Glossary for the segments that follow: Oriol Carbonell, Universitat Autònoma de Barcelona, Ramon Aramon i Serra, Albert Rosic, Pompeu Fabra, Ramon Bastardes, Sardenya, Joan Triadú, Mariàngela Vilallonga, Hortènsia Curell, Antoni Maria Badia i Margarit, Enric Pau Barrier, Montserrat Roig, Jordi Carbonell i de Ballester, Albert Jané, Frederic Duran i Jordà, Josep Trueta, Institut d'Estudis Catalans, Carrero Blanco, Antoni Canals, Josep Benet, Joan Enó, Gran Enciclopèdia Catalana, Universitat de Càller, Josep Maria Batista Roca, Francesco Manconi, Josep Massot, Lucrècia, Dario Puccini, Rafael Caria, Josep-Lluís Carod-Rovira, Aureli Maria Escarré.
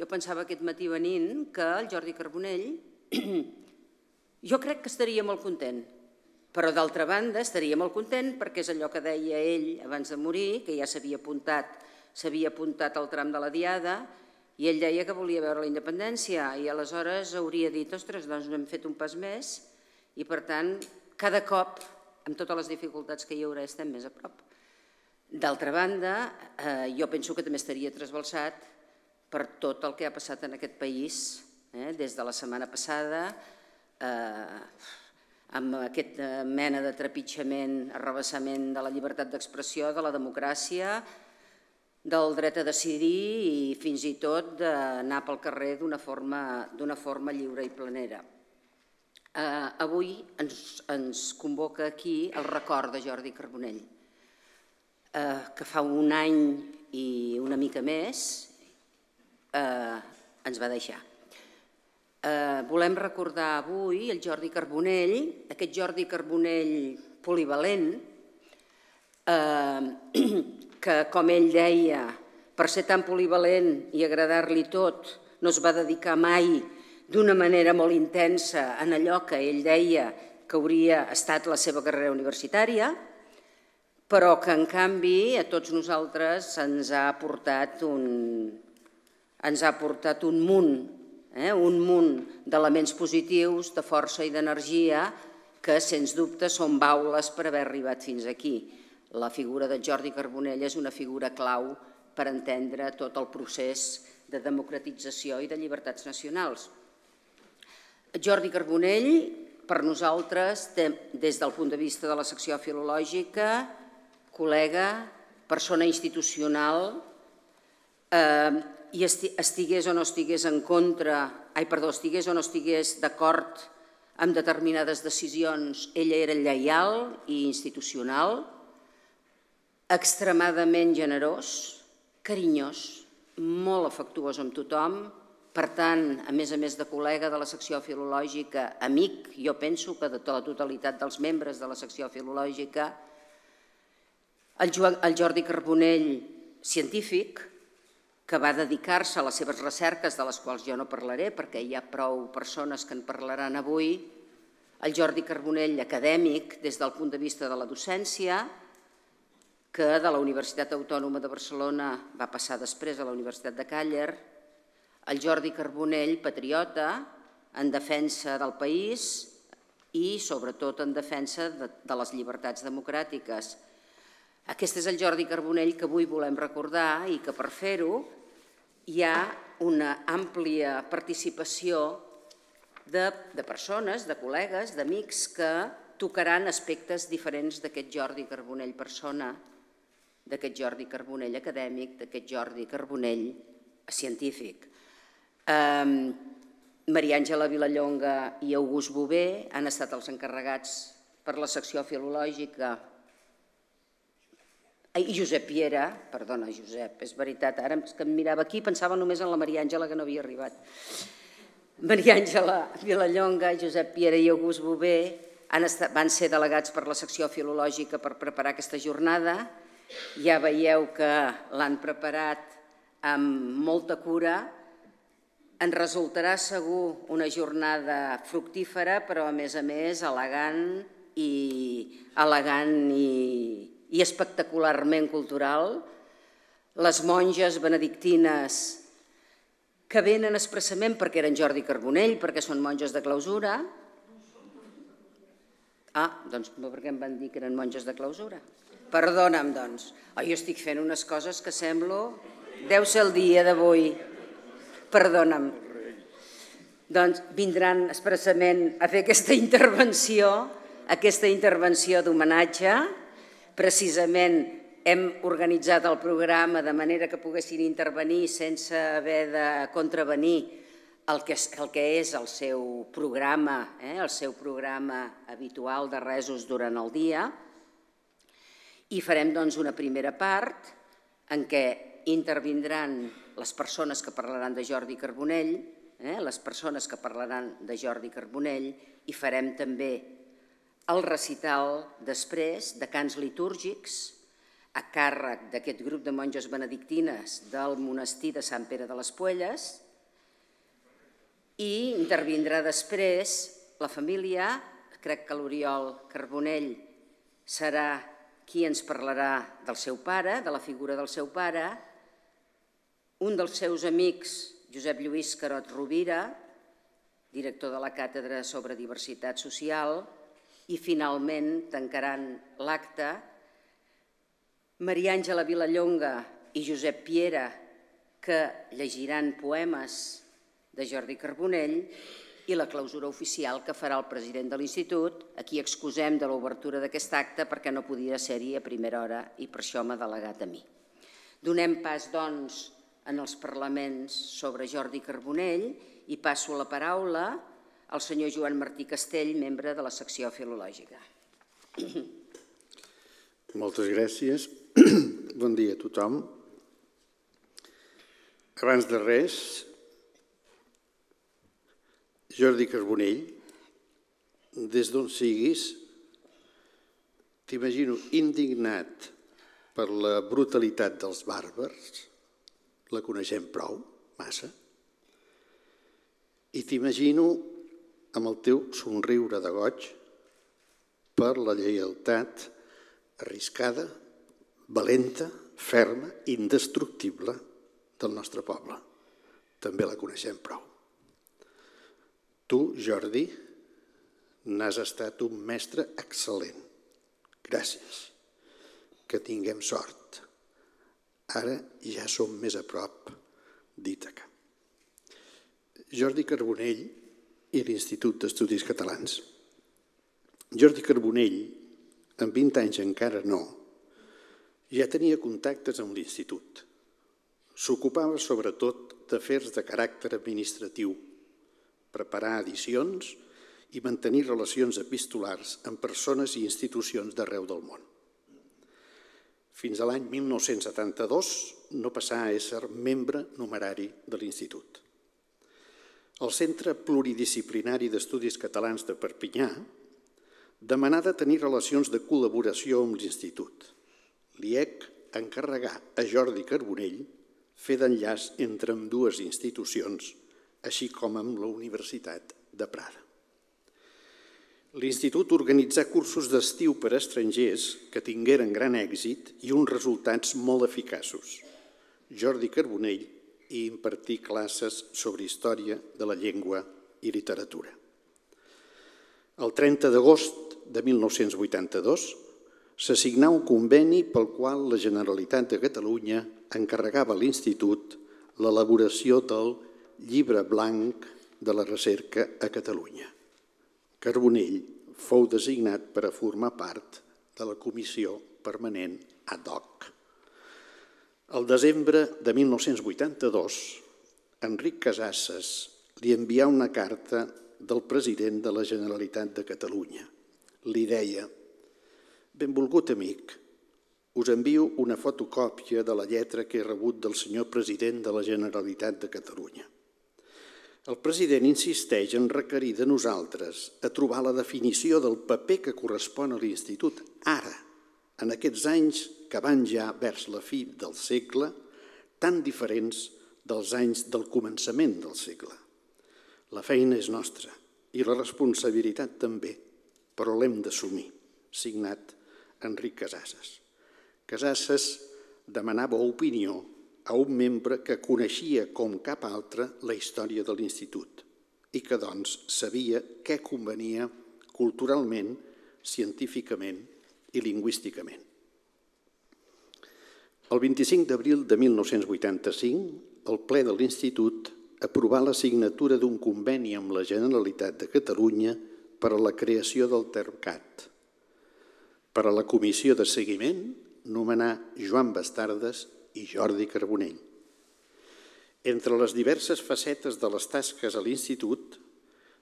Jo pensava aquest matí venint que el Jordi Carbonell jo crec que estaria molt content, però d'altra banda estaria molt content perquè és allò que deia ell abans de morir, que ja s'havia apuntat al tram de la Diada i ell deia que volia veure la independència i aleshores hauria dit, ostres, doncs no hem fet un pas més i per tant cada cop, amb totes les dificultats que hi haurà, estem més a prop. D'altra banda, jo penso que també estaria trasbalsat per tot el que ha passat en aquest país, des de la setmana passada, amb aquesta mena de trepitjament, arrabassament de la llibertat d'expressió, de la democràcia, del dret a decidir i fins i tot d'anar pel carrer d'una forma lliure i planera. Avui ens convoca aquí el record de Jordi Carbonell, que fa un any i una mica més ens va deixar. Volem recordar avui el Jordi Carbonell, aquest Jordi Carbonell polivalent, que, com ell deia, per ser tan polivalent i agradar-li tot, no es va dedicar mai d'una manera molt intensa en allò que ell deia que hauria estat la seva carrera universitària, però que, en canvi, a tots nosaltres ens ha aportat un munt d'elements positius, de força i d'energia que, sens dubte, són baules per haver arribat fins aquí. La figura de Jordi Carbonell és una figura clau per entendre tot el procés de democratització i de llibertats nacionals. Jordi Carbonell, per nosaltres, des del punt de vista de la secció filològica, col·lega, persona institucional, i estigués o no estigués en contra, estigués o no estigués d'acord amb determinades decisions, ella era lleial i institucional, extremadament generós, carinyós, molt afectuós amb tothom, per tant, a més de col·lega de la secció filològica, amic, jo penso que de tota la totalitat dels membres de la secció filològica, el Jordi Carbonell, científic, que va dedicar-se a les seves recerques, de les quals jo no parlaré perquè hi ha prou persones que en parlaran avui, el Jordi Carbonell acadèmic des del punt de vista de la docència, que de la Universitat Autònoma de Barcelona va passar després a la Universitat de Càller, el Jordi Carbonell patriota en defensa del país i sobretot en defensa de les llibertats democràtiques. Aquest és el Jordi Carbonell que avui volem recordar i que per fer-ho hi ha una àmplia participació de persones, de col·legues, d'amics que tocaran aspectes diferents d'aquest Jordi Carbonell persona, d'aquest Jordi Carbonell acadèmic, d'aquest Jordi Carbonell científic. Mariàngela Vilallonga i August Bover han estat els encarregats per la secció filològica i Josep Piera, perdona Josep, és veritat, ara que em mirava aquí pensava només en la Mariàngela que no havia arribat. Mariàngela Vilallonga, Josep Piera i August Bover van ser delegats per la secció filològica per preparar aquesta jornada. Ja veieu que l'han preparat amb molta cura. En resultarà segur una jornada fructífera, però a més elegant i espectacularment cultural. Les monges benedictines que venen expressament perquè eren Jordi Carbonell, perquè són monges de clausura. Doncs per què em van dir que eren monges de clausura? Perdona'm, doncs. Jo estic fent unes coses que semblo... Deu ser el dia d'avui. Perdona'm. Doncs vindran expressament a fer aquesta intervenció d'homenatge. Precisament hem organitzat el programa de manera que poguessin intervenir sense haver de contravenir el que és el seu programa habitual de resos durant el dia. I farem una primera part en què intervindran les persones que parlaran de Jordi Carbonell, i farem també el recital després de cants litúrgics a càrrec d'aquest grup de monges benedictines del monestir de Sant Pere de les Puelles, i intervindrà després la família. Crec que l'Oriol Carbonell serà qui ens parlarà del seu pare, de la figura del seu pare, un dels seus amics, Josep-Lluís Carod-Rovira, director de la Càtedra sobre Diversitat Social, i finalment tancaran l'acte Mariàngela Vilallonga i Josep Piera, que llegiran poemes de Jordi Carbonell, i la clausura oficial que farà el president de l'Institut. Aquí excusem de l'obertura d'aquest acte perquè no podia ser-hi a primera hora i per això m'ha delegat a mi. Donem pas, doncs, en els parlaments sobre Jordi Carbonell i passo la paraula al senyor Joan Martí i Castell, membre de la secció filològica. Moltes gràcies. Bon dia a tothom. Abans de res, Jordi Carbonell, des d'on siguis, t'imagino indignat per la brutalitat dels bàrbars, la coneixem prou, massa, i t'imagino amb el teu somriure de goig per la lleialtat arriscada, valenta, ferma, indestructible del nostre poble. També la coneixem prou. Tu, Jordi, n'has estat un mestre excel·lent. Gràcies. Que tinguem sort. Ara ja som més a prop d'Ítaca. Jordi Carbonell i l'Institut d'Estudis Catalans. Jordi Carbonell, amb 20 anys encara no, ja tenia contactes amb l'Institut. S'ocupava sobretot d'afers de caràcter administratiu, preparar edicions i mantenir relacions epistolars amb persones i institucions d'arreu del món. Fins a l'any 1972 no passà a ésser membre numerari de l'Institut. El Centre Pluridisciplinari d'Estudis Catalans de Perpinyà demanà de tenir relacions de col·laboració amb l'Institut. L'IEC encarregà a Jordi Carbonell fer d'enllaç entre ambdues institucions, així com amb la Universitat de Prada. L'Institut organitzà cursos d'estiu per a estrangers que tingueren gran èxit i uns resultats molt eficaços. Jordi Carbonell hi impartí classes sobre història de la llengua i literatura. El 30 d'agost de 1982 s'assignà un conveni pel qual la Generalitat de Catalunya encarregava a l'Institut l'elaboració del Llibre blanc de la recerca a Catalunya. Carbonell fou designat per a formar part de la comissió permanent ad hoc. El desembre de 1982, Enric Casassas li envià una carta del president de la Generalitat de Catalunya. Li deia: «Benvolgut amic, us envio una fotocòpia de la lletra que he rebut del senyor president de la Generalitat de Catalunya. El president insisteix en requerir de nosaltres a trobar la definició del paper que correspon a l'Institut ara, en aquests anys que van ja vers la fi del segle, tan diferents dels anys del començament del segle. La feina és nostra i la responsabilitat també, però l'hem d'assumir», signat Enric Casassas. Casassas demanava opinió a un membre que coneixia com cap altre la història de l'Institut i que, doncs, sabia què convenia culturalment, científicament i lingüísticament. El 25 d'abril de 1985, el ple de l'Institut aprovà la signatura d'un conveni amb la Generalitat de Catalunya per a la creació del TERCAT. Per a la comissió de seguiment, nomenar Joan Bastardes i Jordi Carbonell. Entre les diverses facetes de les tasques a l'Institut,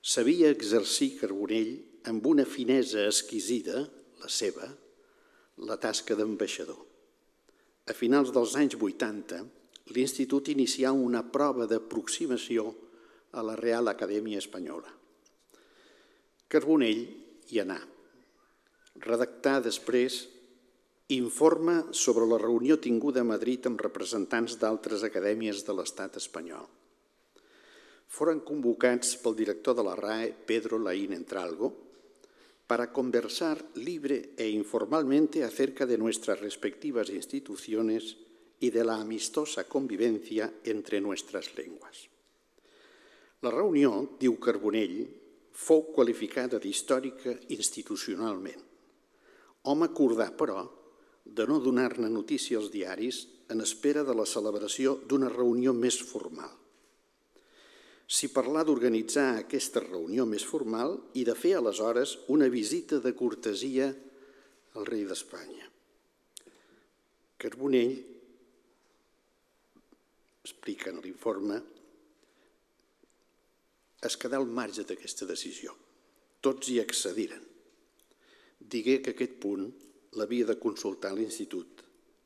sabia exercir Carbonell amb una finesa exquisida, la seva, la tasca d'ambaixador. A finals dels anys 80, l'Institut inicià una prova d'aproximació a la Real Acadèmia Espanyola. Carbonell hi anà. Redactà després informa sobre la reunió tinguda a Madrid amb representants d'altres acadèmies de l'estat espanyol. foren convocats pel director de la RAE, Pedro Laín Entralgo, para conversar libre e informalmente acerca de nuestras respectivas instituciones y de la amistosa convivencia entre nuestras lenguas. La reunió, diu Carbonell, fou qualificada d'històrica institucionalment. Hom acordà, però, de no donar-ne notícia als diaris en espera de la celebració d'una reunió més formal. S'hi parlà d'organitzar aquesta reunió més formal i de fer aleshores una visita de cortesia al rei d'Espanya. Carbonell explica en l'informe, es quedà al marge d'aquesta decisió. Tots hi accediren. Digué que aquest punt l'havia de consultar a l'Institut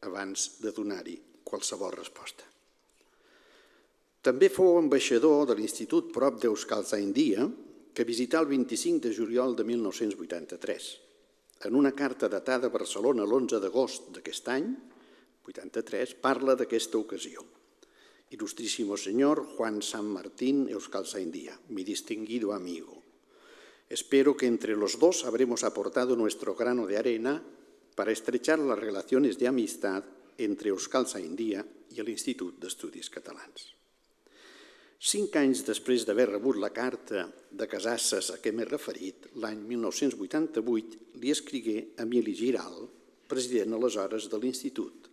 abans de donar-hi qualsevol resposta. També fou ambaixador de l'Institut prop d'Euskaltzaindia, que visità el 25 de juliol de 1983. En una carta datada a Barcelona l'11 d'agost d'aquest any, 83, parla d'aquesta ocasió. Ilustrísimo señor Juan San Martín Euskaltzaindia, mi distinguido amigo. Espero que entre los dos habremos aportado nuestro grano de arena para estrechar las relaciones de amistad entre Euskaltzaindia i l'Institut d'Estudis Catalans. 5 anys després d'haver rebut la carta de Casassas a què m'he referit, l'any 1988 li escrigué a Emili Giral, president aleshores de l'Institut,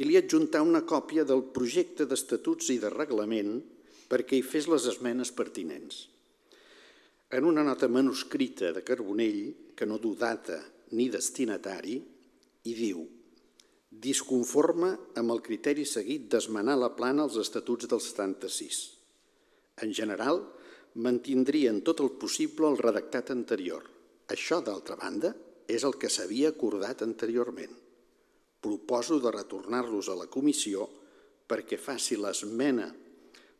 i li adjuntà una còpia del projecte d'estatuts i de reglament perquè hi fes les esmenes pertinents. En una nota manuscrita de Carbonell, que no du data ni destinatari, hi diu: «Disconforme amb el criteri seguit d'esmenar la plana als estatuts del 76. En general, mantindrien tot el possible el redactat anterior. Això, d'altra banda, és el que s'havia acordat anteriorment. Proposo de retornar-los a la comissió perquè faci l'esmena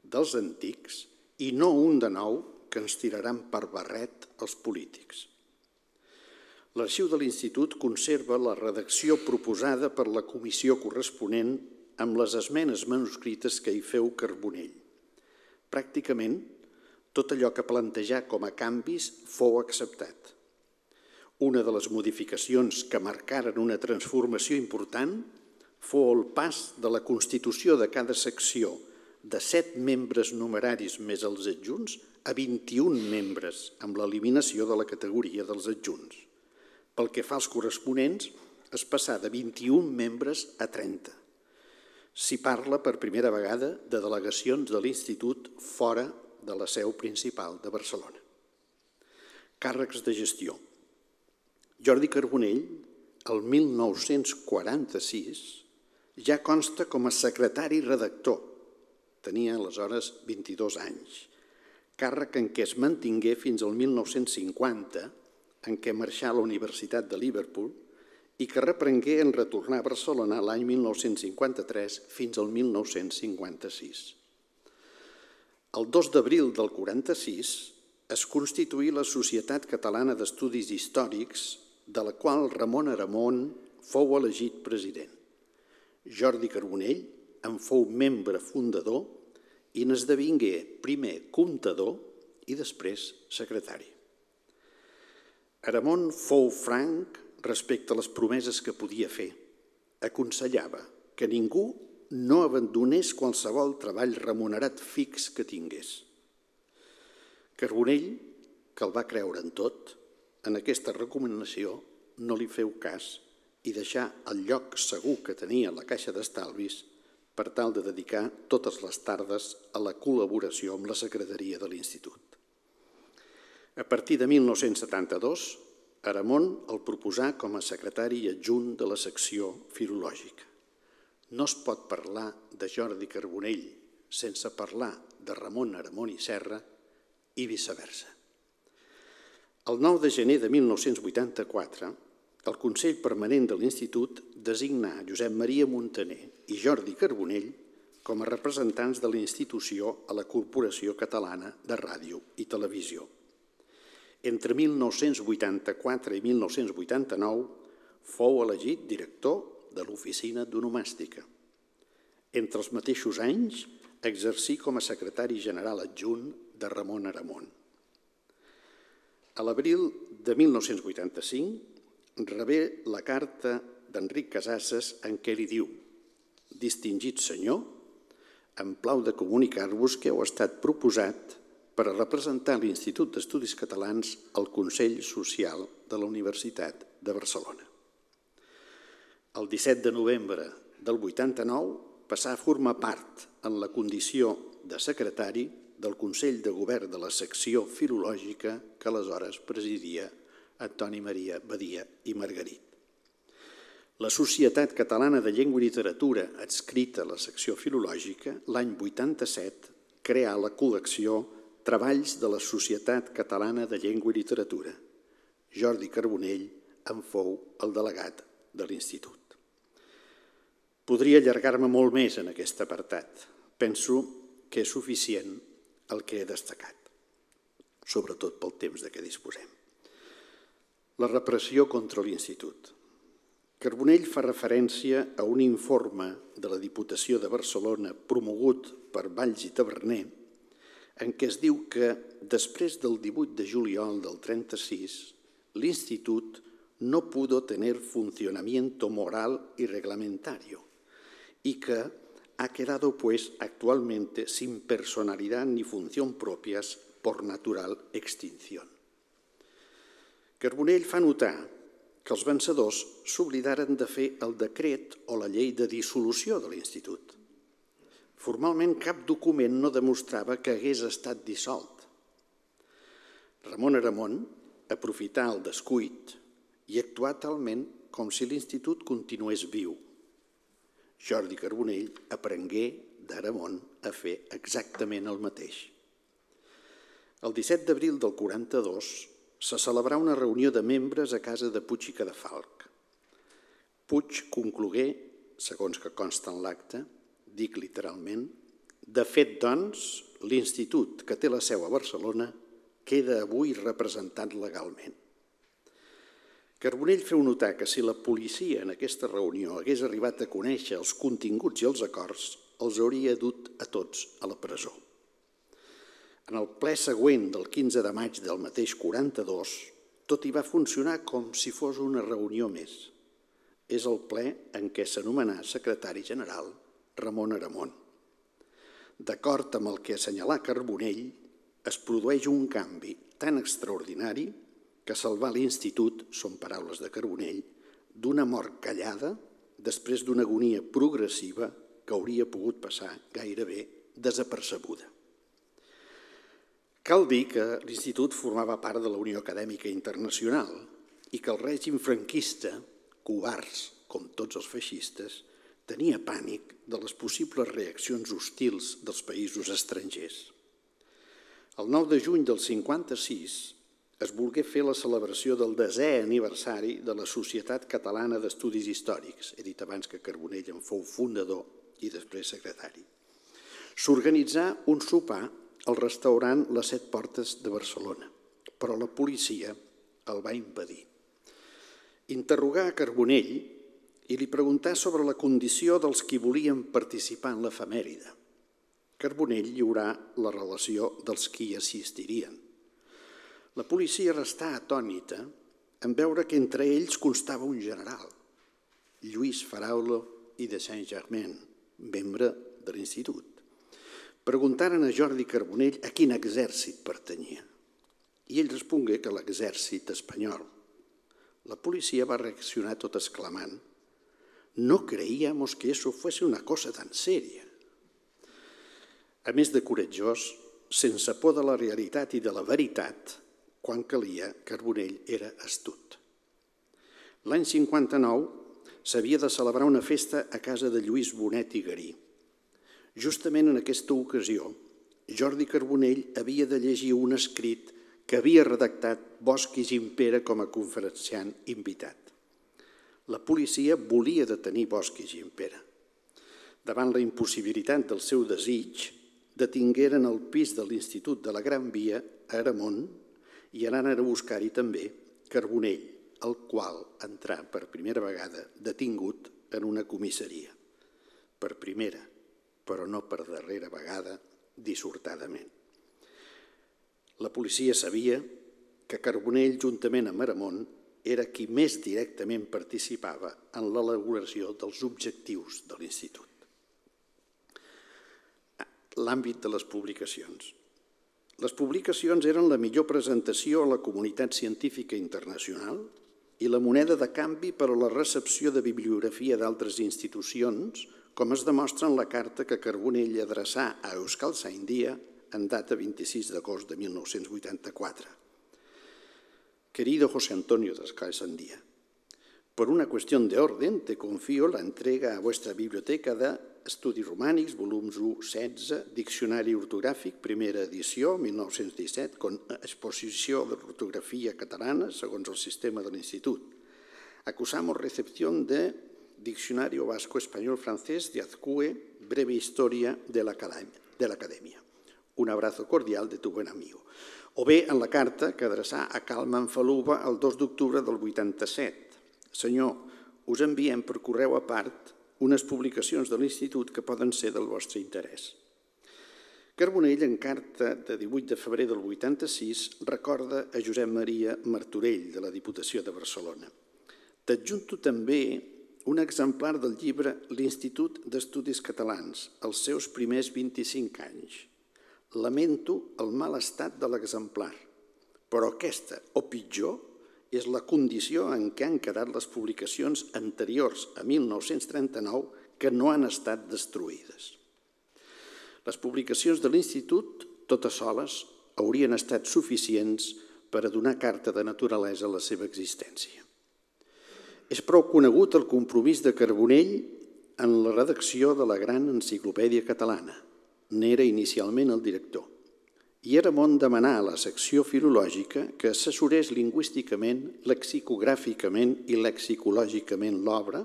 dels antics i no un de nou que ens tiraran per barret els polítics». L'arxiu de l'Institut conserva la redacció proposada per la comissió corresponent amb les esmenes manuscrites que hi feu Carbonell. Pràcticament, tot allò que plantejà com a canvis fou acceptat. Una de les modificacions que marcaren una transformació important fou el pas de la constitució de cada secció de 7 membres numeraris més els adjunts a 21 membres, amb l'eliminació de la categoria dels adjunts. Pel que fa als corresponents, es passà de 21 membres a 30. S'hi parla per primera vegada de delegacions de l'Institut fora de la seu principal de Barcelona. Càrrecs de gestió. Jordi Carbonell, el 1946, ja consta com a secretari redactor. Tenia aleshores 22 anys. Càrrec en què es mantingué fins al 1950, en què marxà a la Universitat de Liverpool i que reprengué en retornar a Barcelona l'any 1953 fins al 1956. El 2 d'abril del 1946 es constituí la Societat Catalana d'Estudis Històrics, de la qual Ramon Aramon fou elegit president. Jordi Carbonell en fou membre fundador i n'esdevingué primer comptador i després secretari. Aramon fou franc respecte a les promeses que podia fer. Aconsellava que ningú no abandonés qualsevol treball remunerat fix que tingués. Carbonell, que el va creure en tot, en aquesta recomanació no li feu cas i deixà el lloc segur que tenia la Caixa d'Estalvis per tal de dedicar totes les tardes a la col·laboració amb la secretaria de l'Institut. A partir de 1972, Aramon el proposà com a secretari adjunt de la secció filològica. No es pot parlar de Jordi Carbonell sense parlar de Ramon Aramon i Serra i viceversa. El 9 de gener de 1984, el Consell Permanent de l'Institut designà Josep Maria Montaner i Jordi Carbonell com a representants de la institució a la Corporació Catalana de Ràdio i Televisió. Entre 1984 i 1989 fou elegit director de l'Oficina d'Onomàstica. Entre els mateixos anys exercí com a secretari general adjunt de Ramon Aramon. A l'abril de 1985 rebé la carta d'Enric Casassas en què li diu: «Distingit senyor, em plau de comunicar-vos que heu estat proposat per a representar l'Institut d'Estudis Catalans al Consell Social de la Universitat de Barcelona». El 17 de novembre del 89 passà a formar part en la condició de secretari del Consell de Govern de la secció filològica que aleshores presidia Antoni Maria Badia i Margarit. La Societat Catalana de Llengua i Literatura, adscrita a la secció filològica, l'any 87 creà la col·lecció Treballs de la Societat Catalana de Llengua i Literatura. Jordi Carbonell en fou el delegat de l'Institut. Podria allargar-me molt més en aquest apartat. Penso que és suficient el que he destacat, sobretot pel temps de què disposem. La repressió contra l'Institut. Carbonell fa referència a un informe de la Diputació de Barcelona promogut per Valls i Taverner en què es diu que després del 18 de juliol del 36 l'Institut no pudo tener funcionamiento moral y reglamentario y que ha quedado pues actualmente sin personalidad ni función propias por natural extinción. Carbonell fa notar que els vencedors s'oblidaren de fer el decret o la llei de dissolució de l'Institut. Formalment cap document no demostrava que hagués estat dissolt. Ramon Aramon aprofità el descuit i actuà talment com si l'Institut continués viu. Jordi Carbonell aprengué d'Aramon a fer exactament el mateix. El 17 d'abril del 42 se celebrà una reunió de membres a casa de Puig i Cadafalch. Puig conclogué, segons que consta en l'acte, dic literalment: «De fet, doncs, l'Institut, que té la seu a Barcelona, queda avui representat legalment». Carbonell feu notar que si la policia en aquesta reunió hagués arribat a conèixer els continguts i els acords, els hauria dut a tots a la presó. En el ple següent del 15 de maig del mateix 42, tot hi va funcionar com si fos una reunió més. És el ple en què s'anomenà secretari general Ramon Aramon. D'acord amb el que assenyalà Carbonell, es produeix un canvi tan extraordinari que salvar l'Institut, són paraules de Carbonell, d'una mort callada després d'una agonia progressiva que hauria pogut passar gairebé desapercebuda. Cal dir que l'Institut formava part de la Unió Acadèmica Internacional i que el règim franquista, covards com tots els feixistes, tenia pànic de les possibles reaccions hostils dels països estrangers. El 9 de juny del 56, es volgué fer la celebració del 10è aniversari de la Societat Catalana d'Estudis Històrics. He dit abans que Carbonell en fou fundador i després secretari. S'organitzà un sopar al restaurant Les Set Portes de Barcelona, però la policia el va impedir. Interrogà a Carbonell i li preguntà sobre la condició dels qui volien participar en l'efemèride. Carbonell lliurà la relació dels qui assistirien. La policia restà atònita en veure que entre ells constava un general, Lluís Faraulo i de Saint-Germain, membre de l'Institut. Preguntaren a Jordi Carbonell a quin exèrcit pertanyia i ell respongué que l'exèrcit espanyol. La policia va reaccionar tot exclamant: «No creíamos que eso fuese una cosa tan seria». A més de coratjós, sense por de la realitat i de la veritat, quan calia, Carbonell era astut. L'any 59 s'havia de celebrar una festa a casa de Lluís Bonet i Garí. Justament en aquesta ocasió, Jordi Carbonell havia de llegir un escrit que havia redactat Bosch i Gimpera com a conferenciant invitat. La policia volia detenir Bosch i Gimpera. Davant la impossibilitat del seu desig, detingueren al pis de l'Institut de la Gran Via a Aramon i anaren a buscar-hi també Carbonell, el qual entrà per primera vegada detingut en una comissaria. Per primera però no per darrera vegada dissortadament. La policia sabia que Carbonell, juntament amb Aramon, era qui més directament participava en l'elaboració dels objectius de l'Institut. L'àmbit de les publicacions. Les publicacions eren la millor presentació a la comunitat científica internacional i la moneda de canvi per a la recepció de bibliografia d'altres institucions, com es demostra en la carta que Carbonell adreçà a Euskal Zaindia en data 26 d'agost de 1984. Querido José Antonio de Euskal Zaindia, por una cuestión de orden te confío la entrega a vuestra biblioteca de Estudis Romànics, volums 1, 16, Diccionari Ortogràfic, primera edició, 1917, con exposició de ortografia catalana segons el sistema de l'Institut. Acusamos recepción de Diccionario Vasco-Español-Francés de Azcue, breve historia de la Academia. Un abrazo cordial de tu buen amigo. O bé en la carta que adreçà a Cal Manfaluba el 2 d'octubre del 87. Senyor, us enviem per correu a part unes publicacions de l'Institut que poden ser del vostre interès. Carbonell, en carta de 18 de febrer del 86, recorda a Josep Maria Martorell, de la Diputació de Barcelona. T'adjunto també un exemplar del llibre L'Institut d'Estudis Catalans, els seus primers 25 anys. Lamento el mal estat de l'exemplar, però aquesta, o pitjor, és la condició en què han quedat les publicacions anteriors a 1939 que no han estat destruïdes. Les publicacions de l'Institut, totes soles, haurien estat suficients per a donar carta de naturalesa a la seva existència. És prou conegut el compromís de Carbonell en la redacció de la Gran Enciclopèdia Catalana. N'era inicialment el director. I Aramon demanà a la secció filològica que assessorés lingüísticament, lexicogràficament i lexicològicament l'obra,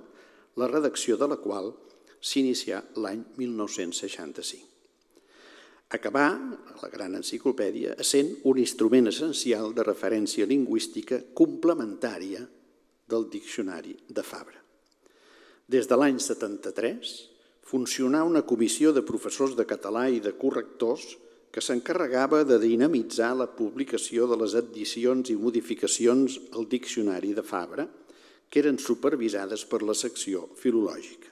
la redacció de la qual s'inicià l'any 1965. Acabà, la Gran Enciclopèdia, essent un instrument essencial de referència lingüística complementària del Diccionari de Fabra. Des de l'any 73, funcionà una comissió de professors de català i de correctors que s'encarregava de dinamitzar la publicació de les addicions i modificacions al Diccionari de Fabra, que eren supervisades per la secció filològica.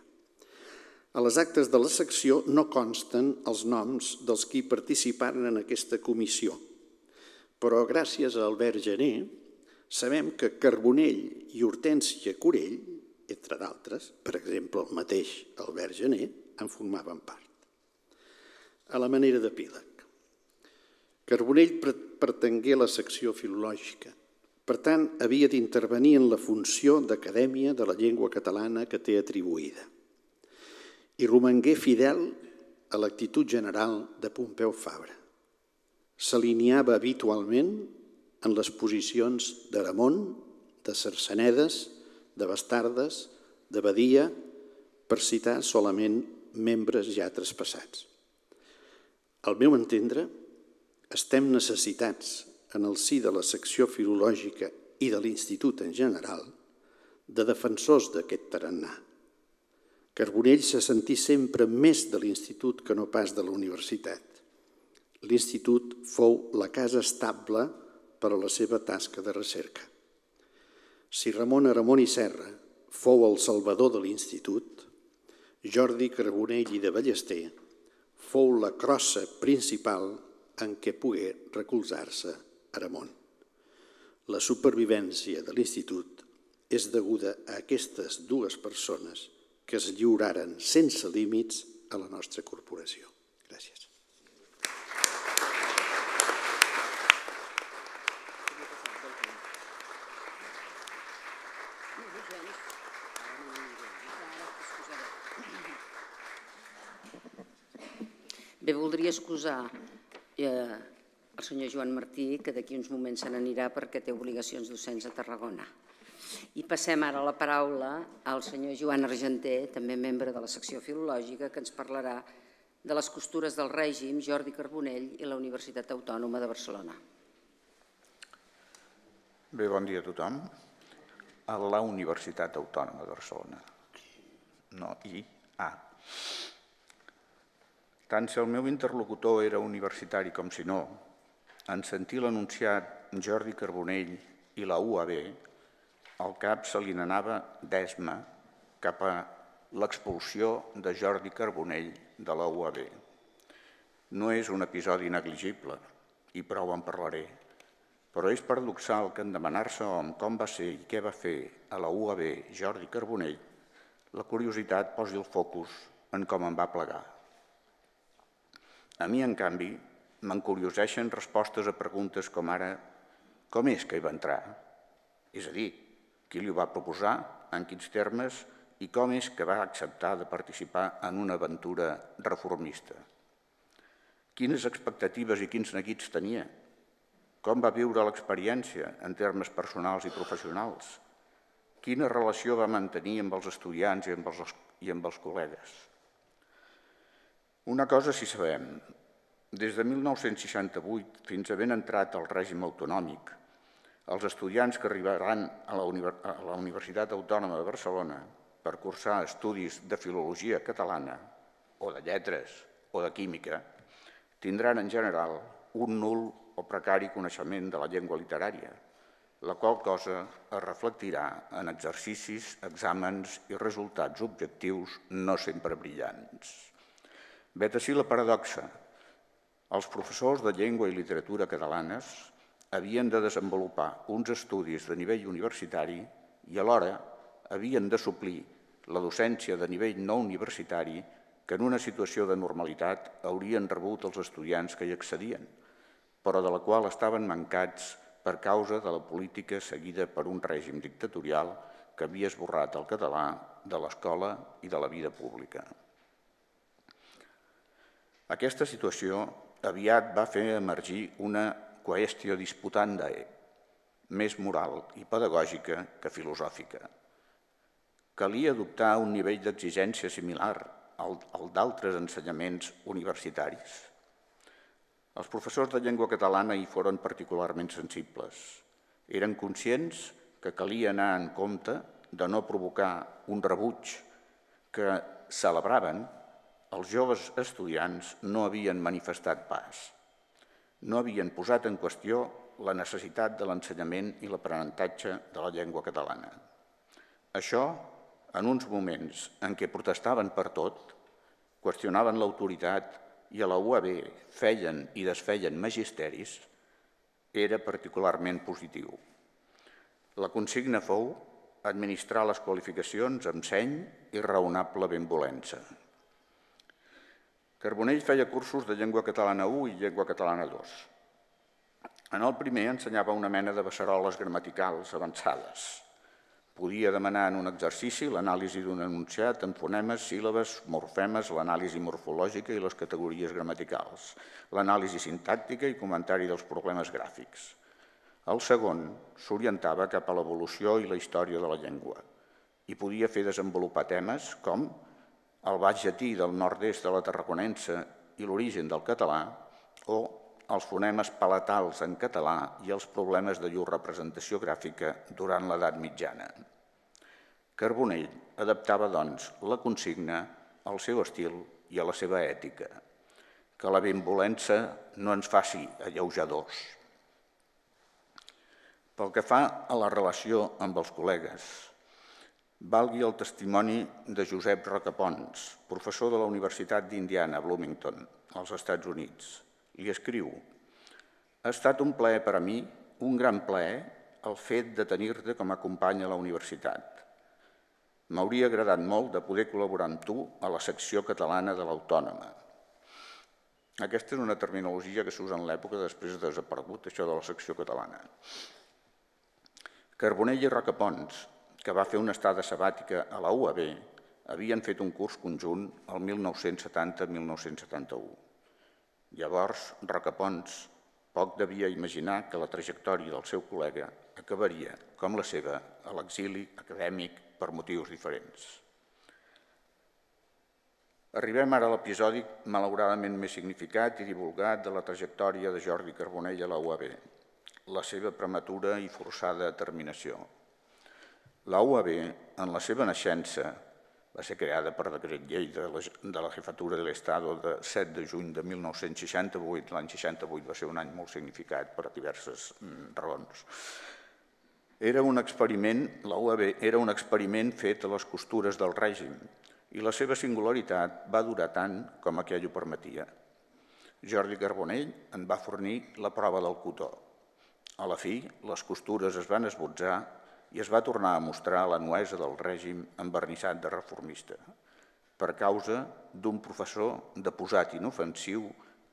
A les actes de la secció no consten els noms dels qui participaren en aquesta comissió, però gràcies a Albert Jané sabem que Carbonell i Hortènsia Curell, entre d'altres, per exemple el mateix Albert Jané, en formaven part. A la manera d'epíleg. Carbonell pertangué a la secció filològica. Per tant, havia d'intervenir en la funció d'acadèmia de la llengua catalana que té atribuïda. I romangué fidel a l'actitud general de Pompeu Fabra. S'alineava habitualment en les posicions d'Aramon, de Cercenedes, de Bastardes, de Badia, per citar solament membres ja traspassats. Al meu entendre, estem necessitats, en el si de la secció filològica i de l'Institut en general, de defensors d'aquest tarannà. Carbonell se sentí sempre més de l'Institut que no pas de la universitat. L'Institut fou la casa estable per a la seva tasca de recerca. Si Ramon Aramon i Serra fou el salvador de l'Institut, Jordi Carbonell i de Ballester fou la crossa principal en què pogué recolzar-se Aramon. La supervivència de l'Institut és deguda a aquestes dues persones que es lliuraren sense límits a la nostra corporació. Gràcies. Bé, voldria excusar el senyor Joan Martí, que d'aquí uns moments se n'anirà perquè té obligacions docents a Tarragona. I passem ara la paraula al senyor Joan Argenter, també membre de la secció filològica, que ens parlarà de les costures del règim, Jordi Carbonell i la Universitat Autònoma de Barcelona. Bé, bon dia a tothom. A la Universitat Autònoma de Barcelona. No, i a. Tant si el meu interlocutor era universitari com si no, en sentir l'anunciat Jordi Carbonell i la UAB, el cap se li n'anava d'esma cap a l'expulsió de Jordi Carbonell de la UAB. No és un episodi negligible, i prou en parlaré, però és paradoxal que en demanar-se hom com va ser i què va fer a la UAB Jordi Carbonell, la curiositat posi el focus en com en va plegar. A mi, en canvi, m'encurioseixen respostes a preguntes com ara com és que hi va entrar? És a dir, qui li ho va proposar, en quins termes i com és que va acceptar de participar en una aventura reformista? Quines expectatives i quins neguits tenia? Com va viure l'experiència en termes personals i professionals? Quina relació va mantenir amb els estudiants i amb els col·legues? Una cosa sí que sabem, des de 1968 fins a ben entrat al règim autonòmic, els estudiants que arribaran a la Universitat Autònoma de Barcelona per cursar estudis de filologia catalana o de lletres o de química tindran en general un nul o precari coneixement de la llengua literària, la qual cosa es reflectirà en exercicis, exàmens i resultats objectius no sempre brillants. Vet ací la paradoxa. Els professors de llengua i literatura catalanes havien de desenvolupar uns estudis de nivell universitari i alhora havien de suplir la docència de nivell no universitari que en una situació de normalitat haurien rebut els estudiants que hi accedien, però de la qual estaven mancats per causa de la política seguida per un règim dictatorial que havia esborrat el català de l'escola i de la vida pública. Aquesta situació aviat va fer emergir una qüestió disputandae, més moral i pedagògica que filosòfica. Calia adoptar un nivell d'exigència similar al d'altres ensenyaments universitaris. Els professors de llengua catalana hi foren particularment sensibles. Eren conscients que calia anar en compte de no provocar un rebuig que celebraven els joves estudiants no havien manifestat pas. No havien posat en qüestió la necessitat de l'ensenyament i l'aprenentatge de la llengua catalana. Això, en uns moments en què protestaven per tot, qüestionaven l'autoritat i a la UAB feien i desfeien magisteris, era particularment positiu. La consigna fou administrar les qualificacions amb seny i raonable benvolença. Carbonell feia cursos de llengua catalana 1 i llengua catalana 2. En el primer ensenyava una mena de beceroles gramaticals avançades. Podia demanar en un exercici l'anàlisi d'un enunciat en fonemes, síl·labes, morfemes, l'anàlisi morfològica i les categories gramaticals, l'anàlisi sintàctica i comentari dels problemes gràfics. El segon s'orientava cap a l'evolució i la història de la llengua i podia fer desenvolupar temes com el baix llatí del nord-est de la Tarraconense i l'origen del català, o els fonemes palatals en català i els problemes de llur representació gràfica durant l'edat mitjana. Carbonell adaptava, doncs, la consigna al seu estil i a la seva ètica. Que la benvolença no ens faci alleujadors. Pel que fa a la relació amb els col·legues, valgui el testimoni de Josep Rocapons, professor de la Universitat d'Indiana, Bloomington, als Estats Units. Li escriu: ha estat un plaer per a mi, un gran plaer, el fet de tenir-te com a company a la universitat. M'hauria agradat molt de poder col·laborar amb tu a la secció catalana de l'Autònoma. Aquesta és una terminologia que s'usa en l'època després de desaparegut, això de la secció catalana. Carbonell i Rocapons, que va fer una estada sabàtica a la UAB, havien fet un curs conjunt el 1970-1971. Llavors, Rocapons poc devia imaginar que la trajectòria del seu col·lega acabaria, com la seva, a l'exili acadèmic per motius diferents. Arribem ara a l'episodi malauradament més significat i divulgat de la trajectòria de Jordi Carbonell a la UAB, la seva prematura i forçada terminació. La UAB, en la seva naixença, va ser creada per decret llei de la Jefatura de l'Estado de 7 de juny de 1968. L'any 68 va ser un any molt significat per diverses raons. Era un experiment, la UAB era un experiment fet a les costures del règim i la seva singularitat va durar tant com aquell ho permetia. Jordi Carbonell en va fornir la prova del cotó. A la fi, les costures es van esbotzar i es va tornar a mostrar la nuesa del règim envernissat de reformista per causa d'un professor deposat inofensiu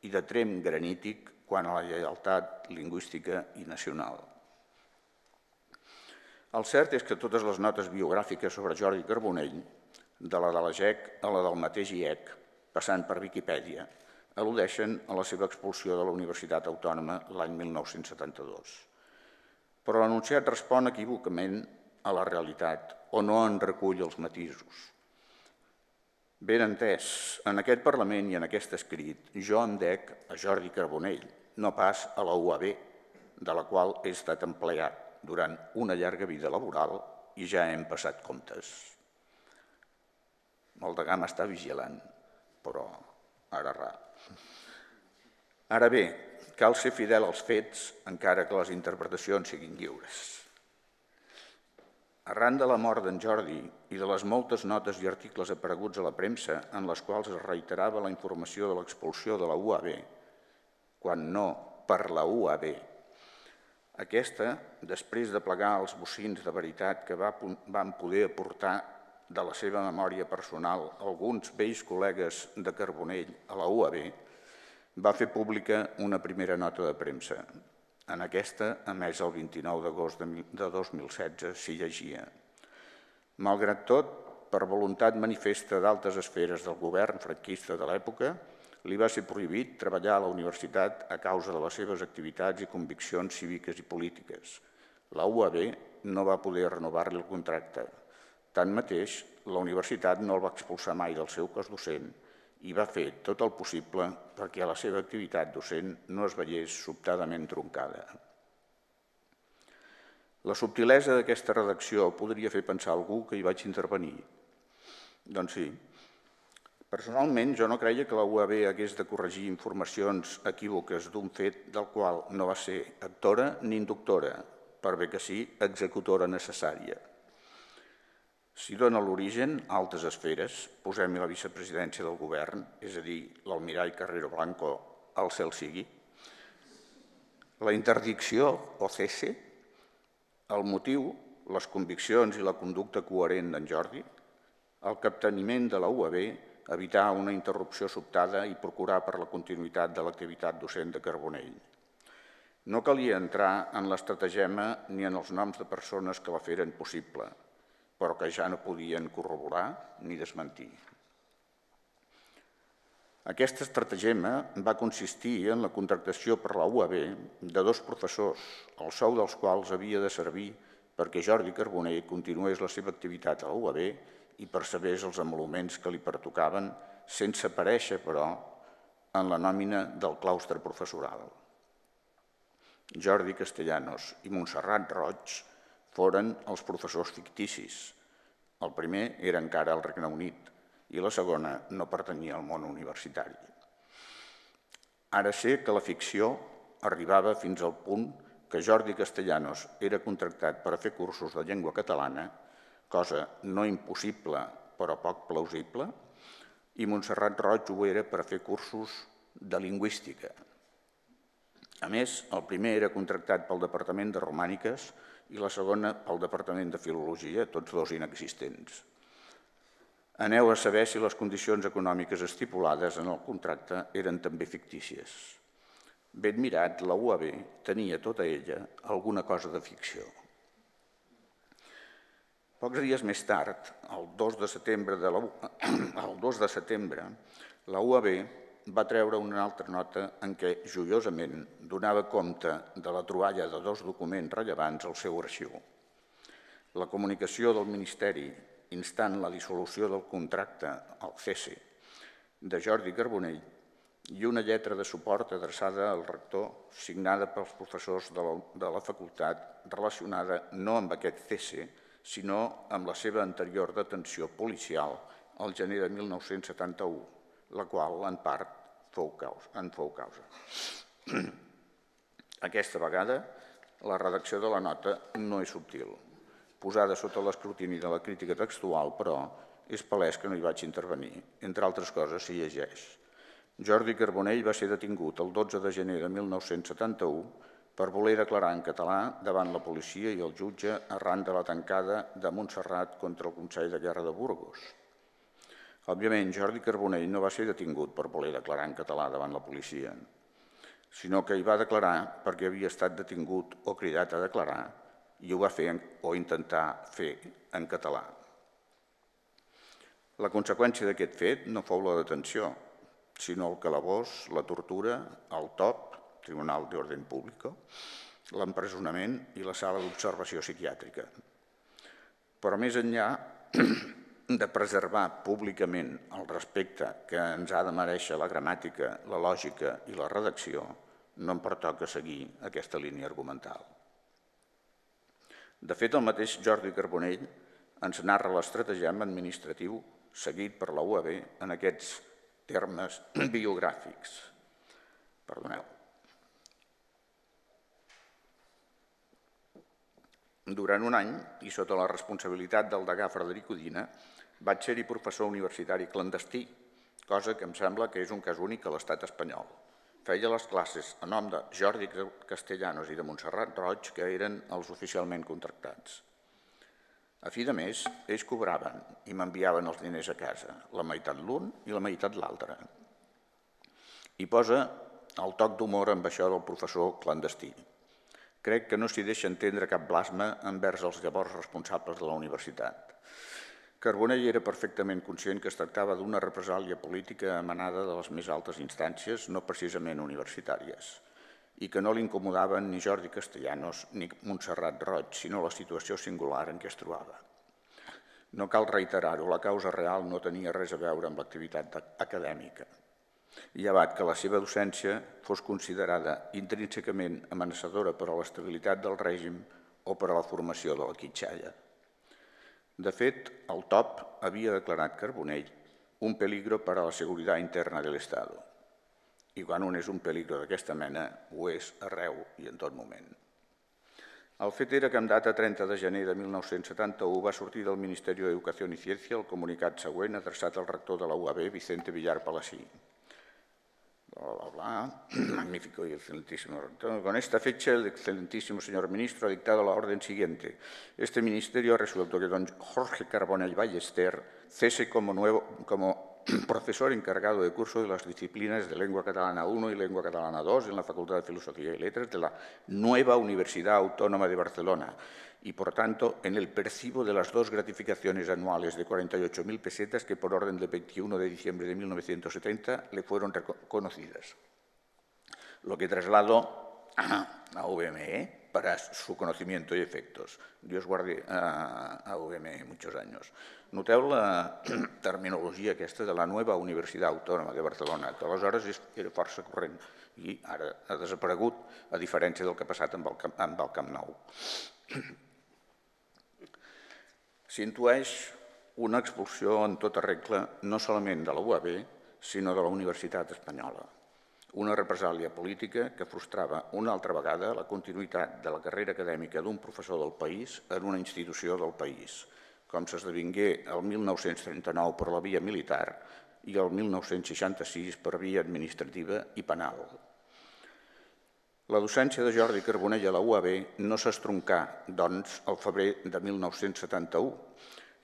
i de tremp granític quant a la lleialtat lingüística i nacional. El cert és que totes les notes biogràfiques sobre Jordi Carbonell, de la de la GEC a la del mateix IEC, passant per Viquipèdia, al·ludeixen a la seva expulsió de la Universitat Autònoma l'any 1972. Però l'anunciat respon equívocament a la realitat o no en recull els matisos. Ben entès, en aquest Parlament i en aquest escrit, jo em dec a Jordi Carbonell, no pas a la UAB, de la qual he estat empleat durant una llarga vida laboral i ja hem passat comptes. El de Gama està vigilant, però ara rà. Ara bé, cal ser fidel als fets, encara que les interpretacions siguin lliures. Arran de la mort d'en Jordi i de les moltes notes i articles apareguts a la premsa en les quals es reiterava la informació de l'expulsió de la UAB, quan no per la UAB, aquesta, després de plegar els bocins de veritat que van poder aportar de la seva memòria personal alguns vells col·legues de Carbonell a la UAB, va fer pública una primera nota de premsa. En aquesta, emesa el 29 d'agost de 2016, s'hi llegia: malgrat tot, per voluntat manifesta d'altes esferes del govern franquista de l'època, li va ser prohibit treballar a la universitat a causa de les seves activitats i conviccions cíviques i polítiques. La UAB no va poder renovar-li el contracte. Tanmateix, la universitat no el va expulsar mai del seu cos docent i va fer tot el possible perquè la seva activitat docent no es veiés sobtadament truncada. La subtilesa d'aquesta redacció podria fer pensar algú que hi vaig intervenir. Doncs sí. Personalment, jo no creia que la UAB hagués de corregir informacions equívoques d'un fet del qual no va ser actora ni inductora, per bé que sí executora necessària. Si dona l'origen a altes esferes, posem-hi la vicepresidència del govern, és a dir, l'almirall Carrero Blanco, el cel sigui, la interdicció o cese, el motiu, les conviccions i la conducta coherent d'en Jordi, el capteniment de la UAB, evitar una interrupció sobtada i procurar per la continuïtat de l'activitat docent de Carbonell. No calia entrar en l'estratagema ni en els noms de persones que la feren possible, però que ja no podien corroborar ni desmentir. Aquest estratagema va consistir en la contractació per la UAB de dos professors, el sou dels quals havia de servir perquè Jordi Carbonell continués la seva activitat a la UAB i percebés els emoluments que li pertocaven, sense aparèixer, però, en la nòmina del claustre professoral. Jordi Castellanos i Montserrat Roig foren els professors ficticis. El primer era encara al Regne Unit i la segona no pertanyia al món universitari. Ara sé que la ficció arribava fins al punt que Jordi Castellanos era contractat per a fer cursos de llengua catalana, cosa no impossible però poc plausible, i Montserrat Roig ho era per a fer cursos de lingüística. A més, el primer era contractat pel Departament de Romàniques i la segona pel Departament de Filologia, tots dos inexistents. Aneu a saber si les condicions econòmiques estipulades en el contracte eren també fictícies. Ben mirat, la UAB tenia tota ella alguna cosa de ficció. Pocs dies més tard, el 2 de setembre, la UAB va treure una altra nota en què, joiosament, donava compte de la troballa de dos documents rellevants al seu arxiu. La comunicació del Ministeri instant la dissolució del contracte, el cese, de Jordi Carbonell i una lletra de suport adreçada al rector signada pels professors de la facultat relacionada no amb aquest cese, sinó amb la seva anterior detenció policial al gener de 1971, la qual, en part, en fou causa. Aquesta vegada, la redacció de la nota no és subtil. Posada sota l'escrutini de la crítica textual, però, és palès que no hi vaig intervenir. Entre altres coses, s'hi llegeix: Jordi Carbonell va ser detingut el 12 de gener de 1971 per voler declarar en català davant la policia i el jutge arran de la tancada de Montserrat contra el Consell de Guerra de Burgos. Òbviament, Jordi Carbonell no va ser detingut per voler declarar en català davant la policia, sinó que hi va declarar perquè havia estat detingut o cridat a declarar i ho va fer o intentar fer en català. La conseqüència d'aquest fet no fou la detenció, sinó el calabós, la tortura, el TOP, Tribunal d'Orden Públic, l'empresonament i la sala d'observació psiquiàtrica. Però més enllà de preservar públicament el respecte que ens ha de merèixer la gramàtica, la lògica i la redacció, no em pertoca seguir aquesta línia argumental. De fet, el mateix Jordi Carbonell ens narra l'estratagema administratiu seguit per la UAB en aquests termes biogràfics. Perdoneu. Durant un any, i sota la responsabilitat del degà Frederic Codina, vaig ser-hi professor universitari clandestí, cosa que em sembla que és un cas únic a l'estat espanyol. Feia les classes a nom de Jordi Castellanos i de Montserrat Roig, que eren els oficialment contractats. A fi de mes, ells cobraven i m'enviaven els diners a casa, la meitat l'un i la meitat l'altra. Hi posa el toc d'humor amb això del professor clandestí. Crec que no s'hi deixa entendre cap blasme envers els llavors responsables de la universitat. Carbonell era perfectament conscient que es tractava d'una represàlia política emanada de les més altes instàncies, no precisament universitàries, i que no l'incomodaven ni Jordi Castellanos ni Montserrat Roig, sinó la situació singular en què es trobava. No cal reiterar-ho, la causa real no tenia res a veure amb l'activitat acadèmica, llevat que la seva docència fos considerada intrínsecament amenaçadora per a l'estabilitat del règim o per a la formació de la quitxalla. De fet, el TOP havia declarat Carbonell un peligro per a la seguretat interna de l'Estado. I quan un és un peligro d'aquesta mena, ho és arreu i en tot moment. El fet era que en data 30 de gener de 1971 va sortir del Ministeri d'Educació i Ciència el comunicat següent adreçat al rector de la UAB, Vicente Villar Palasí. Magnífico y excelentísimo rector. Con esta fecha, el excelentísimo señor ministro ha dictado la orden siguiente. Este ministerio ha resuelto que don Jorge Carbonell Ballester cese como profesor encargado de curso de las disciplinas de Lengua Catalana 1 y Lengua Catalana 2 en la Facultad de Filosofía y Letras de la nueva Universidad Autónoma de Barcelona y, por tanto, en el percibo de las dos gratificaciones anuales de 48.000 pesetas que, por orden del 21 de diciembre de 1970, le fueron reconocidas. Lo que traslado a VME para su conocimiento y efectos. Dios guarde a VME muchos años. Noteu la terminologia aquesta de la nova Universitat Autònoma de Barcelona, que aleshores era força corrent i ara ha desaparegut, a diferència del que ha passat amb el Camp Nou. S'intueix una expulsió en tota regla, no solament de la UAB, sinó de la Universitat Espanyola. Una represàlia política que frustrava una altra vegada la continuïtat de la carrera acadèmica d'un professor del país en una institució del país, com s'esdevingué el 1939 per la via militar i el 1966 per via administrativa i penal. La docència de Jordi Carbonell a la UAB no s'estroncà, doncs, al febrer de 1971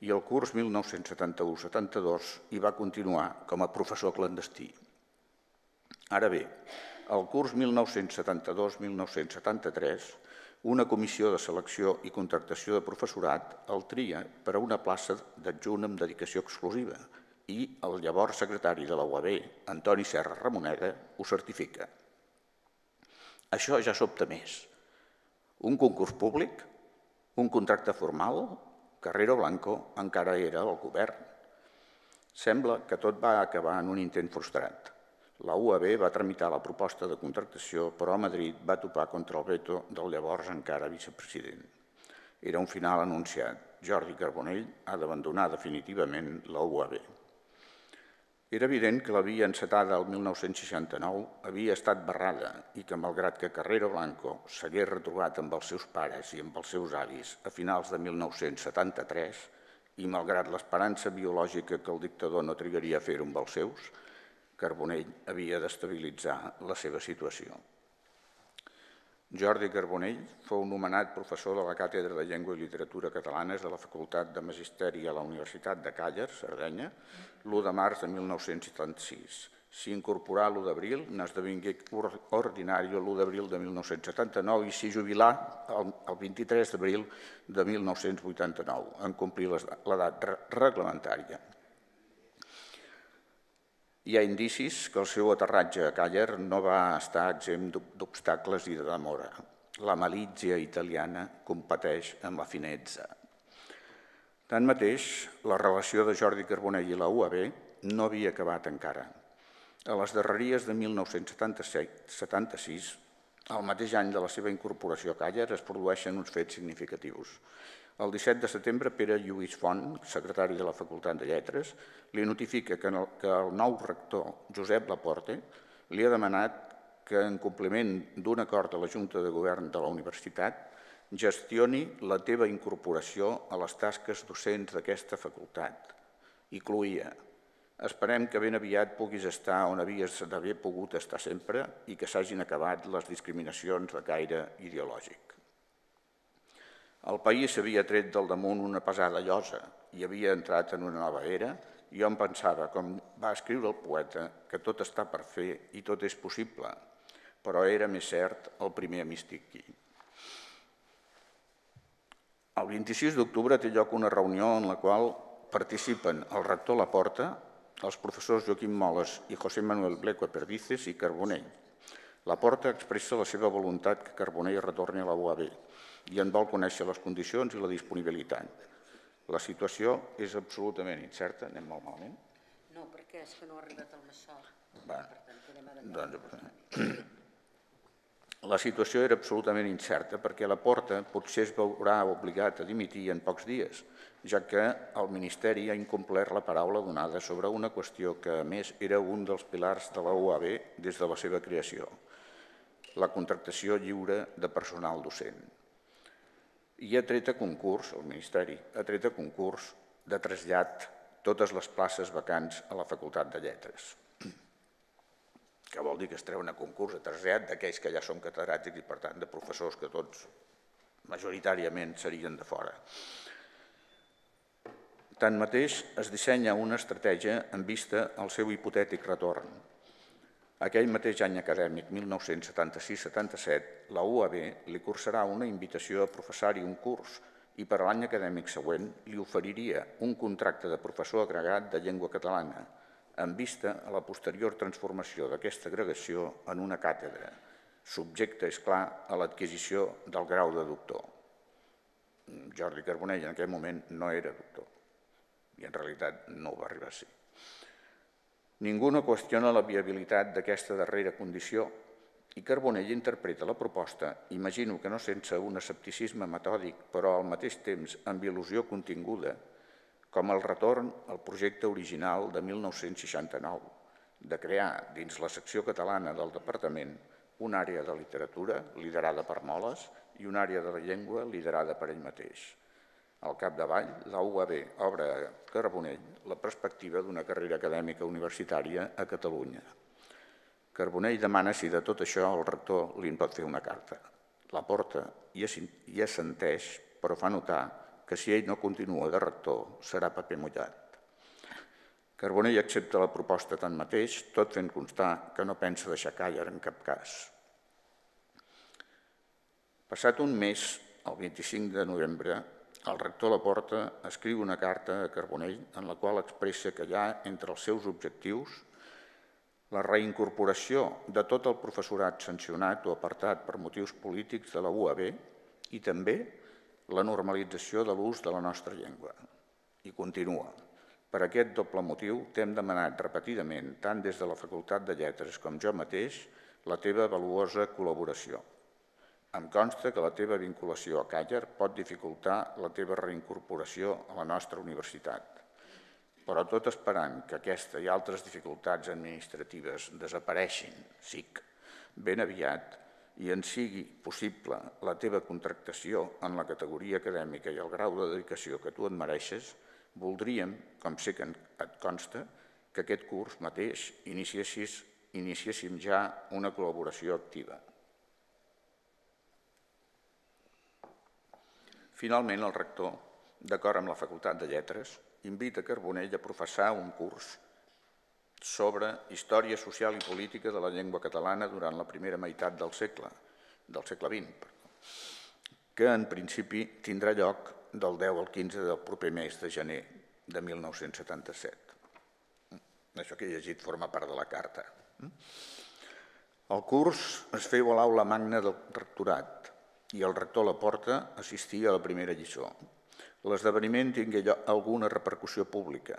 i el curs 1971-72 hi va continuar com a professor clandestí. Ara bé, el curs 1972-1973 una comissió de selecció i contractació de professorat el tria per a una plaça d'adjunt amb dedicació exclusiva i el llavors secretari de la UAB, Antoni Serra Ramoneda, ho certifica. Això ja sobta més. Un concurs públic, un contracte formal, Carrero Blanco encara era el govern. Sembla que tot va acabar en un intent frustrat. La UAB va tramitar la proposta de contractació, però a Madrid va topar contra el veto del llavors encara vicepresident. Era un final anunciat, Jordi Carbonell ha d'abandonar definitivament la UAB. Era evident que la via encetada el 1969 havia estat barrada i que, malgrat que Carrero Blanco s'hagués retrobat amb els seus pares i amb els seus avis a finals de 1973 i malgrat l'esperança biològica que el dictador no trigaria a fer-ho amb els seus, Carbonell havia d'estabilitzar la seva situació. Jordi Carbonell fou nomenat professor de la Càtedra de Llengua i Literatura Catalanes de la Facultat de Magisteri a la Universitat de Càller, Sardenya, l'1 de març de 1976. S'hi incorporà l'1 d'abril, n'esdevingué ordinari l'1 d'abril de 1979 i s'hi jubilà el 23 d'abril de 1989, en complir l'edat reglamentària. Hi ha indicis que el seu aterratge a Càller no va estar exempt d'obstacles i de demora. La malícia italiana competeix amb la finezza. Tanmateix, la relació de Jordi Carbonell i la UAB no havia acabat encara. A les darreries de 1976, el mateix any de la seva incorporació a Càller, es produeixen uns fets significatius. El 17 de setembre, Pere Lluís Font, secretari de la Facultat de Lletres, li notifica que el nou rector, Josep Laporte, li ha demanat que, en compliment d'un acord de la Junta de Govern de la Universitat, gestioni la teva incorporació a les tasques docents d'aquesta facultat. Incloïa: esperem que ben aviat puguis estar on havies d'haver pogut estar sempre i que s'hagin acabat les discriminacions de caire ideològic. El país s'havia tret del damunt una pesada llosa i havia entrat en una nova era i hom pensava, com va escriure el poeta, que tot està per fer i tot és possible, però era més cert el primer amistiqui. El 26 d'octubre té lloc una reunió en la qual participen el rector Laporta, els professors Joaquim Molas i José Manuel Bleco Perdices i Carbonell. Laporta expressa la seva voluntat que Carbonell retorni a la UAB i en vol conèixer les condicions i la disponibilitat. La situació és absolutament incerta. Anem molt malament? No, perquè és que no ha arribat el Massot. La situació era absolutament incerta perquè Laporta potser es veurà obligat a dimitir en pocs dies, ja que el Ministeri ha incomplert la paraula donada sobre una qüestió que, a més, era un dels pilars de la UAB des de la seva creació: la contractació lliure de personal docent. I ha tret a concurs, el Ministeri ha tret a concurs de trasllat totes les places vacants a la Facultat de Lletres, que vol dir que es treuen a concurs de trasllat d'aquells que ja són catedràtics i, per tant, de professors que tots majoritàriament serien de fora. Tanmateix, es dissenya una estratègia en vista al seu hipotètic retorn. Aquell mateix any acadèmic, 1976-77, la UAB li cursarà una invitació a professar-hi un curs i per l'any acadèmic següent li oferiria un contracte de professor agregat de llengua catalana en vista a la posterior transformació d'aquesta agregació en una càtedra, subjecte, és clar, a l'adquisició del grau de doctor. Jordi Carbonell en aquell moment no era doctor i en realitat no ho va arribar a ser. Ningú no qüestiona la viabilitat d'aquesta darrera condició i Carbonell interpreta la proposta, imagino que no sense un escepticisme metòdic, però al mateix temps amb il·lusió continguda, com el retorn al projecte original de 1969, de crear dins la secció catalana del departament una àrea de literatura liderada per Moles i una àrea de la llengua liderada per ell mateix. Al capdavall, la UAB obre a Carbonell la perspectiva d'una carrera acadèmica universitària a Catalunya. Carbonell demana si de tot això el rector li en pot fer una carta. Laporta hi assenteix, però fa notar que si ell no continua de rector serà paper mullat. Carbonell accepta la proposta tanmateix, tot fent constar que no pensa deixar Càller en cap cas. Passat un mes, el 25 de novembre, el rector Laporta escriu una carta a Carbonell en la qual expressa que hi ha entre els seus objectius la reincorporació de tot el professorat sancionat o apartat per motius polítics de la UAB i també la normalització de l'ús de la nostra llengua. I continua: per aquest doble motiu t'hem demanat repetidament, tant des de la Facultat de Lletres com jo mateix, la teva valuosa col·laboració. Em consta que la teva vinculació a Càller pot dificultar la teva reincorporació a la nostra universitat, però tot esperant que aquesta i altres dificultats administratives desapareixin, ben aviat, i en sigui possible la teva contractació en la categoria acadèmica i el grau de dedicació que tu et mereixes, voldríem, com sé que et consta, que aquest curs mateix iniciéssim ja una col·laboració activa. Finalment, el rector, d'acord amb la Facultat de Lletres, invita Carbonell a professar un curs sobre història social i política de la llengua catalana durant la primera meitat del segle XX, que en principi tindrà lloc del 10 al 15 del proper mes de gener de 1977. Això que he llegit forma part de la carta. El curs es feu a l'aula magna del rectorat, i el rector Laporta assistia a la primera lliçó. L'esdeveniment tingué alguna repercussió pública.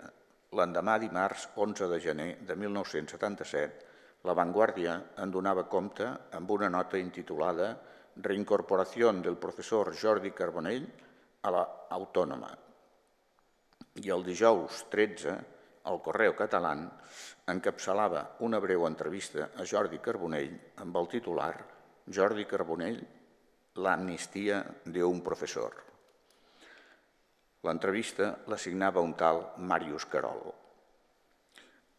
L'endemà dimarts 11 de gener de 1977, La Vanguardia en donava compte amb una nota intitulada «Reincorporació del professor Jordi Carbonell a la Autònoma». I el dijous 13, el Correo Català encapçalava una breu entrevista a Jordi Carbonell amb el titular «Jordi Carbonell, l'amnistia d'un professor». L'entrevista l'assignava un tal Màrius Carol.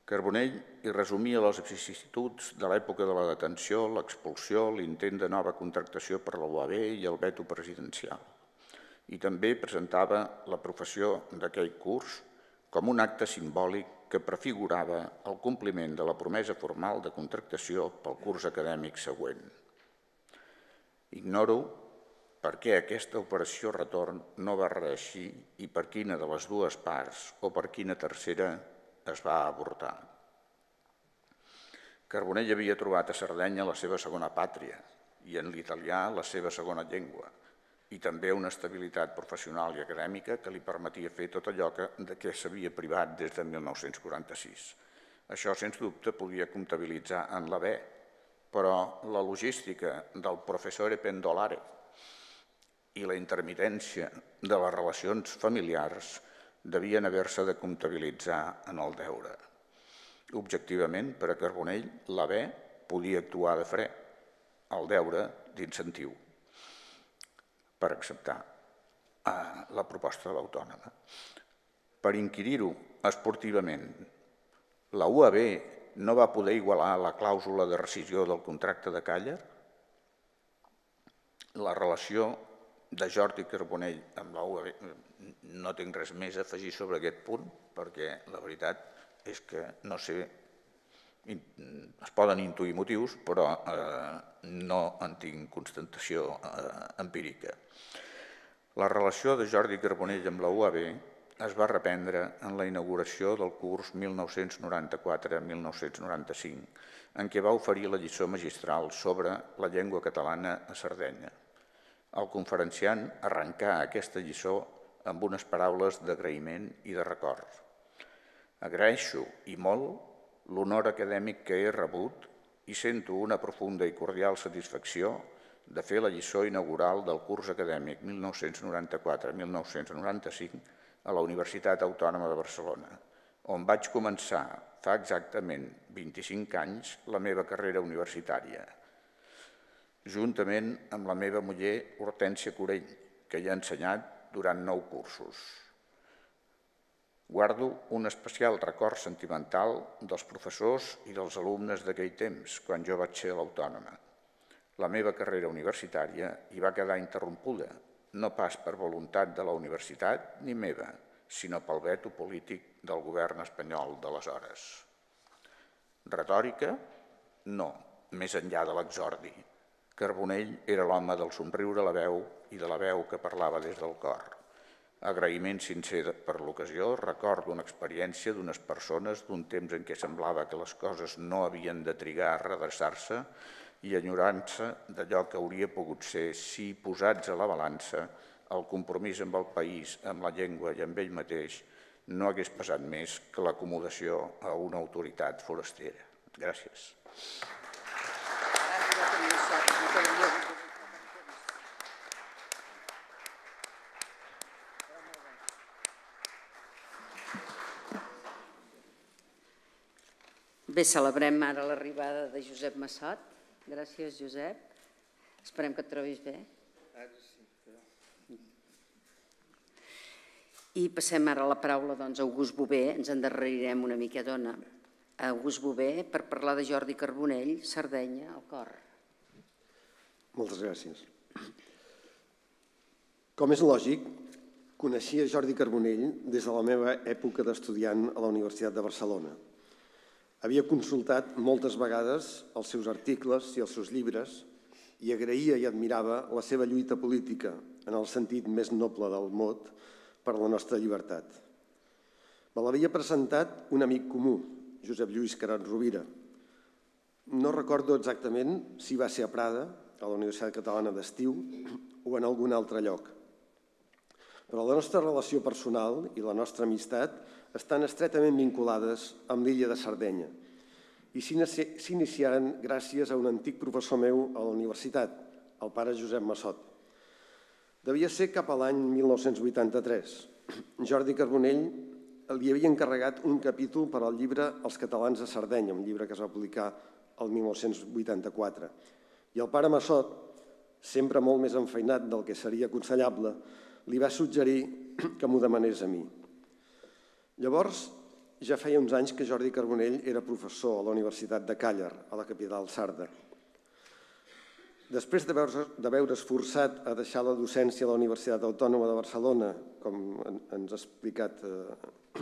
Carbonell hi resumia les vicissituds de l'època de la detenció, l'expulsió, l'intent de nova contractació per la UAB i el veto presidencial. I també presentava la professió d'aquell curs com un acte simbòlic que prefigurava el compliment de la promesa formal de contractació pel curs acadèmic següent. Ignoro per què aquesta operació retorn no va reeixir i per quina de les dues parts o per quina tercera es va avortar. Carbonell havia trobat a Sardenya la seva segona pàtria i en l'italià la seva segona llengua i també una estabilitat professional i acadèmica que li permetia fer tot allò de què s'havia privat des de 1946. Això, sens dubte, podia comptabilitzar en l'haver, però la logística del professor pendolare i la intermitència de les relacions familiars devien haver-se de comptabilitzar en el deure. Objectivament, per a Carbonell, l'haver podia actuar de fre, el deure d'incentiu, per acceptar la proposta de l'Autònoma. Per inquirir-ho esportivament, la UAB no va poder igualar la clàusula de rescissió del contracte de Càller? La relació de Jordi Carbonell amb la UAB, no tinc res més a afegir sobre aquest punt, perquè la veritat és que no sé, es poden intuir motius, però no en tinc constatació empírica. La relació de Jordi Carbonell amb la UAB es va reprendre en la inauguració del curs 1994-1995, en què va oferir la lliçó magistral sobre la llengua catalana a Sardenya. El conferenciant arrencà aquesta lliçó amb unes paraules d'agraïment i de record. Agraeixo, i molt, l'honor acadèmic que he rebut i sento una profunda i cordial satisfacció de fer la lliçó inaugural del curs acadèmic 1994-1995 a la Universitat Autònoma de Barcelona, on vaig començar fa exactament 25 anys la meva carrera universitària, juntament amb la meva muller Hortènsia Curell, que hi ha ensenyat durant 9 cursos. Guardo un especial record sentimental dels professors i dels alumnes d'aquell temps, quan jo vaig ser a l'Autònoma. La meva carrera universitària hi va quedar interrompuda, no pas per voluntat de la universitat ni meva, sinó pel veto polític del govern espanyol d'aleshores. Retòrica? No, més enllà de l'exordi. Carbonell era l'home del somriure a la veu i de la veu que parlava des del cor. Agraïment sincer per l'ocasió, record d'una experiència d'unes persones d'un temps en què semblava que les coses no havien de trigar a redreçar-se i enyorant-se d'allò que hauria pogut ser si, posats a la balança, el compromís amb el país, amb la llengua i amb ell mateix no hagués passat més que l'acomodació a una autoritat forastera. Gràcies. Bé, celebrem ara l'arribada de Josep Massot. Gràcies, Josep. Esperem que et trobis bé. I passem ara a la paraula a August Bover, ens endarrerirem una miquetona. August Bover per parlar de Jordi Carbonell, Sardenya, al cor. Moltes gràcies. Com és lògic, coneixia Jordi Carbonell des de la meva època d'estudiant a la Universitat de Barcelona. Havia consultat moltes vegades els seus articles i els seus llibres i agraïa i admirava la seva lluita política en el sentit més noble del mot per la nostra llibertat. Me l'havia presentat un amic comú, Josep-Lluís Carod-Rovira. No recordo exactament si va ser a Prada, a la Universitat Catalana d'Estiu, o en algun altre lloc. Però la nostra relació personal i la nostra amistat estan estretament vinculades amb l'illa de Sardenya i s'iniciaren gràcies a un antic professor meu a la universitat, el pare Josep Massot. Devia ser cap a l'any 1983. Jordi Carbonell li havia encarregat un capítol per al llibre Els catalans de Sardenya, un llibre que es va publicar el 1984. I el pare Massot, sempre molt més enfeinat del que seria aconsellable, li va suggerir que m'ho demanés a mi. Llavors, ja feia uns anys que Jordi Carbonell era professor a la Universitat de Càller, a la capital sarda. Després d'haver-se forçat a deixar la docència a la Universitat Autònoma de Barcelona, com ens ha explicat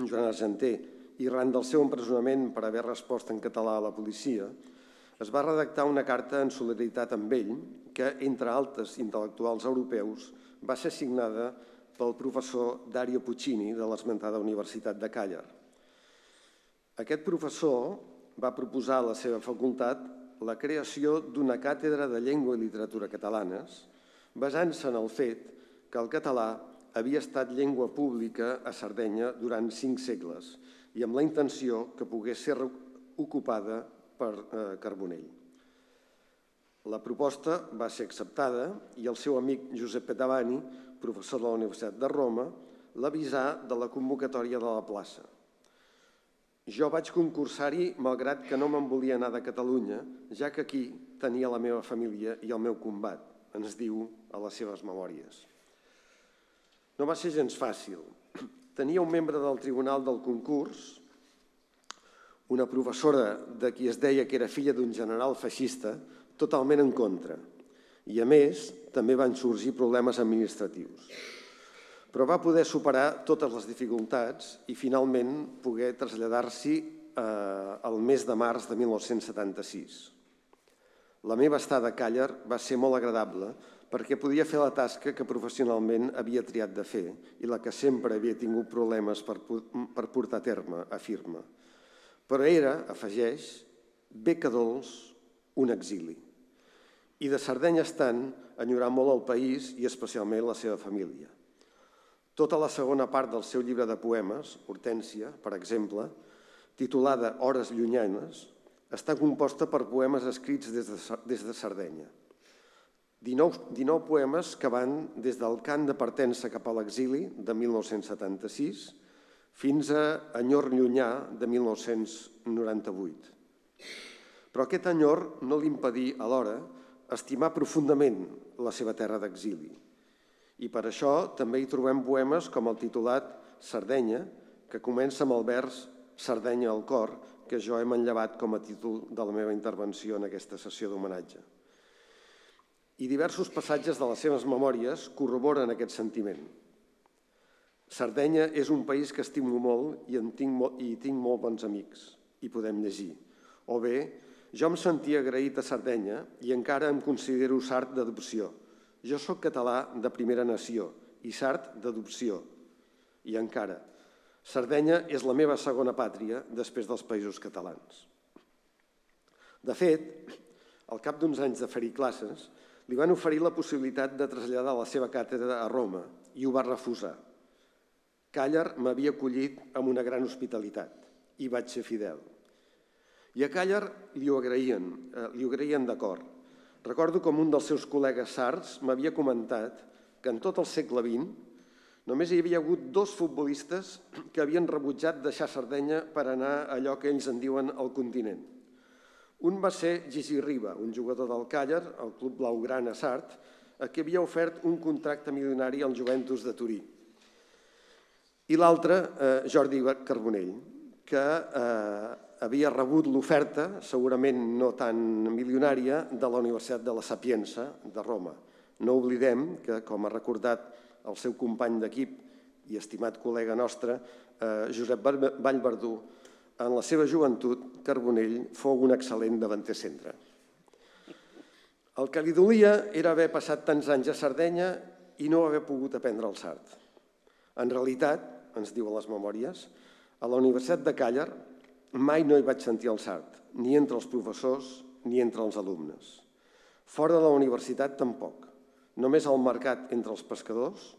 Joan A. Argenter, i arran del seu empresonament per haver respost en català a la policia, es va redactar una carta en solidaritat amb ell que, entre altres intel·lectuals europeus, va ser signada pel professor Dario Puccini de l'esmentada Universitat de Càller. Aquest professor va proposar a la seva facultat la creació d'una càtedra de llengua i literatura catalanes basant-se en el fet que el català havia estat llengua pública a Sardenya durant 5 segles i amb la intenció que pogués ser ocupada per Carbonell. La proposta va ser acceptada i el seu amic Josep Benet, professor de la Universitat de Roma, l'avisà de la convocatòria de la plaça. Jo vaig concursar-hi malgrat que no me'n volia anar de Catalunya, ja que aquí tenia la meva família i el meu combat, ens diu a les seves memòries. No va ser gens fàcil. Tenia un membre del tribunal del concurs, una professora de qui es deia que era filla d'un general feixista, totalment en contra. I a més, també van sorgir problemes administratius. Però va poder superar totes les dificultats i finalment poder traslladar-s'hi al mes de març de 1976. La meva estada a Càller va ser molt agradable perquè podia fer la tasca que professionalment havia triat de fer i la que sempre havia tingut problemes per portar a terme, afirma. Però era, afegeix, bé que dolç, un exili. I de Sardenya estant, enyorà molt el país i especialment la seva família. Tota la segona part del seu llibre de poemes, Hortènsia, per exemple, titulada Hores llunyanes, està composta per poemes escrits des de Sardenya. 19 poemes que van des del cant de partença cap a l'exili de 1976 fins a Enyor llunyà de 1998. Però aquest enyor no li impedí alhora estimar profundament la seva terra d'exili. I per això també hi trobem poemes com el titulat Sardenya, que comença amb el vers Sardenya al cor, que jo he manllevat com a títol de la meva intervenció en aquesta sessió d'homenatge. I diversos passatges de les seves memòries corroboren aquest sentiment. Sardenya és un país que estimo molt i tinc molt bons amics, i podem llegir. O bé, jo em sentia agraït a Sardenya i encara em considero sard d'adopció. Jo sóc català de primera nació i sard d'adopció. I encara, Sardenya és la meva segona pàtria després dels països catalans. De fet, al cap d'uns anys de fer-hi classes, li van oferir la possibilitat de traslladar la seva càtedra a Roma i ho va refusar. Càller m'havia acollit amb una gran hospitalitat i vaig ser fidel. I a Càller li ho agraïen d'acord. Recordo com un dels seus col·legues sards m'havia comentat que en tot el segle XX Només hi havia hagut dos futbolistes que havien rebutjat deixar Sardenya per anar a allò que ells en diuen el continent. Un va ser Gigi Riba, un jugador del Càller, el club blaugrana sard, a qui havia ofert un contracte milionari al Juventus de Turí. I l'altre, Jordi Carbonell, que havia rebut l'oferta, segurament no tan milionària, de la Universitat de la Sapienza de Roma. No oblidem que, com ha recordat el seu company d'equip i estimat col·lega nostre, Josep Vallverdú, en la seva joventut, Carbonell fou un excel·lent davanter centre. El que li dolia era haver passat tants anys a Sardenya i no haver pogut aprendre el sard. En realitat, ens diuen les memòries, a la Universitat de Càller mai no hi vaig sentir el sard, ni entre els professors ni entre els alumnes. Fora de la universitat tampoc, només al mercat entre els pescadors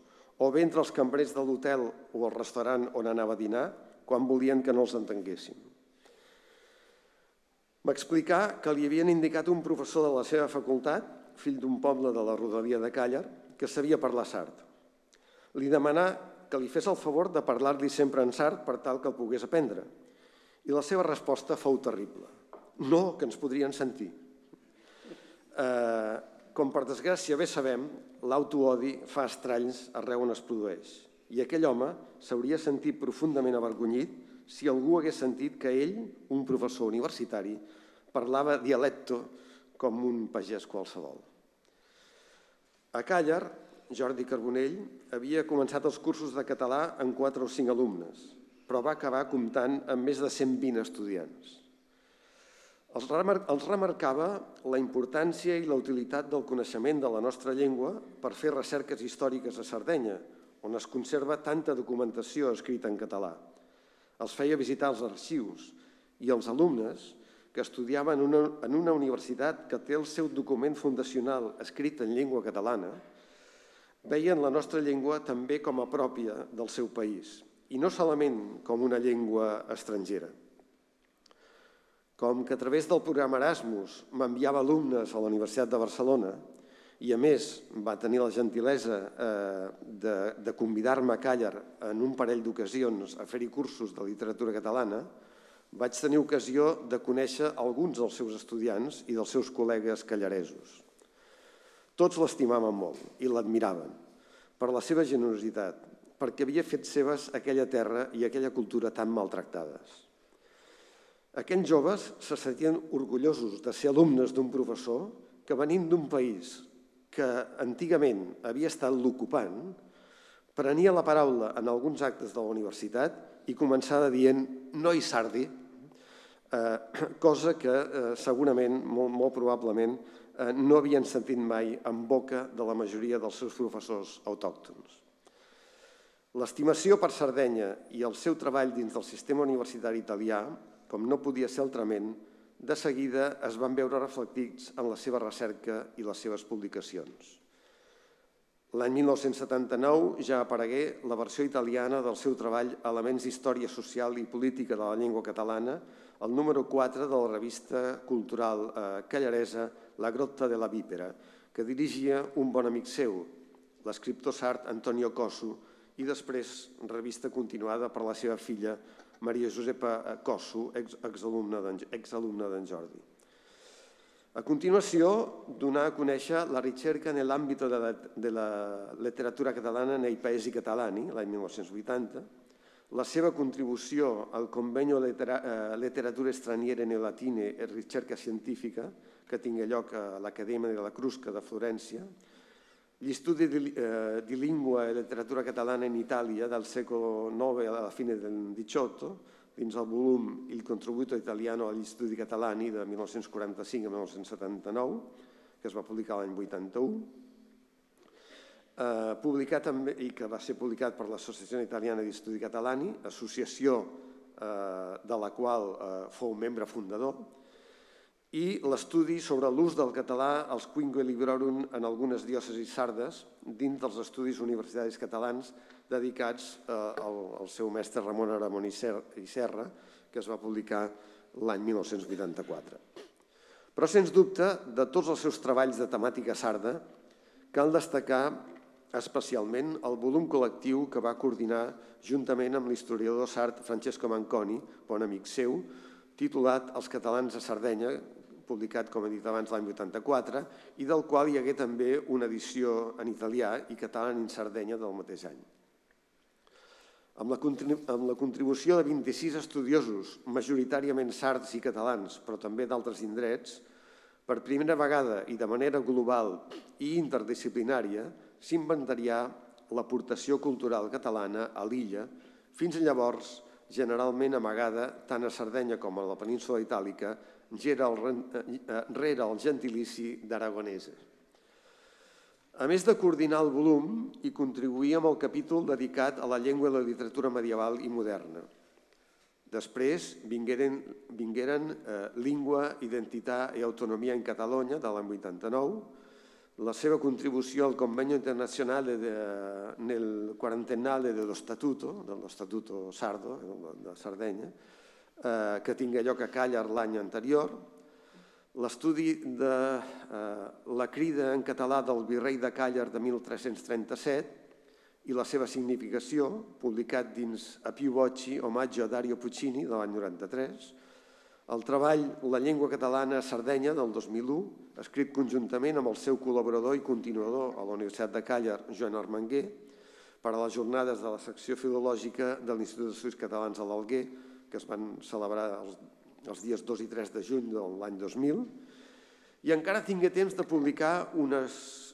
o bé entre els cambrers de l'hotel o el restaurant on anava a dinar quan volien que no els entenguéssim. M'explicà que li havien indicat un professor de la seva facultat, fill d'un poble de la rodalia de Càller, que sabia parlar sard. Li demanà que li fes el favor de parlar-li sempre en sard per tal que el pogués aprendre. I la seva resposta fou terrible. No, que ens podrien sentir. Com per desgràcia bé sabem, l'autoodi fa estralls arreu on es produeix. I aquell home s'hauria sentit profundament avergonyit si algú hagués sentit que ell, un professor universitari, parlava dialecto com un pagès qualsevol. A Càller, Jordi Carbonell havia començat els cursos de català amb 4 o 5 alumnes, però va acabar comptant amb més de 120 estudiants. Els remarcava la importància i la utilitat del coneixement de la nostra llengua per fer recerques històriques a Sardenya, on es conserva tanta documentació escrita en català. Els feia visitar els arxius i els alumnes que estudiaven en una universitat que té el seu document fundacional escrit en llengua catalana veien la nostra llengua també com a pròpia del seu país i no solament com una llengua estrangera. Com que a través del programa Erasmus m'enviava alumnes a la Universitat de Barcelona i, a més, va tenir la gentilesa de convidar-me a Càller en un parell d'ocasions a fer-hi cursos de literatura catalana, vaig tenir ocasió de conèixer alguns dels seus estudiants i dels seus col·legues callaresos. Tots l'estimaven molt i l'admiraven per la seva generositat, perquè havia fet seves aquella terra i aquella cultura tan maltractades. Aquells joves se sentien orgullosos de ser alumnes d'un professor que, venint d'un país que antigament havia estat l'ocupant, prenia la paraula en alguns actes de la universitat i començava dient «no hi sardi», cosa que segurament, molt probablement, no havien sentit mai en boca de la majoria dels seus professors autòctons. L'estimació per Sardenya i el seu treball dins del sistema universitari italià, com no podia ser altrament, de seguida es van veure reflectits en la seva recerca i les seves publicacions. L'any 1979 ja aparegué la versió italiana del seu treball Elements d'història social i política de la llengua catalana, el número 4 de la revista cultural callaresa La Grotta de la Vípera, que dirigia un bon amic seu, l'escriptor sard Antonio Cossu, i després revista continuada per la seva filla, Maria Josepa Cossu, exalumna d'en Jordi. A continuació, donar a conèixer la ricerca en l'àmbit de la literatura catalana nei paesi catalani, l'any 1980, la seva contribució al Convenio Letteratura Straniera Neolatine e Ricerca Científica, que tingué lloc a l'Acadèmia de la Crusca de Florència, gli studi di lingua e letteratura catalana in Italia dal secolo IX alla fine del XVIII, dins al volum Il contributo italiano agli studi catalani de 1945 a 1979, que es va publicar l'any 81, i que va ser publicat per l'Associació Italiana di Studi Catalani, associació de la qual fou membre fundador, i l'estudi sobre l'ús del català als Quinque Librorum en algunes diòcesis sardes dins dels estudis universitaris catalans dedicats al seu mestre Ramon Aramon i Serra, que es va publicar l'any 1984. Però, sens dubte, de tots els seus treballs de temàtica sarda, cal destacar especialment el volum col·lectiu que va coordinar juntament amb l'historiador sard Francesco Manconi, bon amic seu, titulat Els catalans a Sardenya, publicat, com he dit abans, l'any 84, i del qual hi hagué també una edició en italià i català en Sardenya del mateix any. Amb la contribució de 26 estudiosos, majoritàriament sards i catalans, però també d'altres indrets, per primera vegada i de manera global i interdisciplinària s'inventarià l'aportació cultural catalana a l'illa, fins llavors generalment amagada tant a Sardenya com a la península itàlica, rere el gentilici d'aragonesa. A més de coordinar el volum, hi contribuïa amb el capítol dedicat a la llengua i la literatura medieval i moderna. Després vingueren Lingua, Identitat i Autonomia en Catalunya, de l'any 89, la seva contribució al Convenio Internacional nel Quarantennale dello Statuto, dello Statuto Sardo, de Sardenya, que tingué lloc a Càller l'any anterior, l'estudi de la crida en català del virrei de Càller de 1337 i la seva significació, publicat dins A Più Voci, Omaggio a Dario Puccini, de l'any 93, el treball La llengua catalana a Sardenya, del 2001, escrit conjuntament amb el seu col·laborador i continuador a la Universitat de Càller, Joan Armenguer, per a les jornades de la secció filològica de l'Institut d'Estudis Catalans a l'Alguer, que es van celebrar els dies 2 i 3 de juny de l'any 2000, i encara tingué temps de publicar unes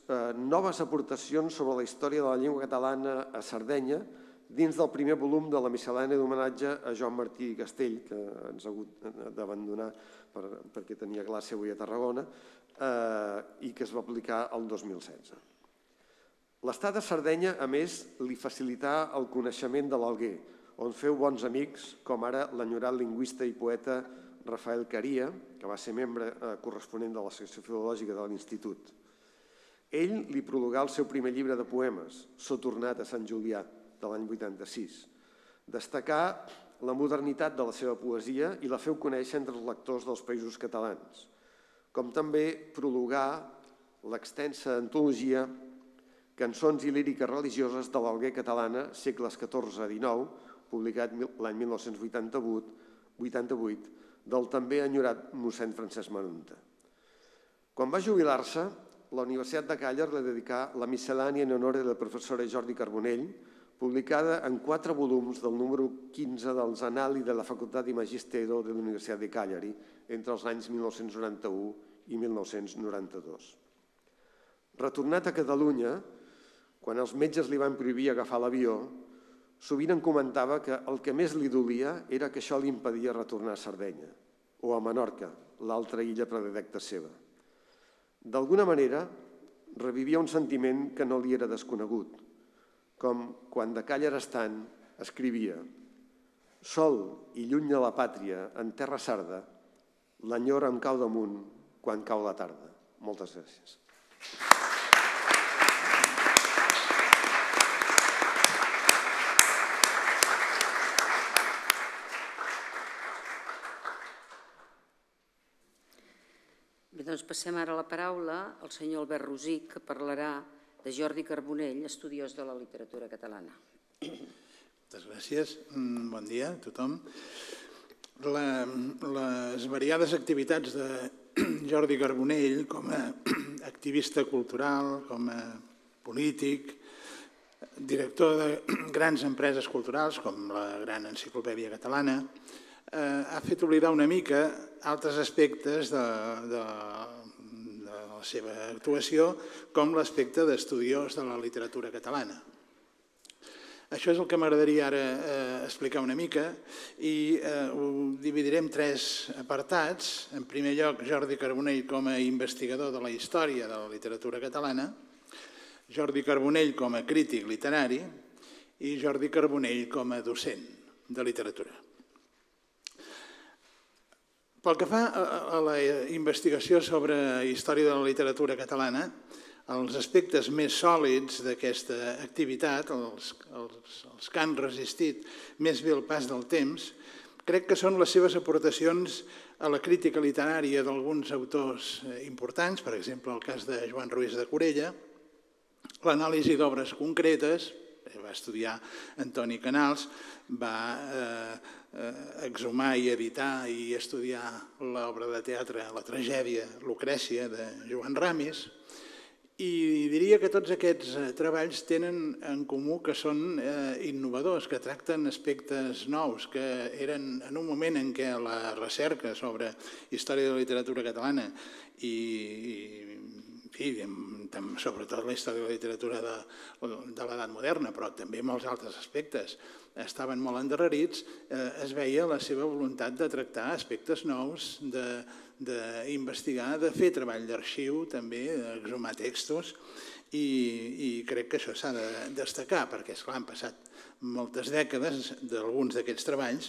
noves aportacions sobre la història de la llengua catalana a Sardenya dins del primer volum de la miscel·lània d'homenatge a Joan Martí i Castell, que ens ha hagut d'abandonar perquè tenia classe avui a Tarragona, i que es va publicar el 2016. L'estat a Sardenya, a més, li facilità el coneixement de l'Alguer, on feu bons amics, com ara l'enyorat lingüista i poeta Rafael Caria, que va ser membre corresponent de la secció filològica de l'Institut. Ell li prologà el seu primer llibre de poemes, Sóc tornat a Sant Julià, de l'any 86. Destacà la modernitat de la seva poesia i la feu conèixer entre els lectors dels països catalans, com també prologà l'extensa antologia Cançons i líriques religioses de l'Alguer catalana, segles XIV-XIX, publicat l'any 1988, del també enyorat mossèn Francesc Marunta. Quan va jubilar-se, la Universitat de Càller li dedicà la miscel·lània en honor de la professora Jordi Carbonell, publicada en 4 volums del número 15 dels Annali de la Facultat de Magistero de la Universitat de Càller, entre els anys 1991 i 1992. Retornat a Catalunya, quan els metges li van prohibir agafar l'avió, sovint em comentava que el que més li dolia era que això li impedia retornar a Sardenya o a Menorca, l'altra illa predilecta seva. D'alguna manera, revivia un sentiment que no li era desconegut, com quan de Càller estant escrivia «Sol i lluny de la pàtria, en terra sarda, l'enyor em cau damunt quan cau la tarda». Moltes gràcies. Doncs passem ara la paraula al senyor Albert Rosic, que parlarà de Jordi Carbonell, estudiós de la literatura catalana. Moltes gràcies. Bon dia a tothom. Les variades activitats de Jordi Carbonell com a activista cultural, com a polític, director de grans empreses culturals com la Gran Enciclopèdia Catalana, ha fet oblidar una mica altres aspectes de la seva actuació, com l'aspecte d'estudiós de la literatura catalana. Això és el que m'agradaria ara explicar una mica i ho dividiré en 3 apartats. En primer lloc, Jordi Carbonell com a investigador de la història de la literatura catalana, Jordi Carbonell com a crític literari i Jordi Carbonell com a docent de literatura. Pel que fa a la investigació sobre història de la literatura catalana, els aspectes més sòlids d'aquesta activitat, els que han resistit més bé el pas del temps, crec que són les seves aportacions a la crítica literària d'alguns autors importants, per exemple el cas de Joan Roís de Corella, L'anàlisi d'obres concretes, va estudiar Antoni Canals, va exhumar i editar i estudiar l'obra de teatre, la tragèdia Lucrècia de Joan Ramis, i diria que tots aquests treballs tenen en comú que són innovadors, que tracten aspectes nous, que eren en un moment en què la recerca sobre història de la literatura catalana i sobretot la història de la literatura de l'edat moderna, però també molts altres aspectes, estaven molt endarrerits, es veia la seva voluntat de tractar aspectes nous, d'investigar, de fer treball d'arxiu, també d'exhumar textos, i crec que això s'ha de destacar, perquè esclar, han passat moltes dècades d'alguns d'aquests treballs,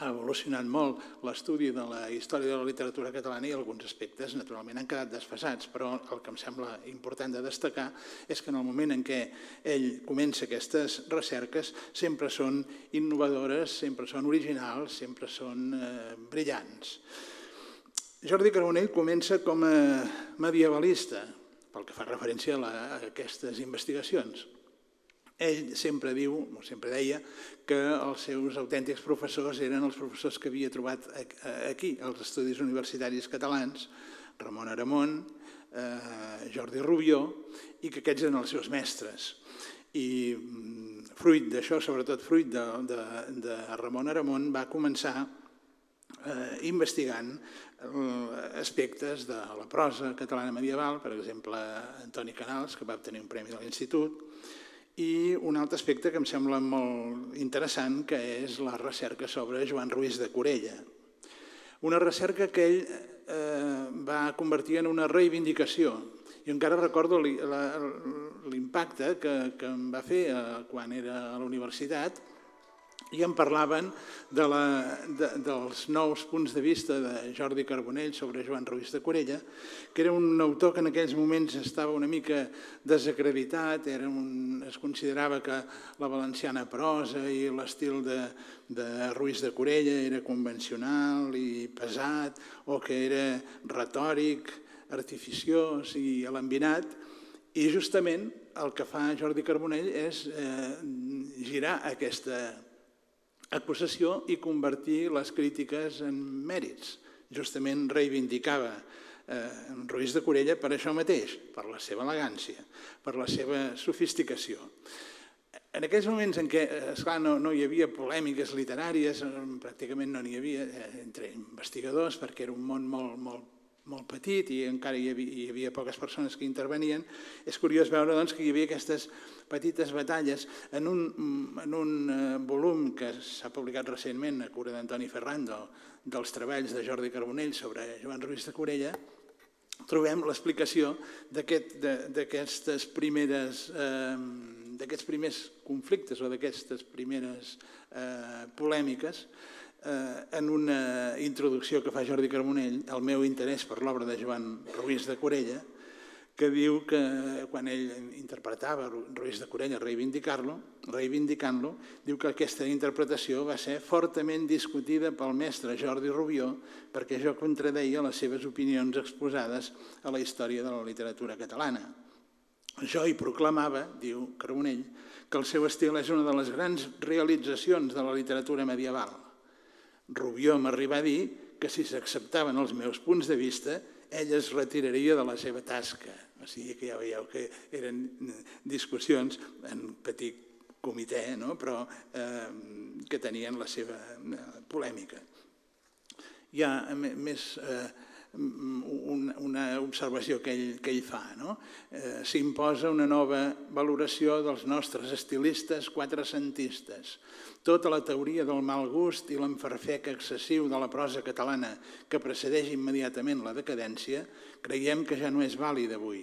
ha evolucionat molt l'estudi de la història de la literatura catalana i alguns aspectes naturalment han quedat desfasats, però el que em sembla important de destacar és que en el moment en què ell comença aquestes recerques sempre són innovadores, sempre són originals, sempre són brillants. Jordi Carbonell comença com a medievalista, pel que fa referència a aquestes investigacions. Ell sempre diu, o sempre deia, que els seus autèntics professors eren els professors que havia trobat aquí, als Estudis Universitaris Catalans, Ramon Aramon, Jordi Rubió, i que aquests eren els seus mestres. I fruit d'això, sobretot fruit de Ramon Aramon, va començar investigant aspectes de la prosa catalana medieval, per exemple, Antoni Canals, que va obtenir un premi de l'Institut, i un altre aspecte que em sembla molt interessant, que és la recerca sobre Joan Roís de Corella. Una recerca que ell va convertir en una reivindicació. I encara recordo l'impacte que em va fer quan era a la universitat i em parlaven dels nous punts de vista de Jordi Carbonell sobre Joan Roís de Corella, que era un autor que en aquells moments estava una mica desacreditat, es considerava que la valenciana prosa i l'estil de Roís de Corella era convencional i pesat, o que era retòric, artificiós i alambinat, i justament el que fa Jordi Carbonell és girar aquesta acusació i convertir les crítiques en mèrits. Justament reivindicava Roís de Corella per això mateix, per la seva elegància, per la seva sofisticació. En aquells moments en què, esclar, no hi havia polèmiques literàries, pràcticament no n'hi havia entre investigadors, perquè era un món molt petit i encara hi havia poques persones que intervenien, és curiós veure que hi havia aquestes petites batalles en un volum que s'ha publicat recentment a cura d'Antoni Ferrando dels treballs de Jordi Carbonell sobre Joan Roís de Corella. Trobem l'explicació d'aquests primers conflictes o d'aquestes primeres polèmiques en una introducció que fa Jordi Carbonell al meu interès per l'obra de Joan Roís de Corella, que diu que quan ell interpretava Roís de Corella reivindicant-lo, diu que aquesta interpretació va ser fortament discutida pel mestre Jordi Rubió perquè jo contradeia les seves opinions exposades a la història de la literatura catalana. Jo hi proclamava, diu Carbonell, que el seu estil és una de les grans realitzacions de la literatura medieval. Rubió m'arribà a dir que si s'acceptaven els meus punts de vista, ell es retiraria de la seva tasca. O sigui que ja veieu que eren discussions en petit comitè, però que tenien la seva polèmica. Hi ha més una observació que ell fa. S'imposa una nova valoració dels nostres estilistes quatrecentistes. Tota la teoria del mal gust i l'enferfec excessiu de la prosa catalana que precedeix immediatament la decadència creiem que ja no és vàlid avui,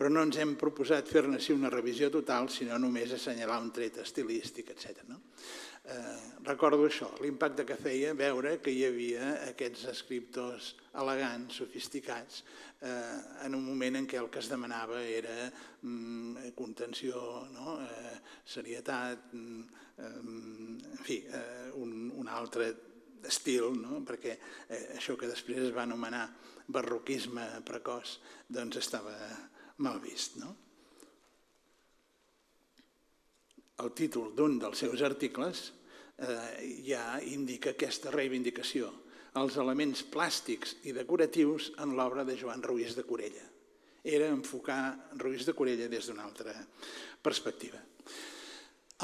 però no ens hem proposat fer-ne així una revisió total, sinó només assenyalar un tret estilístic, etc. Recordo això, l'impacte que feia veure que hi havia aquests escriptors elegants, sofisticats, en un moment en què el que es demanava era contenció, serietat, en fi, un altre estil, perquè això que després es va anomenar barroquisme precoç doncs estava mal vist. el títol d'un dels seus articles ja indica aquesta reivindicació, els elements plàstics i decoratius en l'obra de Joan Roís de Corella. Era enfocar Roís de Corella des d'una altra perspectiva.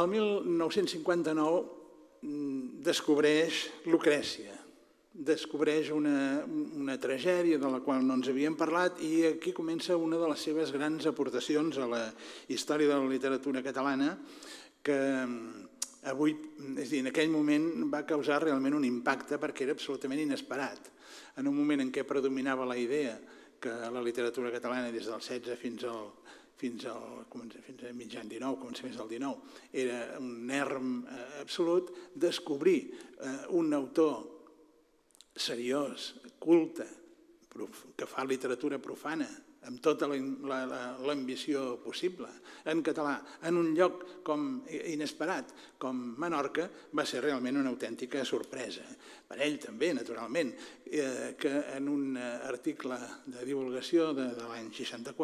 El 1959 descobreix Lucrècia, descobreix una tragèdia de la qual no ens havíem parlat i aquí comença una de les seves grans aportacions a la història de la literatura catalana que avui, és a dir, en aquell moment va causar realment un impacte perquè era absolutament inesperat. En un moment en què predominava la idea que la literatura catalana des del XVI fins a mitjan XIX, començaments del XIX, era un erm absolut, descobrir un autor seriós, culte, que fa literatura profana, amb tota l'ambició possible, en català, en un lloc com inesperat, com Menorca, va ser realment una autèntica sorpresa. Per ell també, naturalment, que en un article de divulgació de l'any 64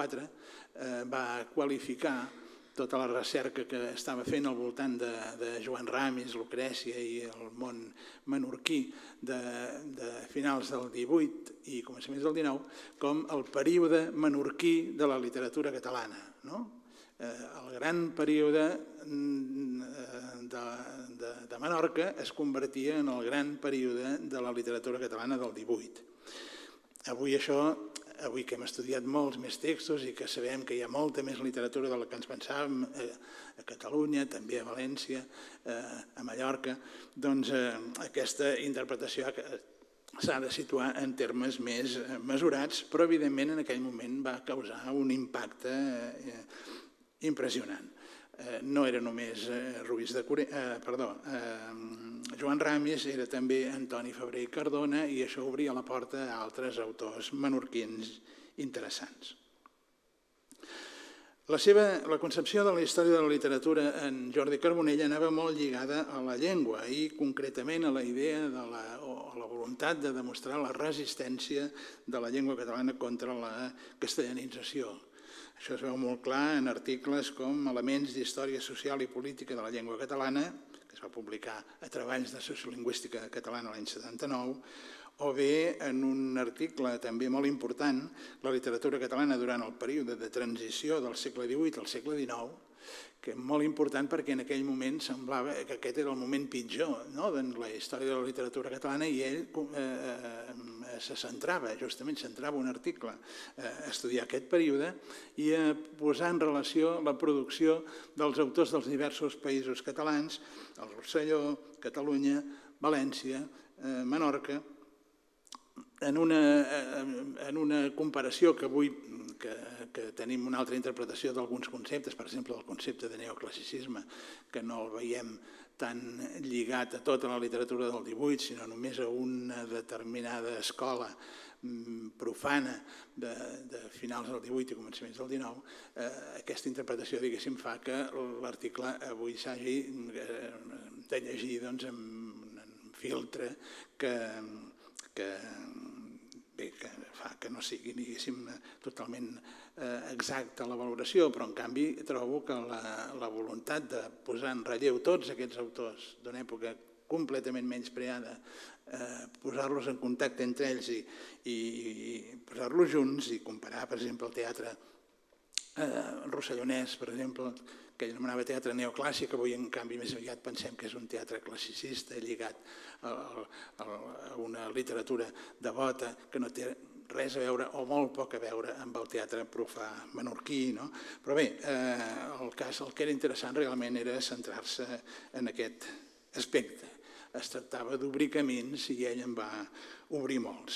va qualificar tota la recerca que estava fent al voltant de Joan Ramis, Lucrècia i el món menorquí de finals del XVIII i començaments del XIX, com el període menorquí de la literatura catalana, el gran període de Menorca es convertia en el gran període de la literatura catalana del XVIII. Avui això... Avui que hem estudiat molts més textos i que sabem que hi ha molta més literatura de la que ens pensàvem a Catalunya, també a València, a Mallorca, doncs aquesta interpretació s'ha de situar en termes més mesurats, però evidentment en aquell moment va causar un impacte impressionant. No era només Joan Ramis, era també Antoni Febrer i Cardona i això obria la porta a altres autors menorquins interessants. La concepció de la història de la literatura en Jordi Carbonell anava molt lligada a la llengua i concretament a la idea o la voluntat de demostrar la resistència de la llengua catalana contra la castellanització. Això es veu molt clar en articles com Elements d'història social i política de la llengua catalana, que es va publicar a Treballs de Sociolingüística Catalana l'any 79, o bé en un article també molt important, La literatura catalana durant el període de transició del segle XVIII al segle XIX, que és molt important perquè en aquell moment semblava que aquest era el moment pitjor de la història de la literatura catalana i ell se centrava, justament centrava un article a estudiar aquest període i a posar en relació la producció dels autors dels diversos països catalans, el Rosselló, Catalunya, València, Menorca, en una comparació que avui tenim una altra interpretació d'alguns conceptes, per exemple el concepte de neoclassicisme, que no el veiem tan lligat a tota la literatura del XVIII, sinó només a una determinada escola profana de finals del XVIII i començaments del XIX, aquesta interpretació, diguéssim, fa que l'article avui s'hagi de llegir amb un filtre que fa que no sigui totalment exacta la valoració, però en canvi trobo que la voluntat de posar en relleu tots aquests autors d'una època completament menyspreada, posar-los en contacte entre ells i posar-los junts i comparar, per exemple, el teatre rossellonès, per exemple, que ell anomenava teatre neoclàssic, avui en canvi més aviat pensem que és un teatre classicista lligat a una literatura devota que no té res a veure o molt poc a veure amb el teatre profà menorquí. Però bé, el que era interessant realment era centrar-se en aquest aspecte. Es tractava d'obrir camins i ell en va obrir molts.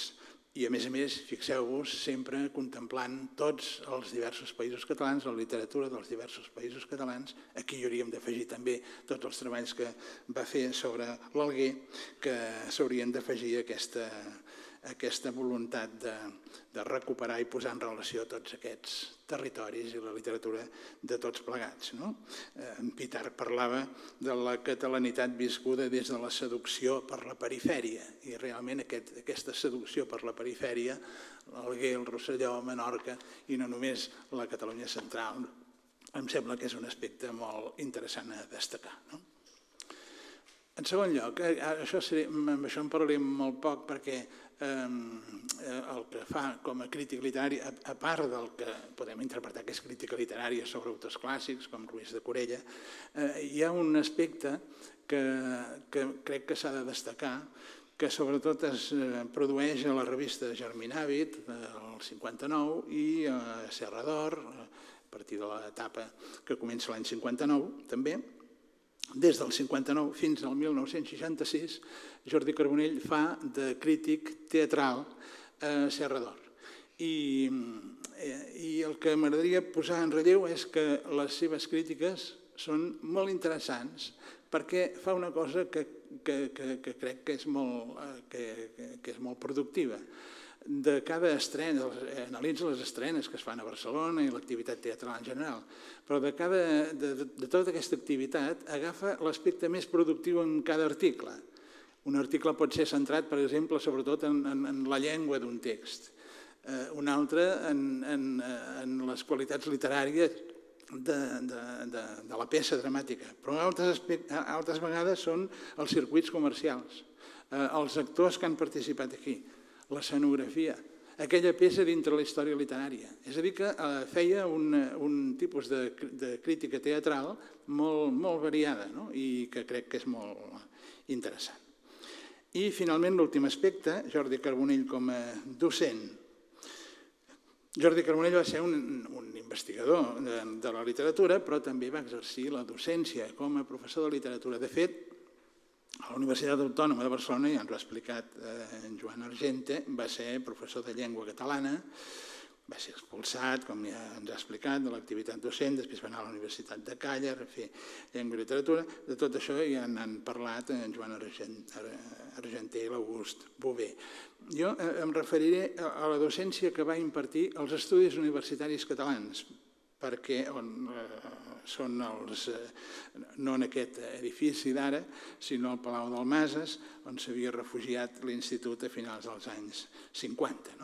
I a més, fixeu-vos, sempre contemplant tots els diversos països catalans, la literatura dels diversos països catalans, aquí hi hauríem d'afegir també tots els treballs que va fer sobre l'Alguer, que s'haurien d'afegir aquesta voluntat de recuperar i posar en relació tots aquests territoris i la literatura de tots plegats. En Pitarch parlava de la catalanitat viscuda des de la seducció per la perifèria i realment aquesta seducció per la perifèria, l'Alguer, el Rosselló, Menorca i no només la Catalunya central em sembla que és un aspecte molt interessant a destacar. En segon lloc, amb això en parlarem molt poc perquè el que fa com a crític literari, a part del que podem interpretar que és crítica literària sobre autors clàssics com Roís de Corella, hi ha un aspecte que crec que s'ha de destacar, que sobretot es produeix a la revista Germinàvit, el 59, i a Serra d'Or, a partir de l'etapa que comença l'any 59, també. Des del 59 fins al 1966, Jordi Carbonell fa de crític teatral a Serra d'Or. I el que m'agradaria posar en relleu és que les seves crítiques són molt interessants perquè fa una cosa que crec que és molt productiva. De cada estrena, analitza les estrenes que es fan a Barcelona i l'activitat teatral en general, però de tota aquesta activitat agafa l'aspecte més productiu en cada article. Un article pot ser centrat, per exemple, sobretot en la llengua d'un text, un altre en les qualitats literàries de la peça dramàtica, però altres vegades són els circuits comercials, els actors que han participat aquí, l'escenografia, aquella peça dintre la història literària. És a dir, que feia un tipus de crítica teatral molt variada i que crec que és molt interessant. I finalment l'últim aspecte, Jordi Carbonell com a docent. Jordi Carbonell va ser un investigador de la literatura, però també va exercir la docència com a professor de literatura. De fet, a la Universitat Autònoma de Barcelona, ja ens ho ha explicat en Joan Argenter, va ser professor de llengua catalana, va ser expulsat, com ja ens ha explicat, de l'activitat docent, després va anar a la Universitat de Càller a fer llengua i literatura. De tot això ja n'han parlat en Joan Argenter i l'August Bover. Jo em referiré a la docència que va impartir als Estudis Universitaris Catalans, perquè són els, no en aquest edifici d'ara, sinó al Palau del Mases, on s'havia refugiat l'Institut a finals dels anys 50.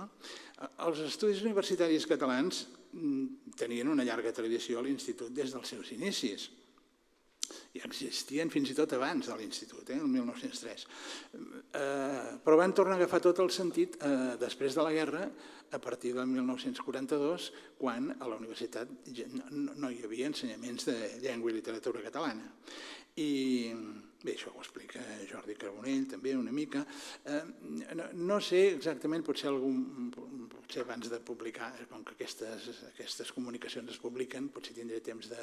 Els Estudis Universitaris Catalans tenien una llarga tradició a l'Institut des dels seus inicis. I existien fins i tot abans de l'Institut, el 1903. Però van tornar a agafar tot el sentit després de la guerra, a partir del 1942, quan a la universitat no hi havia ensenyaments de llengua i literatura catalana. I bé, això ho explica Jordi Carbonell també una mica. No sé exactament, potser abans de publicar, com que aquestes comunicacions es publiquen, potser tindré temps de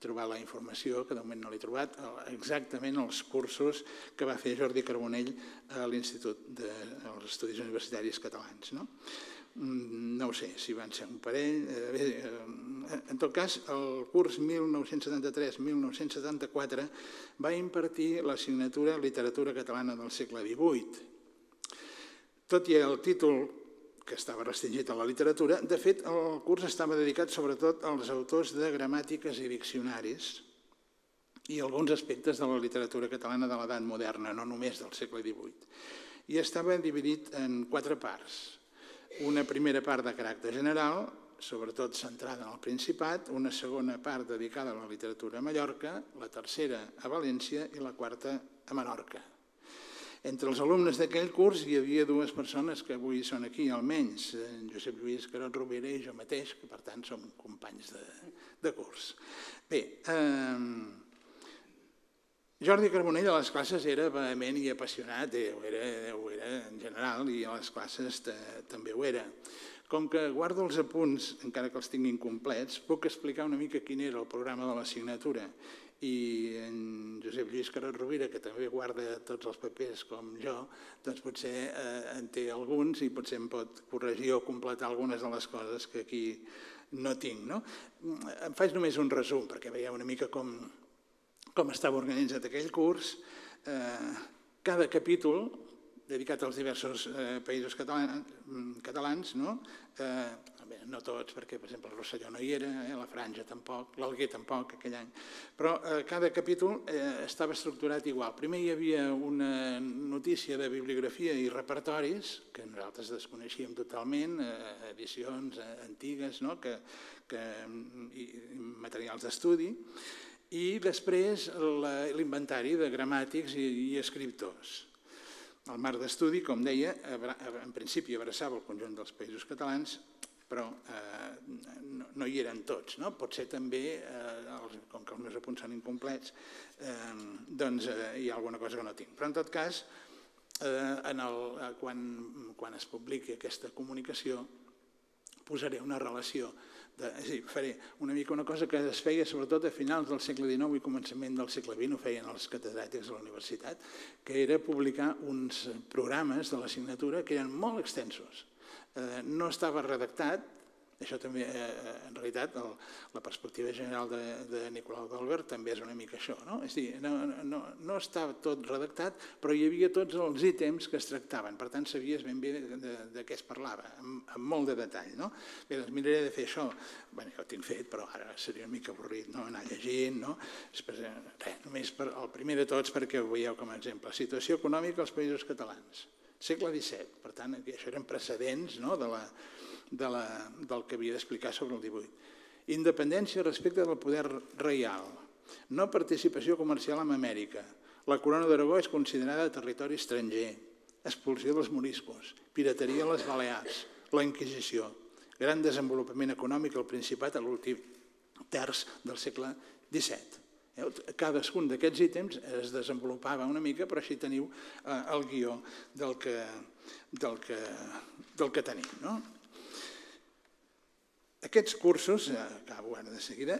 trobar la informació, que de moment no l'he trobat, exactament els cursos que va fer Jordi Carbonell a l'Institut dels Estudis Universitaris Catalans. No ho sé, si van ser un parell. En tot cas, el curs 1973-1974 va impartir l'assignatura Literatura Catalana del segle XVIII. Tot i el títol que estava restringit a la literatura, de fet, el curs estava dedicat sobretot als autors de gramàtiques i diccionaris i alguns aspectes de la literatura catalana de l'edat moderna, no només del segle XVIII. I estava dividit en quatre parts. Una primera part de caràcter general, sobretot centrada en el Principat, una segona part dedicada a la literatura a Mallorca, la tercera a València i la quarta a Menorca. Entre els alumnes d'aquell curs hi havia dues persones que avui són aquí, almenys, en Josep-Lluís Carod-Rovira i jo mateix, que per tant som companys de curs. Bé, Jordi Carbonell a les classes era vehement i apassionat, ho era en general, i a les classes també ho era. Com que guardo els apunts, encara que els tinguin complets, puc explicar una mica quin era el programa de l'assignatura. I en Josep Lluís Carod-Rovira, que també guarda tots els papers com jo, doncs potser en té alguns i potser em pot corregir o completar algunes de les coses que aquí no tinc. Em faig només un resum, perquè veieu una mica com estava organitzat aquell curs. Cada capítol dedicat als diversos països catalans, no tots, perquè per exemple el Rosselló no hi era, la Franja tampoc, l'Alguer tampoc aquell any, però cada capítol estava estructurat igual. Primer hi havia una notícia de bibliografia i repertoris, que nosaltres desconeixíem totalment, edicions antigues, materials d'estudi, i després l'inventari de gramàtics i escriptors. El marc d'estudi, com deia, en principi abraçava el conjunt dels països catalans, però no hi eren tots. Potser també, com que els meus apunts són incomplets, doncs hi ha alguna cosa que no tinc. Però en tot cas, quan es publiqui aquesta comunicació, posaré una relació. Faré una mica una cosa que es feia sobretot a finals del segle XIX i començament del segle XX, ho feien els catedràtics a la universitat, que era publicar uns programes de l'assignatura que eren molt extensos. No estava redactat, això també, en realitat, la perspectiva general de Nicolau d'Albert també és una mica això. És a dir, no estava tot redactat, però hi havia tots els ítems que es tractaven. Per tant, sabies ben bé de què es parlava, amb molt de detall. Bé, doncs miraré de fer això. Bé, ja ho tinc fet, però ara seria una mica avorrit anar llegint. Només el primer de tots, perquè ho veieu com a exemple. Situació econòmica als països catalans. Segle XVII, per tant, això eren precedents de la... del que havia d'explicar sobre el 18. Independència respecte del poder reial. No participació comercial amb Amèrica. La corona d'Aragó és considerada territori estranger. Expulsió dels moriscos. Pirateria a les Balears. La Inquisició. Gran desenvolupament econòmic al Principat a l'últim terç del segle XVII. Cadascun d'aquests ítems es desenvolupava una mica, però així teniu el guió del que tenim, no? Aquests cursos, acabo ara de seguida,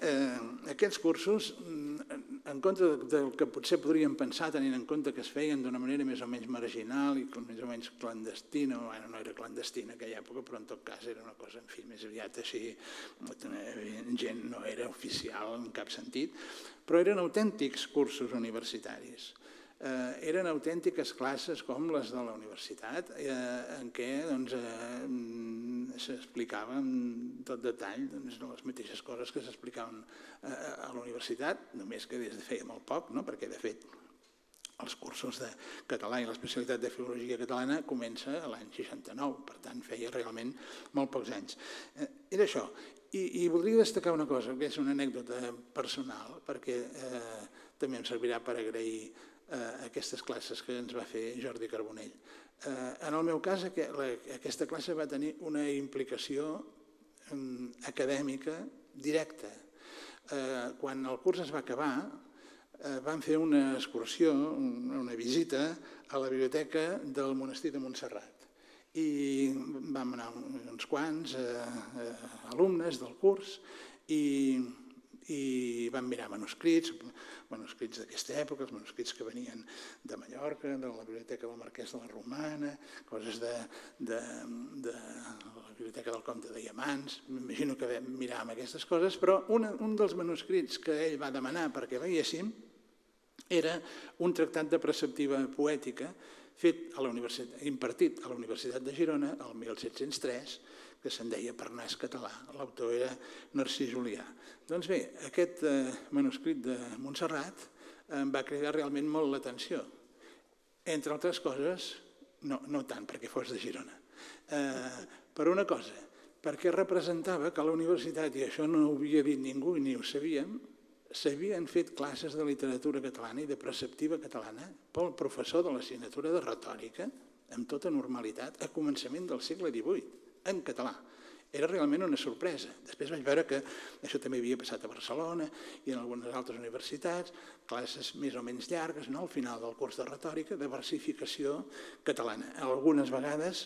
en compte del que potser podríem pensar, tenint en compte que es feien d'una manera més o menys marginal i més o menys clandestina, o no era clandestina en aquella època, però en tot cas era una cosa, en fi, més aviat així, gent no era oficial en cap sentit, però eren autèntics cursos universitaris. Eren autèntiques classes com les de la universitat, en què s'explicava amb tot detall les mateixes coses que s'explicaven a la universitat, només que des de feia molt poc, perquè de fet els cursos de català i l'especialitat de filologia catalana comença l'any 69, per tant feia realment molt pocs anys. Era això, i voldria destacar una cosa, que és una anècdota personal, perquè també em servirà per agrair aquestes classes que ens va fer Jordi Carbonell. En el meu cas, aquesta classe va tenir una implicació acadèmica directa. Quan el curs es va acabar, vam fer una excursió, una visita a la biblioteca del monestir de Montserrat. I vam anar uns quants alumnes del curs i van mirar manuscrits d'aquesta època, els manuscrits que venien de Mallorca, de la biblioteca del Marquès de la Romana, coses de la biblioteca del Comte de Diamants, m'imagino que miràvem aquestes coses, però un dels manuscrits que ell va demanar perquè veiéssim era un tractat de preceptiva poètica impartit a la Universitat de Girona el 1703, que se'n deia Parnàs català, l'autor era Narcís Julià. Doncs bé, aquest manuscrit de Montserrat em va cridar realment molt l'atenció. Entre altres coses, no tant perquè fos de Girona, per una cosa, perquè representava que a la universitat, i això no ho havia dit ningú i ni ho sabíem, s'havien fet classes de literatura catalana i de preceptiva catalana pel professor de l'assignatura de retòrica, amb tota normalitat, a començament del segle XVIII. En català. Era realment una sorpresa. Després vaig veure que això també havia passat a Barcelona i en algunes altres universitats, classes més o menys llargues, al final del curs de retòrica, de versificació catalana. Algunes vegades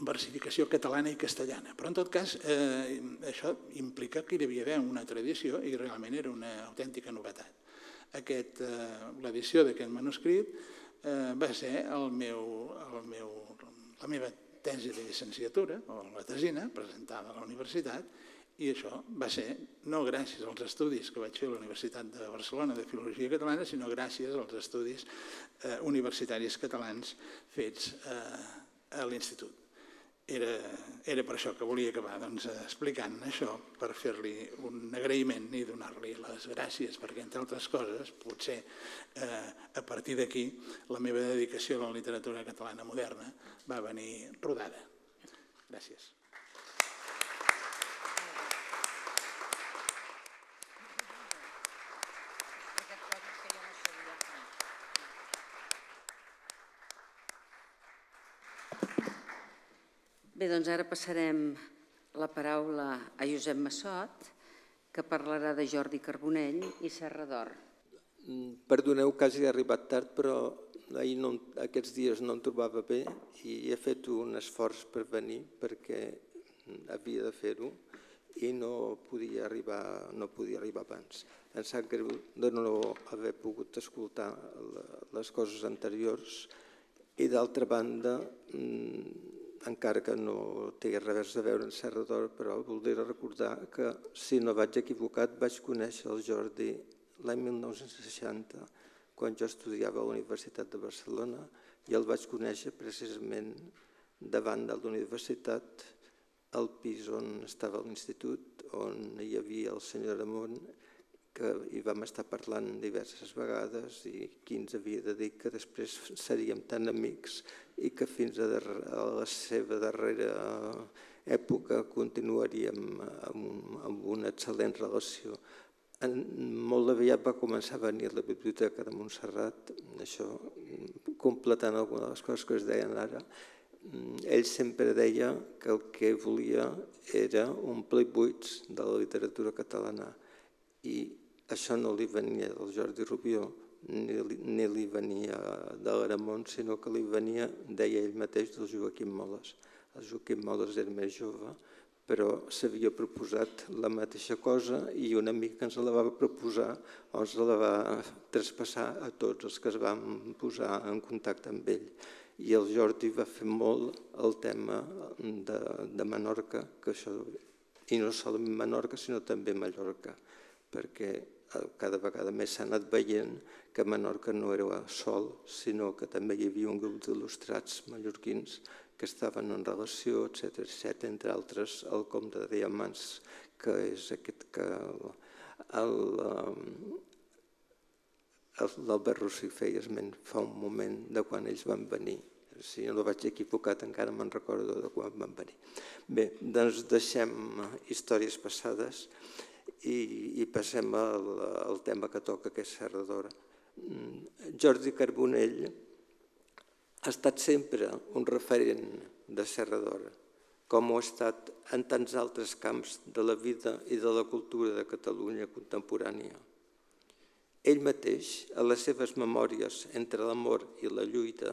versificació catalana i castellana. Però en tot cas, això implica que hi devia haver una tradició i realment era una autèntica novetat. L'edició d'aquest manuscrit va ser la meva tesi de llicenciatura, o la tesina, presentada a la universitat, I això va ser no gràcies als estudis que vaig fer a la Universitat de Barcelona de Filologia Catalana, sinó gràcies als estudis universitaris catalans fets a l'Institut. Era per això que volia acabar explicant això, per fer-li un agraïment i donar-li les gràcies, perquè, entre altres coses, potser a partir d'aquí la meva dedicació a la literatura catalana moderna va venir rodada. Gràcies. Bé, doncs ara passarem la paraula a Josep Massot, que parlarà de Jordi Carbonell i Serra d'Or. Perdoneu, quasi he arribat tard, però ahir aquests dies no em trobava bé i he fet un esforç per venir perquè havia de fer-ho i no podia arribar abans. Em sap greu de no haver pogut escoltar les coses anteriors i, d'altra banda, encara que no té res a veure amb Serra d'Or, però voldria recordar que, si no vaig equivocat, vaig conèixer el Jordi l'any 1960, quan jo estudiava a la Universitat de Barcelona, i el vaig conèixer precisament davant de la universitat, al pis on estava l'institut, on hi havia el senyor Ramon, que hi vam estar parlant diverses vegades i qui ens havia de dir que després seríem tan amics i que fins a la seva darrera època continuaríem amb una excel·lent relació. Molt aviat va començar a venir a la biblioteca de Montserrat, això completant alguna de les coses que es deien ara. Ell sempre deia que el que volia era omplir buits de la literatura catalana i això no li venia del Jordi Rubió ni li venia de l'Aramon, sinó que li venia, deia ell mateix, del Joaquim Molas. El Joaquim Molas era més jove, però s'havia proposat la mateixa cosa i un amic ens la va proposar o ens la va traspassar a tots els que es van posar en contacte amb ell. I el Jordi va fer molt el tema de Menorca, i no solament Menorca, sinó també Mallorca, perquè cada vegada més s'ha anat veient que Menorca no era sol, sinó que també hi havia un grup d'il·lustrats mallorquins que estaven en relació, etc., entre altres el comte de Diamants, que és aquest que l'Albert Rossí feia esment fa un moment de quan ells van venir. Si no vaig equivocat, encara me'n recordo de quan van venir. Bé, doncs deixem històries passades i passem al tema que toca, que és Serra d'Or. Jordi Carbonell ha estat sempre un referent de Serra d'Or, com ho ha estat en tants altres camps de la vida i de la cultura de Catalunya contemporània. Ell mateix, a les seves memòries entre l'amor i la lluita,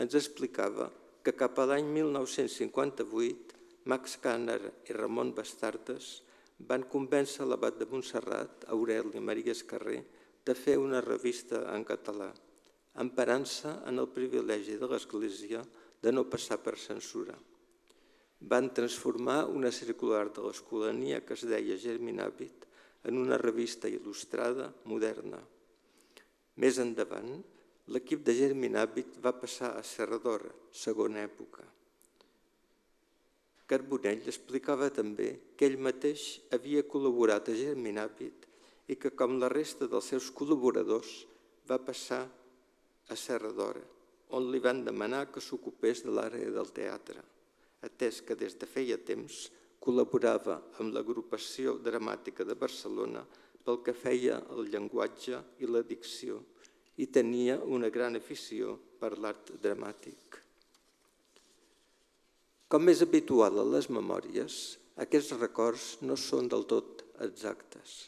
ens explicava que cap a l'any 1958 Max Cahner i Ramon Bastardes van convèncer l'abat de Montserrat, Aureli Maria Escarré, de fer una revista en català, emparant-se en el privilegi de l'Església de no passar per censura. Van transformar una circular de l'Escolania que es deia Germinàvit en una revista il·lustrada moderna. Més endavant, l'equip de Germinàvit va passar a Serra d'Or, segona època. Carbonell explicava també que ell mateix havia col·laborat a Germinàvit i que, com la resta dels seus col·laboradors, va passar a Serra d'Or, on li van demanar que s'ocupés de l'àrea del teatre, atès que des de feia temps col·laborava amb l'Agrupació Dramàtica de Barcelona pel que feia el llenguatge i la dicció i tenia una gran afició per l'art dramàtic. Com és habitual a les memòries, aquests records no són del tot exactes.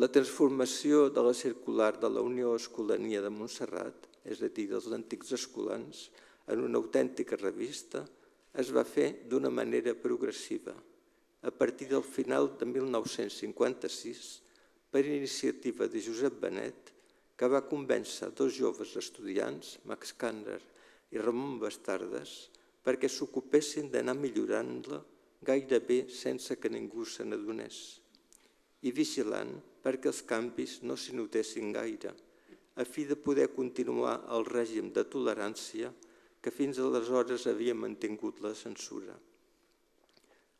La transformació de la circular de la Unió Escolania de Montserrat, és a dir, dels antics escolans, en una autèntica revista, es va fer d'una manera progressiva, a partir del final de 1956, per iniciativa de Josep Benet, que va convèncer dos joves estudiants, Max Cahner i Ramon Bastardes, perquè s'ocupessin d'anar millorant-la gairebé sense que ningú se n'adonés, i vigilant perquè els canvis no s'hi notessin gaire, a fi de poder continuar el règim de tolerància que fins aleshores havia mantingut la censura.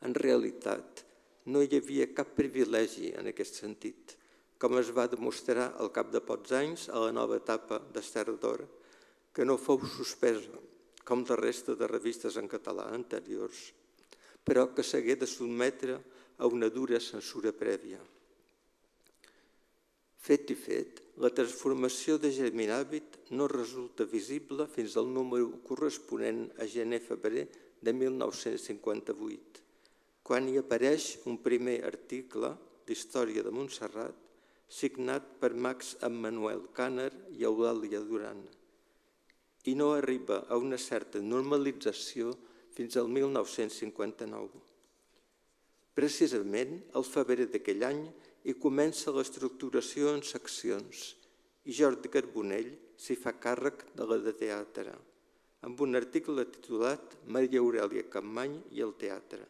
En realitat, no hi havia cap privilegi en aquest sentit, com es va demostrar al cap de pocs anys a la nova etapa de Serra d'Or, que no fou suspesa, com la resta de revistes en català anteriors, però que s'hagué de sotmetre a una dura censura prèvia. Fet i fet, la transformació de Germinàvit no resulta visible fins al número corresponent a gener-febrer de 1958, quan hi apareix un primer article d'Història de Montserrat signat per Max Aramon Cahner i Eulàlia Duran, i no arriba a una certa normalització fins al 1959. Precisament, al febrer d'aquell any, hi comença l'estructuració en seccions i Jordi Carbonell s'hi fa càrrec de la de teatre, amb un article titulat Maria Aurelia Capmany i el teatre.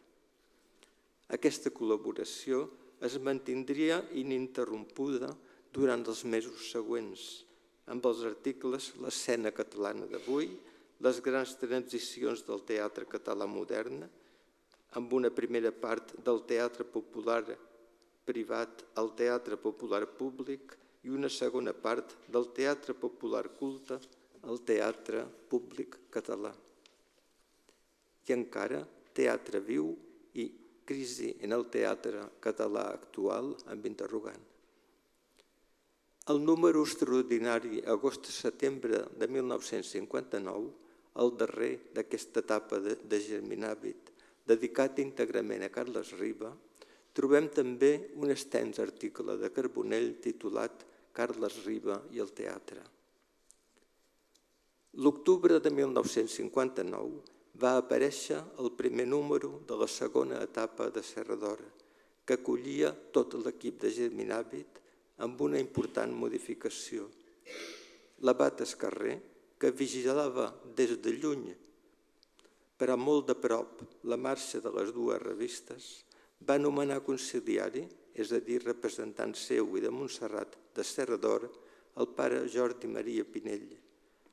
Aquesta col·laboració es mantindria ininterrompuda durant els mesos següents, amb els articles L'escena catalana d'avui, les grans transicions del teatre català modern, amb una primera part del teatre popular privat al teatre popular públic i una segona part del teatre popular culte al teatre públic català. I encara, teatre viu i crisi en el teatre català actual amb interrogant. El número extraordinari agost-setembre de 1959, el darrer d'aquesta etapa de Germinàvit, dedicat íntegrament a Carles Riba, trobem també un extens article de Carbonell titulat Carles Riba i el teatre. L'octubre de 1959 va aparèixer el primer número de la segona etapa de Serra d'Or, que acollia tot l'equip de Germinàvit amb una important modificació. L'abat Escarré, que vigilava des de lluny, però molt de prop, la marxa de les dues revistes, va nomenar conciliari, és a dir, representant seu i de Montserrat de Serra d'Or, el pare Jordi Maria Pinell,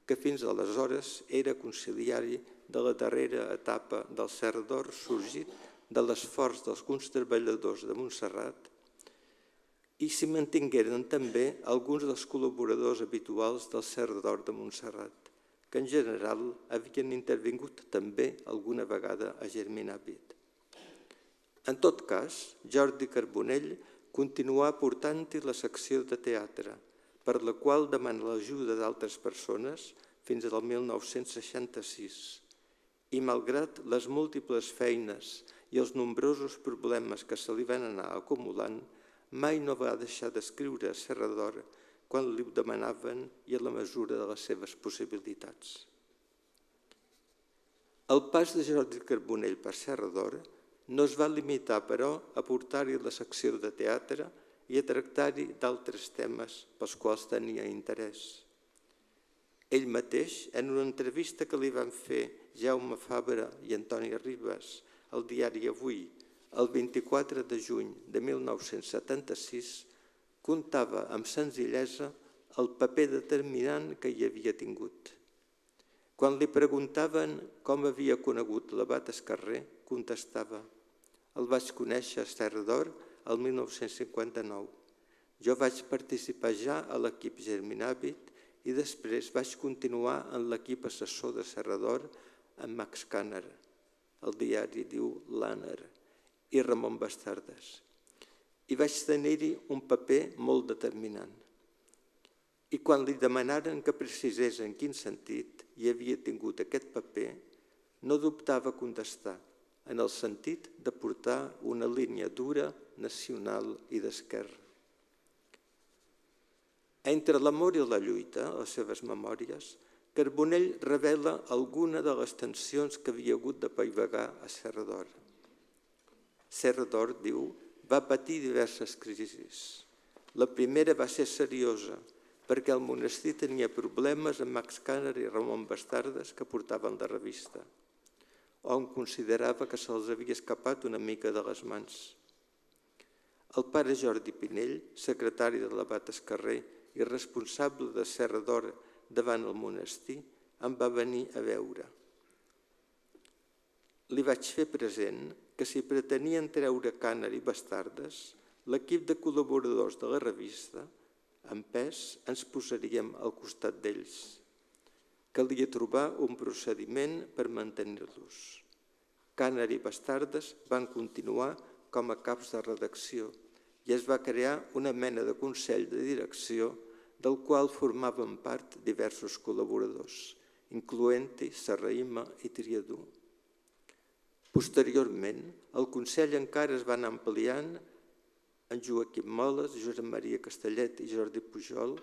que fins aleshores era conciliari de la darrera etapa del Serra d'Or sorgit de l'esforç dels conservadors de Montserrat, i s'hi mantingueren també alguns dels col·laboradors habituals del Serra d'Or de Montserrat, que en general havien intervingut també alguna vegada a Germinàvit. En tot cas, Jordi Carbonell continuà portant-hi la secció de teatre, per la qual demana l'ajuda d'altres persones fins al 1966, i malgrat les múltiples feines i els nombrosos problemes que se li van anar acumulant, mai no va deixar d'escriure a Serra d'Or quan li ho demanaven i a la mesura de les seves possibilitats. El pas de Jordi Carbonell per Serra d'Or no es va limitar, però, a portar-hi la secció de teatre i a tractar-hi d'altres temes pels quals tenia interès. Ell mateix, en una entrevista que li van fer Jaume Fabra i Antoni Ribas al diari Avui, el 24 de juny de 1976, comptava amb senzillesa el paper determinant que hi havia tingut. Quan li preguntaven com havia conegut l'abat Escarré, contestava: el vaig conèixer a Serra d'Or el 1959. Jo vaig participar ja a l'equip Germinàvit i després vaig continuar en l'equip assessor de Serra d'Or amb Max Cahner, el diari diu Lanner, i Ramon Bastardes, i vaig tenir-hi un paper molt determinant. I quan li demanaren que precisés en quin sentit hi havia tingut aquest paper, no dubtava a contestar, en el sentit de portar una línia dura, nacional i d'esquerra. Entre l'amor i la lluita, les seves memòries, Carbonell revela alguna de les tensions que havia hagut de apaivagar a Serra d'Or. Serra d'Or, diu, va patir diverses crisis. La primera va ser seriosa, perquè el monestir tenia problemes amb Max Cahner i Ramon Bastardes que portaven la revista. on considerava que se'ls havia escapat una mica de les mans. El pare Jordi Pinell, secretari de l'abat Escarré i responsable de Serra d'Or davant el monestir, em va venir a veure. Li vaig fer present que si pretenien treure Cahner i Bastardes, l'equip de col·laboradors de la revista, en pes, ens posaríem al costat d'ells. Calia trobar un procediment per mantenir-los. Cahner i Bastardes van continuar com a caps de redacció i es va crear una mena de consell de direcció del qual formaven part diversos col·laboradors, incloent-hi Serraïma i Triadú. Posteriorment, el consell encara es va anar ampliant en Joaquim Molas, Josep Maria Castellet i Jordi Pujol,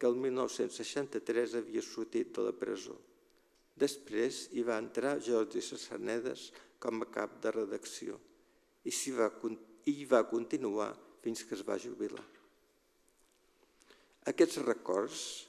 que el 1963 havia sortit de la presó. Després hi va entrar Jordi Sassanedes com a cap de redacció i hi va continuar fins que es va jubilar. Aquests records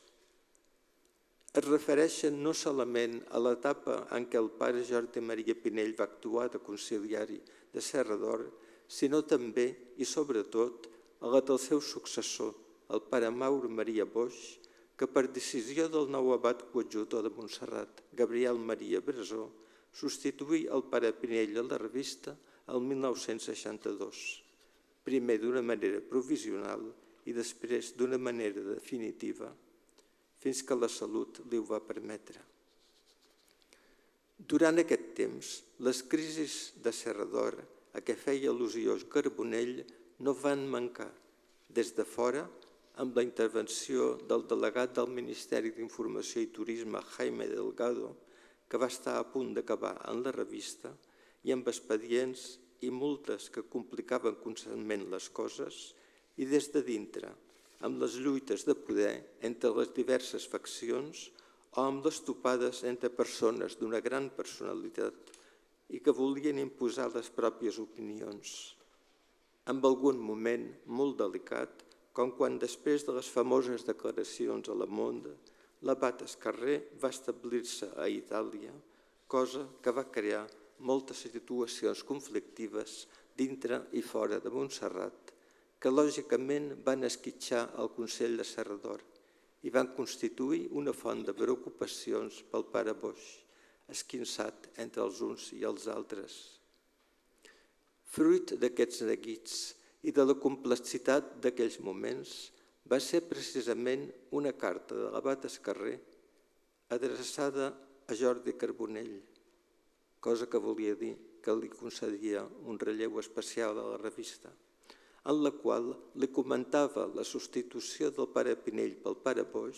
es refereixen no solament a l'etapa en què el pare Jordi Maria Pinell va actuar de conciliari de Serra d'Or, sinó també i sobretot a la del seu successor, el pare Mauro Maria Boix, que per decisió del nou abat coadjutor de Montserrat, Gabriel Maria Bresó, substituí el pare Pinell a la revista el 1962, primer d'una manera provisional i després d'una manera definitiva, fins que la salut li ho va permetre. Durant aquest temps, les crisis de Serra d'Or a què feia al·lusió Carbonell no van mancar, des de fora, amb la intervenció del delegat del Ministeri d'Informació i Turisme, Jaime Delgado, que va estar a punt d'acabar en la revista, i amb expedients i multes que complicaven constantment les coses, i des de dintre, amb les lluites de poder entre les diverses faccions o amb les topades entre persones d'una gran personalitat i que volien imposar les pròpies opinions. En algun moment molt delicat, com quan després de les famoses declaracions a Le Monde, l'abat Escarré va establir-se a Itàlia, cosa que va crear moltes situacions conflictives dintre i fora de Montserrat, que lògicament van esquitxar el Consell de Serra d'Or i van constituir una font de preocupacions pel pare Boix, esquinçat entre els uns i els altres. Fruit d'aquests neguits i de la complexitat d'aquells moments va ser precisament una carta de l'abat Escarré adreçada a Jordi Carbonell, cosa que volia dir que li concedia un relleu especial a la revista, en la qual li comentava la substitució del pare Pinell pel pare Boix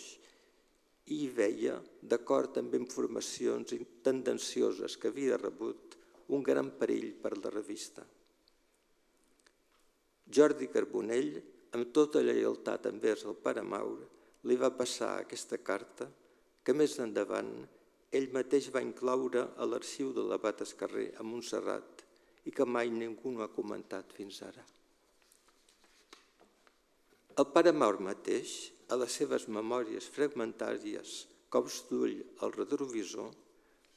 i hi veia, d'acord amb informacions tendencioses que havia rebut, un gran perill per la revista. Jordi Carbonell, amb tota lleialtat envers el pare Maur, li va passar aquesta carta que més endavant ell mateix va incloure a l'arxiu de l'abat Escarré a Montserrat i que mai ningú no ha comentat fins ara. El pare Maur mateix, a les seves memòries fragmentàries, cops d'ull al retrovisor,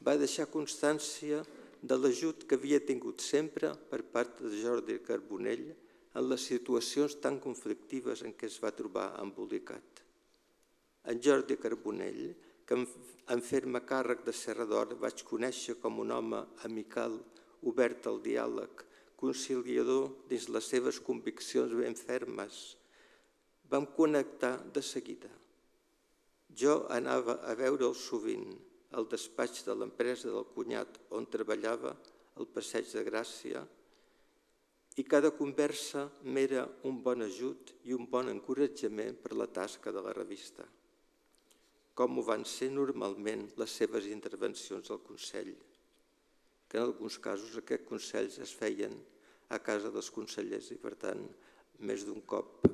va deixar constància de l'ajut que havia tingut sempre per part de Jordi Carbonell en les situacions tan conflictives en què es va trobar embolicat. En Jordi Carbonell, que en fer-me càrrec de Serra d'Or vaig conèixer com un home amical, obert al diàleg, conciliador dins les seves conviccions ben fermes, vam connectar de seguida. Jo anava a veure'l sovint al despatx de l'empresa del cunyat on treballava, al Passeig de Gràcia, i cada conversa m'era un bon ajut i un bon encoratjament per la tasca de la revista, com ho van ser normalment les seves intervencions al Consell, que en alguns casos aquests consells es feien a casa dels consellers i, per tant, més d'un cop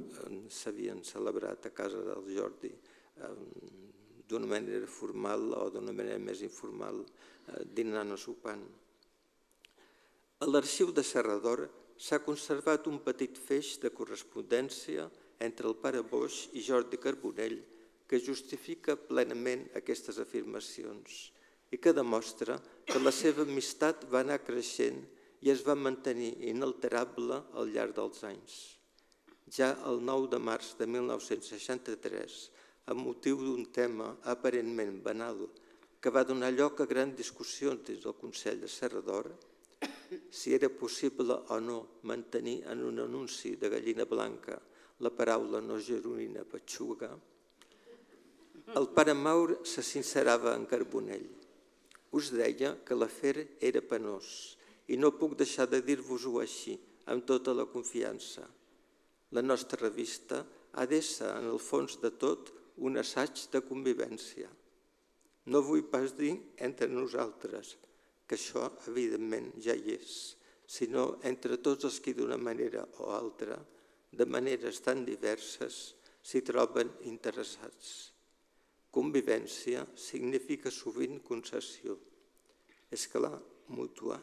s'havien celebrat a casa del Jordi d'una manera formal o d'una manera més informal, dinant o sopant. A l'arxiu de Serra d'Or s'ha conservat un petit feix de correspondència entre el pare Boix i Jordi Carbonell que justifica plenament aquestes afirmacions i que demostra que la seva amistat va anar creixent i es va mantenir inalterable al llarg dels anys. Ja el 9 de març de 1963, a motiu d'un tema aparentment banal que va donar lloc a grans discussions dins del Consell de Serra d'Or, si era possible o no mantenir en un anunci de gallina blanca la paraula no gironina petxuga, el pare Maur se sincerava en Carbonell. Us deia que l'afer era penós i no puc deixar de dir-vos-ho així, amb tota la confiança. La nostra revista ha d'ésser, en el fons de tot, un assaig de convivència. No vull pas dir entre nosaltres, que això, evidentment, ja hi és, sinó entre tots els qui d'una manera o altra, de maneres tan diverses, s'hi troben interessats. Convivència significa sovint concessió, és clar, mútua.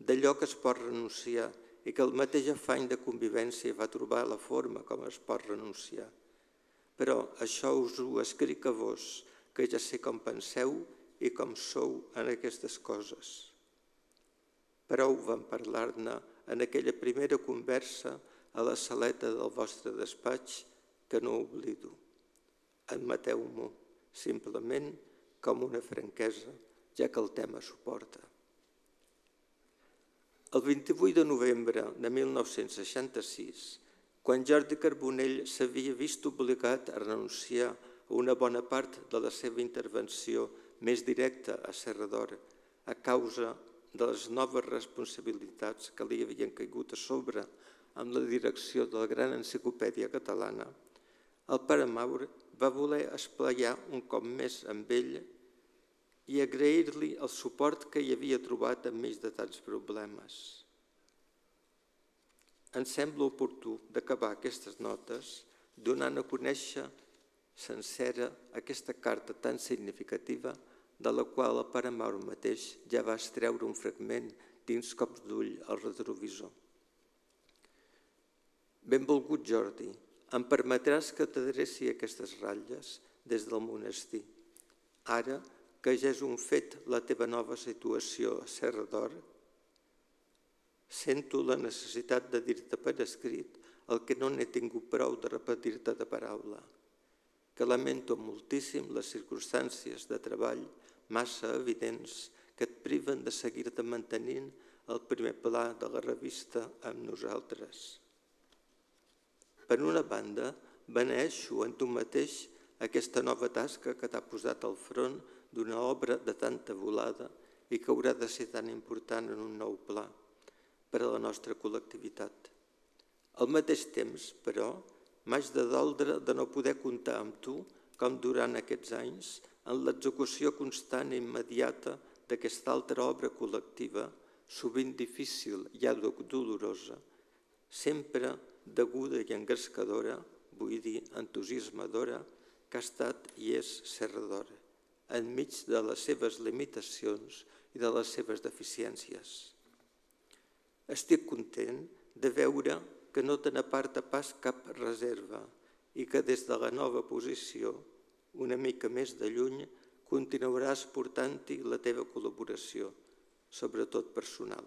D'allò que es pot renunciar i que el mateix afany de convivència va trobar la forma com es pot renunciar. Però això us ho escric a vos, que ja sé com penseu i com sou en aquestes coses. Prou vam parlar-ne en aquella primera conversa a la saleta del vostre despatx, que no oblido. Admeteu-m'ho, simplement, com una franquesa, ja que el tema suporta. El 28 de novembre de 1966, quan Jordi Carbonell s'havia vist obligat a renunciar a una bona part de la seva intervenció més directa a Serra d'Or a causa de les noves responsabilitats que li havien caigut a sobre amb la direcció de la Gran Enciclopèdia Catalana, el pare Maur va voler esplaiar un cop més amb ell i agrair-li el suport que hi havia trobat enmig de tants problemes. Em sembla oportú d'acabar aquestes notes donant a conèixer sencera aquesta carta tan significativa de la qual el pare Maur mateix ja va extreure un fragment dins cops d'ull al retrovisor. Benvolgut Jordi, em permetràs que t'adreci aquestes ratlles des del monestir. Ara, que ja és un fet la teva nova situació a Serra d'Or, sento la necessitat de dir-te per escrit el que no n'he tingut prou de repetir-te de paraula, que lamento moltíssim les circumstàncies de treball massa evidents que et priven de seguir-te mantenint el primer pla de la revista amb nosaltres. Per una banda, beneixo en tu mateix aquesta nova tasca que t'ha posat al front d'una obra de tanta volada i que haurà de ser tan important en un nou pla per a la nostra col·lectivitat. Al mateix temps, però, m'haig de doldre de no poder comptar amb tu com durant aquests anys en l'execució constant i immediata d'aquesta altra obra col·lectiva, sovint difícil i dolorosa, sempre deguda i engrescadora, vull dir entusiasmadora, que ha estat i és Serra d'Or, enmig de les seves limitacions i de les seves deficiències. Estic content de veure que no te n'aparta pas cap reserva i que des de la nova posició, una mica més de lluny, continuaràs portant-hi la teva col·laboració, sobretot personal.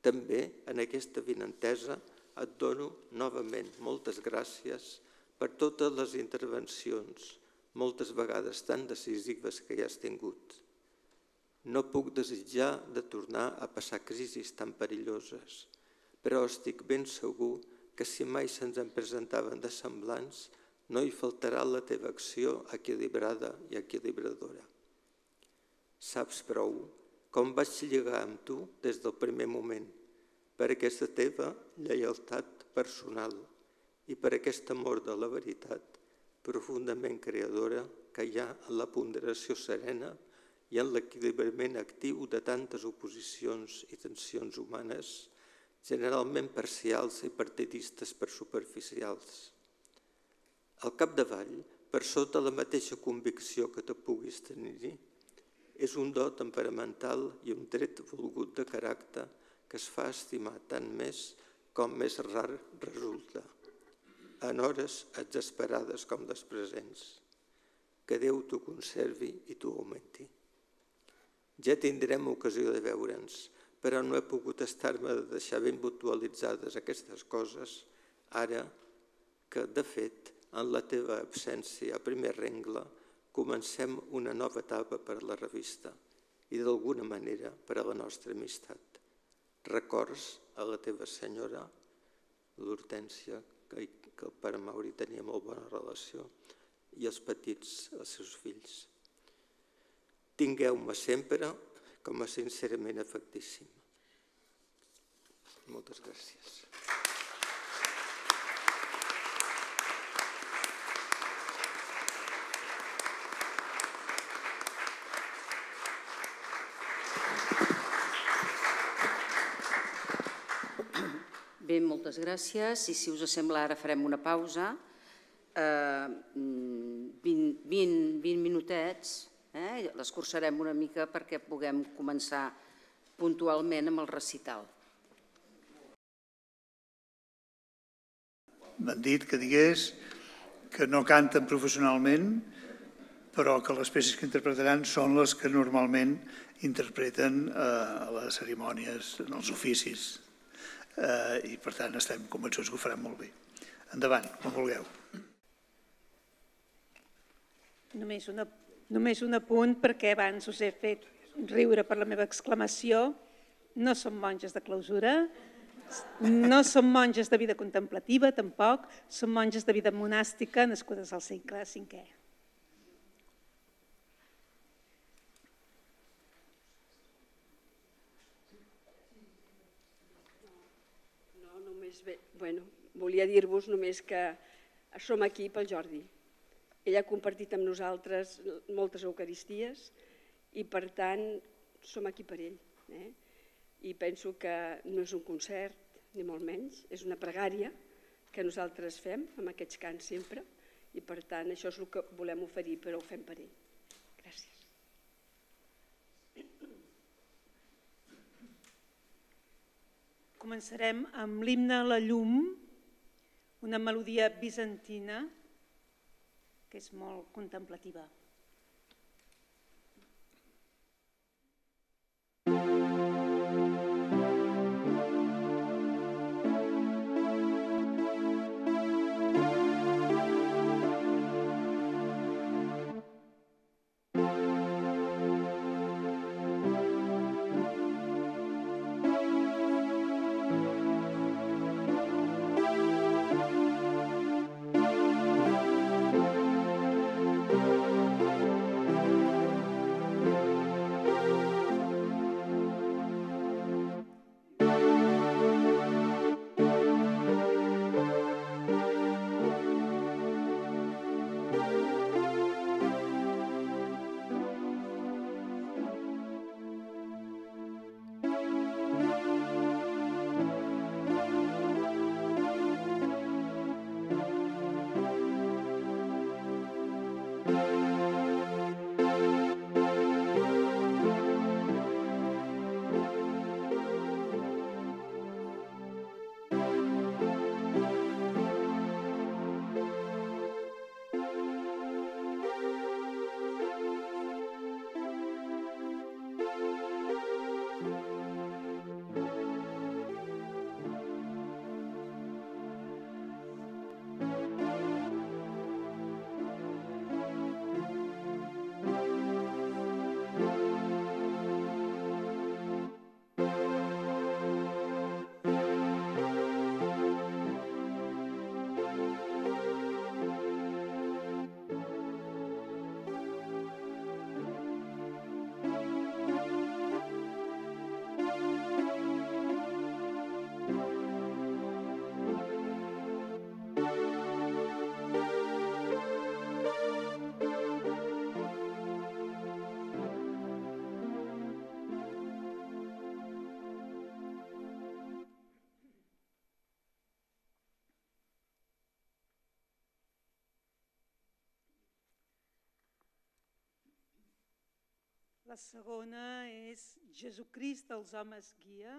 També en aquesta avinentesa et dono novament moltes gràcies per totes les intervencions, moltes vegades tan decisives que ja has tingut. No puc desitjar de tornar a passar crisis tan perilloses, però estic ben segur que si mai se'ns en presentaven de semblants, no hi faltarà la teva acció equilibrada i equilibradora. Saps prou com vaig lligar amb tu des del primer moment, per aquesta teva lleialtat personal i per aquest amor de la veritat profundament creadora que hi ha en la ponderació serena i en l'equilibrament actiu de tantes oposicions i tensions humanes, generalment parcials i partidistes per superficials. Al capdavall, per sota la mateixa convicció que te puguis tenir, és un do temperamental i un tret volgut de caràcter que es fa estimar tant més com més rar resulta, en hores exasperades com les presents. Que Déu t'ho conservi i t'ho augmenti. Ja tindrem ocasió de veure'ns, però no he pogut estar-me de deixar ben virtualitzades aquestes coses, ara que, de fet, en la teva absència a primer rengle, comencem una nova etapa per a la revista i, d'alguna manera, per a la nostra amistat. Records a la teva senyora, l'Hortènsia, que el pare Mauri tenia molt bona relació, i els petits, els seus fills. Tingueu-me sempre com a sincerament afectíssim. Moltes gràcies. Bé, moltes gràcies. I si us sembla, ara farem una pausa. 20 minutets. L'escurçarem una mica perquè puguem començar puntualment amb el recital. M'han dit que digués que no canten professionalment, però que les peces que interpretaran són les que normalment interpreten a les cerimònies, en els oficis. I per tant estem convençuts que ho faran molt bé. Endavant, com vulgueu. Només un apunt, perquè abans us he fet riure per la meva exclamació. No som monges de clausura, no som monges de vida contemplativa, tampoc, som monges de vida monàstica nascudes al segle V. Volia dir-vos només que som aquí pel Jordi. Ell ha compartit amb nosaltres moltes eucaristies i, per tant, som aquí per ell. I penso que no és un concert, ni molt menys, és una pregària que nosaltres fem amb aquests cants sempre i, per tant, això és el que volem oferir, però ho fem per ell. Gràcies. Començarem amb l'himne a la llum, una melodia bizantina que és molt contemplativa. La segona és Jesucrist dels homes guia,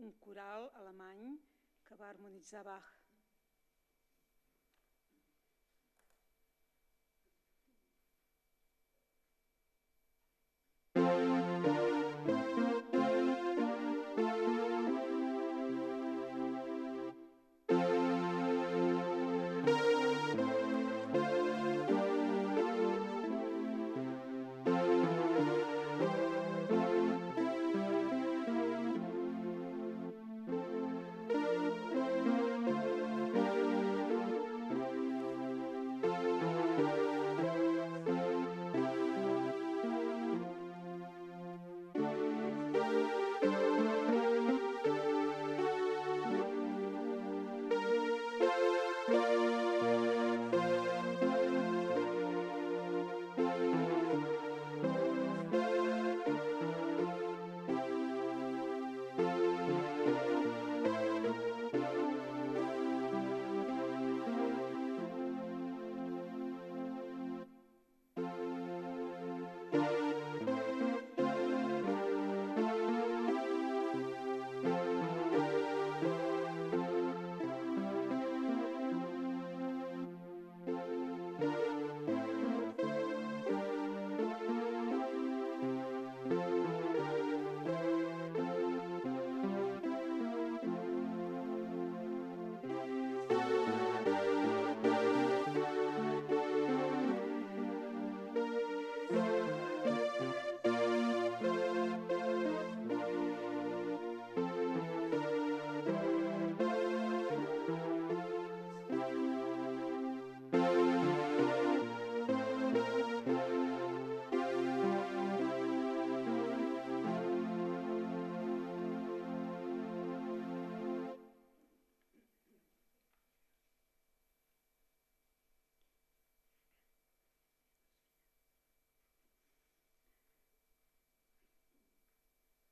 un coral alemany que va harmonitzar Bach.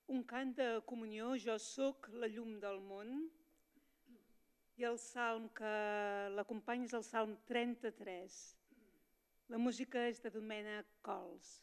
un cant de comunió, jo sóc la llum del món, i el salm que l'acompanya és el salm 33. La música és de Domènec Cols.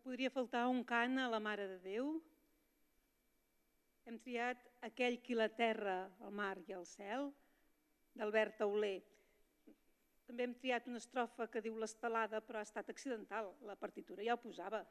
Podria faltar un cant a la Mare de Déu. Hem triat Aquell qui la terra, el mar i el cel, d'Albert Tauler. També hem triat una estrofa que diu l'estelada, però ha estat accidental. La partitura ja ho posava.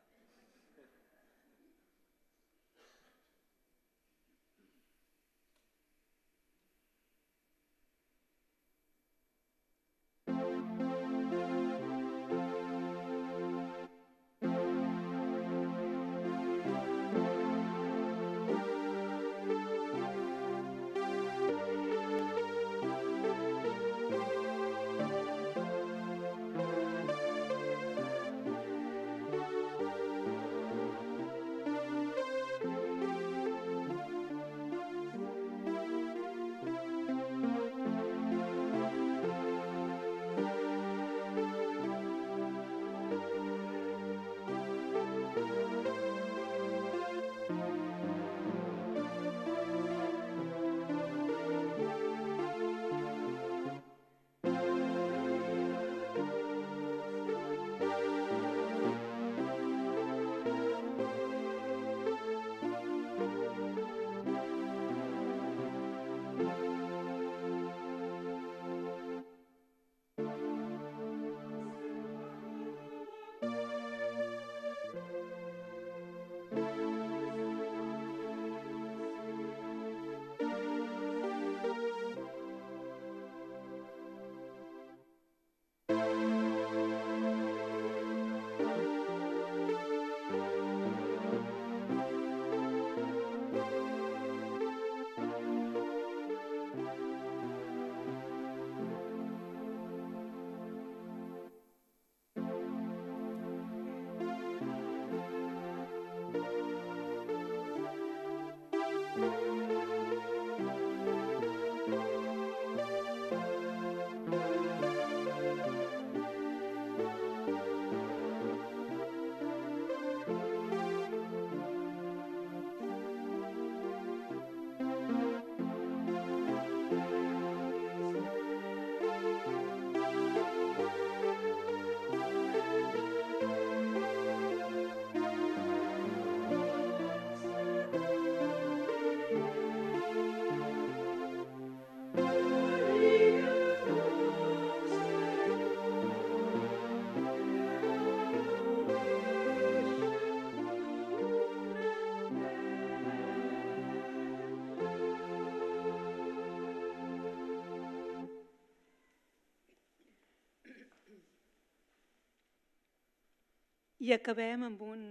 I acabem amb un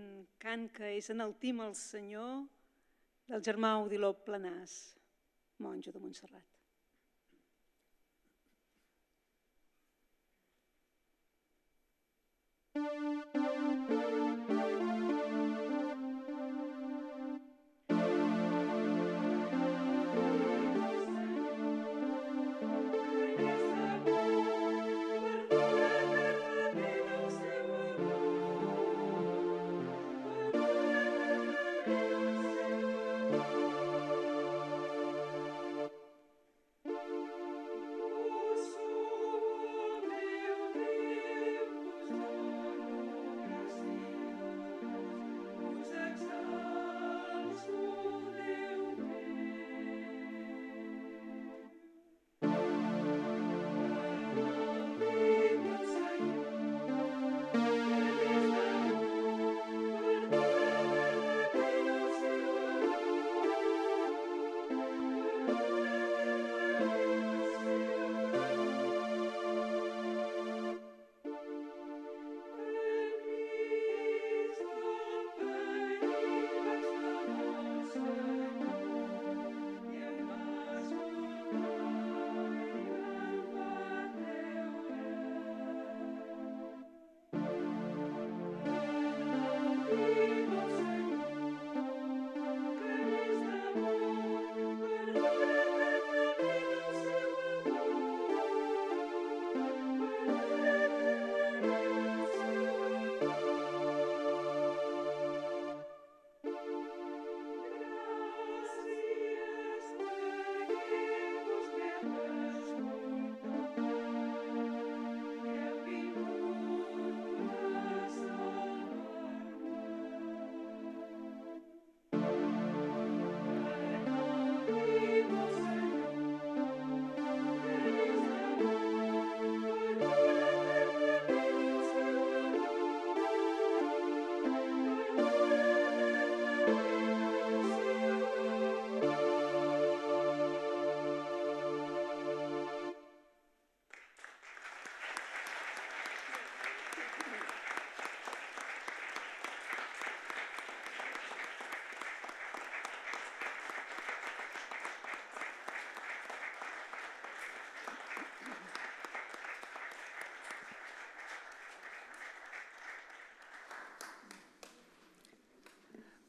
cant que és Enaltim el Senyor del germà Odiló Planàs, monjo de Montserrat.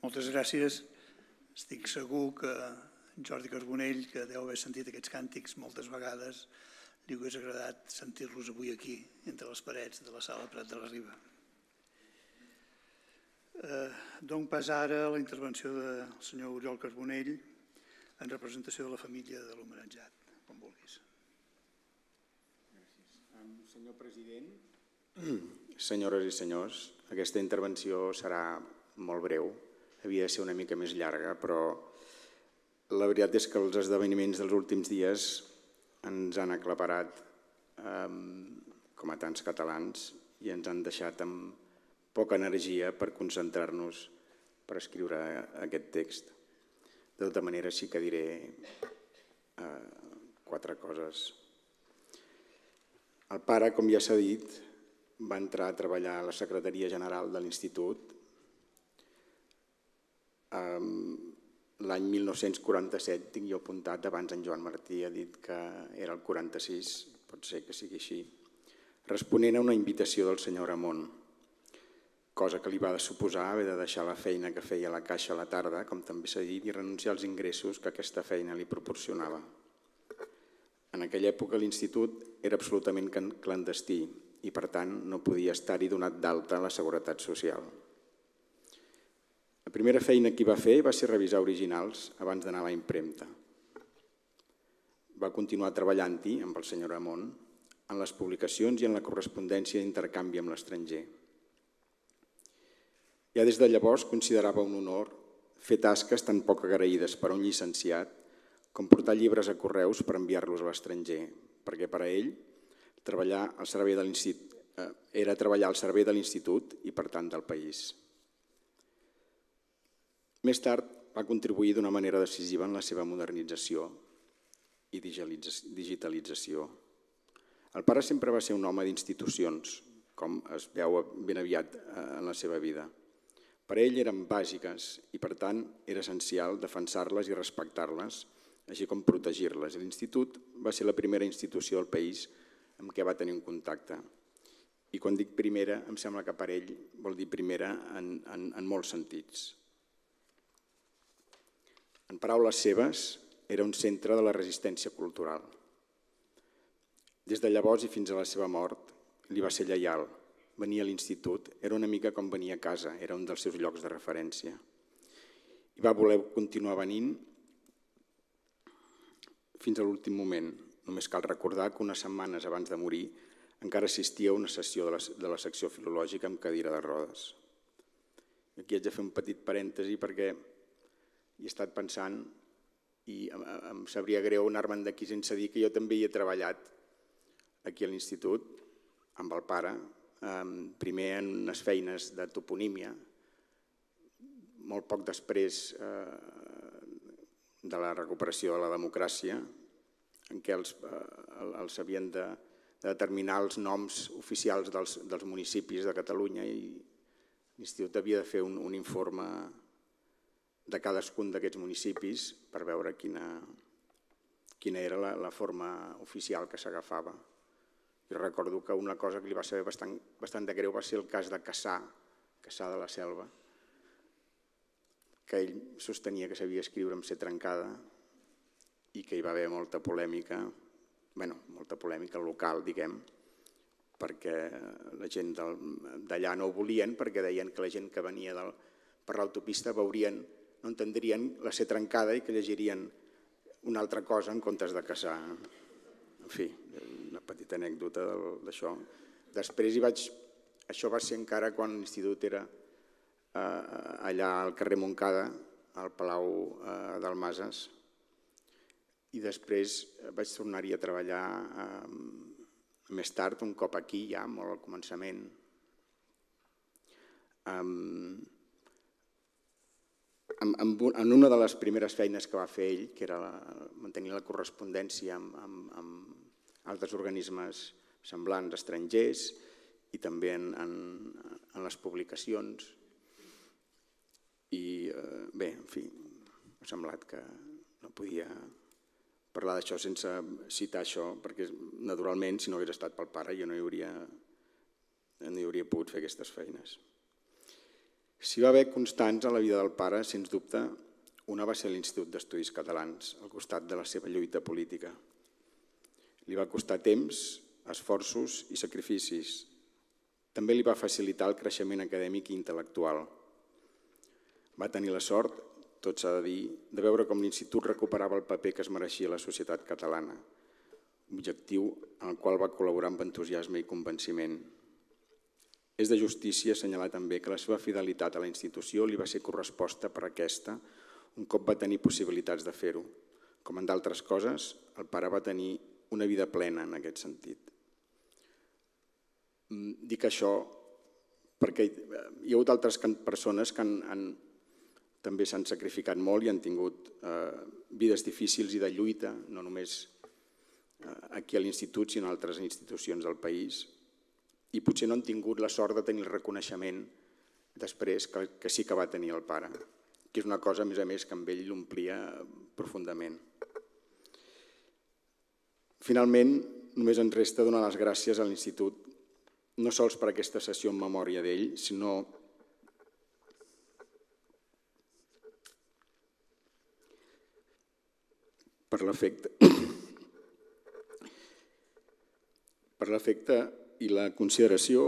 Moltes gràcies. Estic segur que Jordi Carbonell, que deu haver sentit aquests càntics moltes vegades, li hauria agradat sentir-los avui aquí, entre les parets de la sala Prat de la Riba. Dono pas ara a la intervenció del senyor Oriol Carbonell en representació de la família de l'homenatjat, com vulguis. Gràcies. Senyor president, senyores i senyors, aquesta intervenció serà molt breu. Havia de ser una mica més llarga, però la veritat és que els esdeveniments dels últims dies ens han aclaparat com a tants catalans i ens han deixat amb poca energia per concentrar-nos per escriure aquest text. De tota manera, sí que diré quatre coses. El pare, com ja s'ha dit, va entrar a treballar a la Secretaria General de l'Institut l'any 1947, tinc jo apuntat, abans en Joan Martí ha dit que era el 46, pot ser que sigui així, responent a una invitació del senyor Ramon, cosa que li va suposar haver de deixar la feina que feia a la Caixa a la tarda, com també s'ha dit, i renunciar als ingressos que aquesta feina li proporcionava. En aquella època l'institut era absolutament clandestí i, per tant, no podia estar-hi donat d'alta a la Seguretat Social. La primera feina que va fer va ser revisar originals abans d'anar a la impremta. Va continuar treballant-hi amb el senyor Ramon en les publicacions i en la correspondència d'intercanvi amb l'estranger. Ja des de llavors considerava un honor fer tasques tan poc agraïdes per a un llicenciat com portar llibres a correus per enviar-los a l'estranger, perquè per a ell era treballar al servei de l'institut i per tant del país. Més tard va contribuir d'una manera decisiva en la seva modernització i digitalització. El pare sempre va ser un home d'institucions, com es veu ben aviat en la seva vida. Per ell eren bàsiques i, per tant, era essencial defensar-les i respectar-les, així com protegir-les. L'Institut va ser la primera institució del país amb què va tenir un contacte. I quan dic primera, em sembla que per ell vol dir primera en molts sentits. En paraules seves, era un centre de la resistència cultural. Des de llavors i fins a la seva mort, li va ser lleial. Venia a l'institut, era una mica com venia a casa, era un dels seus llocs de referència. I va voler continuar venint fins a l'últim moment. Només cal recordar que unes setmanes abans de morir encara assistia a una sessió de la secció filològica amb cadira de rodes. Aquí haig de fer un petit parèntesi perquè hi he estat pensant i em sabria greu anar-me'n d'aquí sense dir que jo també hi he treballat aquí a l'institut amb el pare, primer en unes feines de toponímia, molt poc després de la recuperació de la democràcia, en què els havien de determinar els noms oficials dels municipis de Catalunya i l'Institut havia de fer un informe de cadascun d'aquests municipis per veure quina era la forma oficial que s'agafava. Jo recordo que una cosa que li va saber bastant de greu va ser el cas de Cassà de la Selva, que ell sostenia que sabia escriure amb ser trencada i que hi va haver molta polèmica local, diguem, perquè la gent d'allà no ho volien, perquè deien que la gent que venia per l'autopista veurien, no entendrien la ser trencada i que llegirien una altra cosa en comptes de Cassà. En fi, una petita anècdota d'això. Després hi vaig... Això va ser encara quan l'institut era allà al carrer Montcada, al Palau d'Almases, i després vaig tornar-hi a treballar més tard, un cop aquí ja, molt al començament. En una de les primeres feines que va fer ell, que era mantenir la correspondència amb altres organismes semblants estrangers i també en les publicacions. I bé, en fi, m'ha semblat que no podia parlar d'això sense citar això, perquè naturalment, si no hagués estat pel pare, jo no hi hauria pogut fer aquestes feines. Si hi va haver constants a la vida del pare, sens dubte, una va ser l'Institut d'Estudis Catalans, al costat de la seva lluita política. Li va costar temps, esforços i sacrificis. També li va facilitar el creixement acadèmic i intel·lectual. Va tenir la sort, tot s'ha de dir, de veure com l'Institut recuperava el paper que es mereixia la societat catalana, objectiu en el qual va col·laborar amb entusiasme i convenciment. És de justícia assenyalar també que la seva fidelitat a la institució li va ser corresposta per aquesta un cop va tenir possibilitats de fer-ho. Com en d'altres coses, el pare va tenir una vida plena en aquest sentit. Dic això perquè hi ha hagut altres persones que també s'han sacrificat molt i han tingut vides difícils i de lluita, no només aquí a l'Institut, sinó a altres institucions del país, i potser no han tingut la sort de tenir el reconeixement després que sí que va tenir el pare, que és una cosa, a més, que amb ell l'omplia profundament. Finalment, només ens resta donar les gràcies a l'Institut, no sols per aquesta sessió en memòria d'ell, sinó per l'efecte i la consideració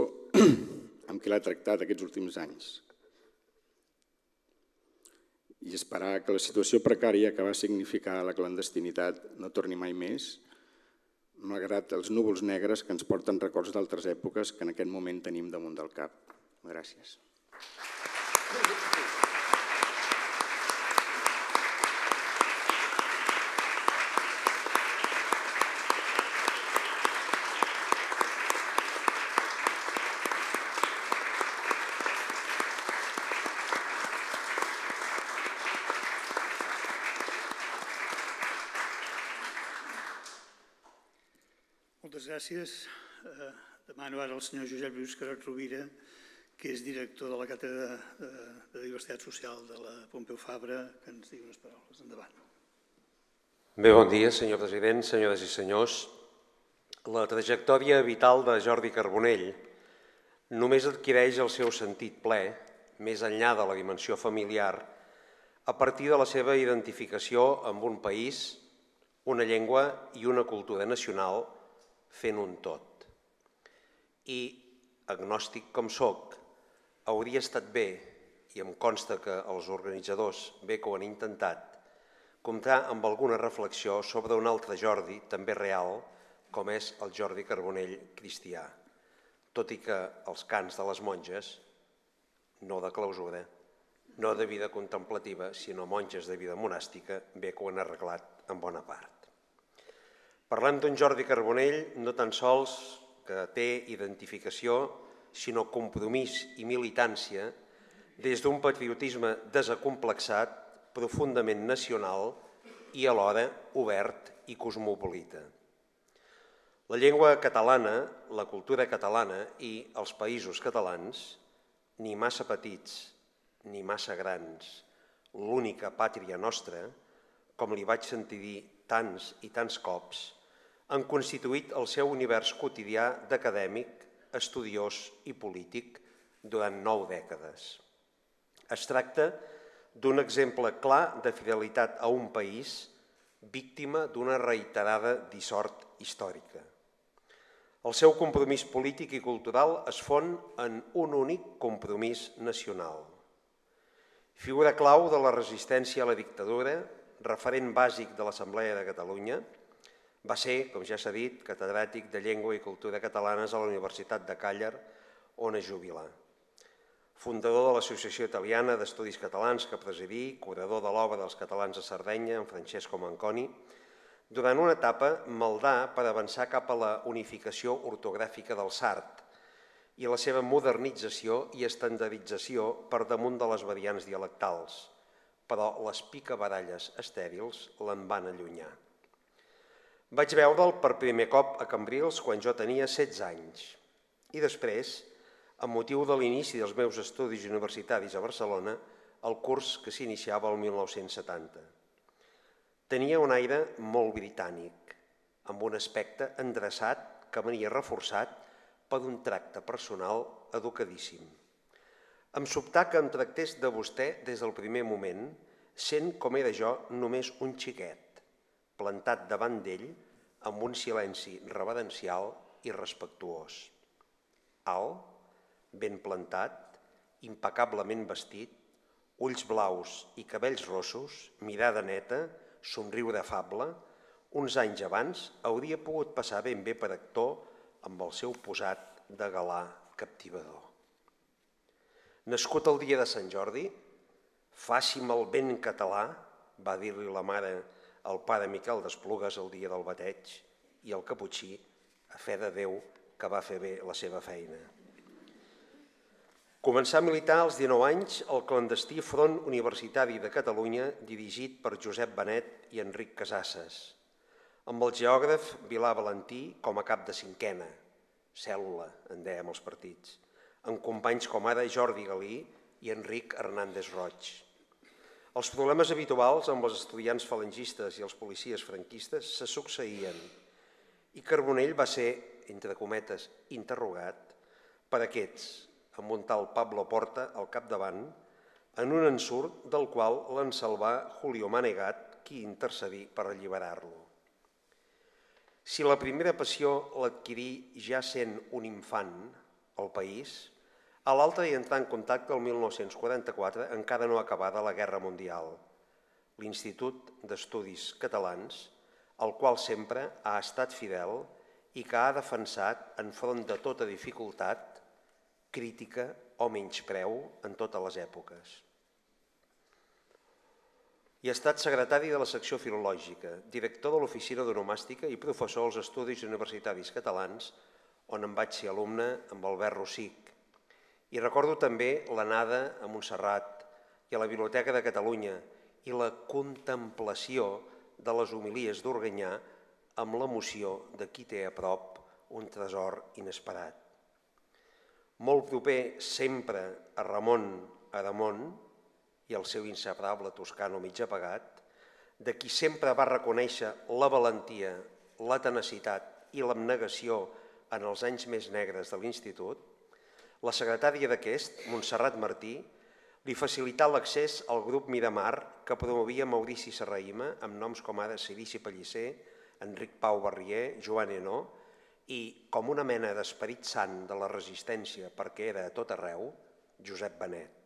amb què l'ha tractat aquests últims anys. I esperar que la situació precària que va significar la clandestinitat no torni mai més, malgrat els núvols negres que ens porten records d'altres èpoques que en aquest moment tenim damunt del cap. Gràcies. Gràcies Demano ara al senyor Josep-Lluís Carod-Rovira, que és director de la Càtedra de Diversitat Social de la Pompeu Fabra, que ens digui unes paraules. Endavant. Bé, bon dia, senyor president, senyores i senyors. La trajectòria vital de Jordi Carbonell només adquireix el seu sentit ple, més enllà de la dimensió familiar, a partir de la seva identificació amb un país, una llengua i una cultura nacional, fent un tot. I, agnòstic com sóc, hauria estat bé, i em consta que els organitzadors bé que ho han intentat, comptar amb alguna reflexió sobre un altre Jordi, també real, com és el Jordi Carbonell cristià, tot i que els cants de les monges, no de clausura, no de vida contemplativa, sinó monges de vida monàstica, bé que ho han arreglat en bona part. Parlem d'un Jordi Carbonell no tan sols que té identificació, sinó compromís i militància des d'un patriotisme desacomplexat, profundament nacional i alhora obert i cosmopolita. La llengua catalana, la cultura catalana i els països catalans, ni massa petits ni massa grans, l'única pàtria nostra, com li vaig sentir dir tants i tants cops, han constituït el seu univers quotidià d'acadèmic, estudiós i polític durant 9 dècades. Es tracta d'un exemple clar de fidelitat a un país víctima d'una reiterada dissort històrica. El seu compromís polític i cultural es fon en un únic compromís nacional. Figura clau de la resistència a la dictadura, referent bàsic de l'Assemblea de Catalunya, va ser, com ja s'ha dit, catedràtic de Llengua i Cultura Catalanes a la Universitat de Càller, on es jubilà. Fundador de l'Associació Italiana d'Estudis Catalans que presidí, curador de l'obra dels catalans a Sardenya, en Francesco Manconi, durant una etapa maldà per avançar cap a la unificació ortogràfica del sard i la seva modernització i estandardització per damunt de les variants dialectals, però les picabaralles estèrils l'en van allunyar. Vaig veure'l per primer cop a Cambrils quan jo tenia 16 anys i després, amb motiu de l'inici dels meus estudis universitaris a Barcelona, el curs que s'iniciava el 1970. Tenia un aire molt britànic, amb un aspecte endreçat que venia reforçat per un tracte personal educadíssim. Em sobtà que em tractés de vostè des del primer moment, sent com era jo només un xiquet, plantat davant d'ell amb un silenci reverencial i respectuós. Alt, ben plantat, impecablement vestit, ulls blaus i cabells rossos, mirada neta, somriure afable, uns anys abans hauria pogut passar ben bé per actor amb el seu posat de galà captivador. Nascut el dia de Sant Jordi, faci'm el vent català, va dir-li la mare el pare Miquel d'Esplugues el dia del bateig i el caputxí, a fe de Déu, que va fer bé la seva feina. Començà a militar als 19 anys al clandestí Front Universitari de Catalunya dirigit per Josep Benet i Enric Casassas, amb el geògraf Vilà Valentí com a cap de cinquena, cèl·lula, en dèiem els partits, amb companys com ara Jordi Galí i Enric Hernández Roig. Els problemes habituals amb els estudiants falangistes i els policies franquistes se succeïen i Carbonell va ser, entre cometes, interrogat per aquests, amb un tal Pablo Porta al capdavant, en un ensurt del qual l'en salvà Julio Manegat, qui intercedí per alliberar-lo. Si la primera passió l'adquirí ja sent un infant al país, a l'altre hi entrà en contacte el 1944, encara no acabada la Guerra Mundial, l'Institut d'Estudis Catalans, al qual sempre ha estat fidel i que ha defensat enfront de tota dificultat, crítica o menyspreu en totes les èpoques. Hi ha estat secretari de la secció filològica, director de l'oficina d'onomàstica i professor als Estudis Universitaris Catalans, on em vaig ser alumne amb Albert Rossic. I recordo també l'anada a Montserrat i a la Biblioteca de Catalunya i la contemplació de les homilies d'Organyà amb l'emoció de qui té a prop un tresor inesperat. Molt proper sempre a Ramon Aramon i el seu inseparable toscano mig apagat, de qui sempre va reconèixer la valentia, la tenacitat i l'abnegació en els anys més negres de l'institut, la secretària d'aquest, Montserrat Martí, li facilità l'accés al grup Miramar que promovia Maurici Serraïma amb noms com ara Cirici Pellicer, Enric Pau Barrier, Joan Enó i, com una mena d'esperit sant de la resistència perquè era a tot arreu, Josep Benet.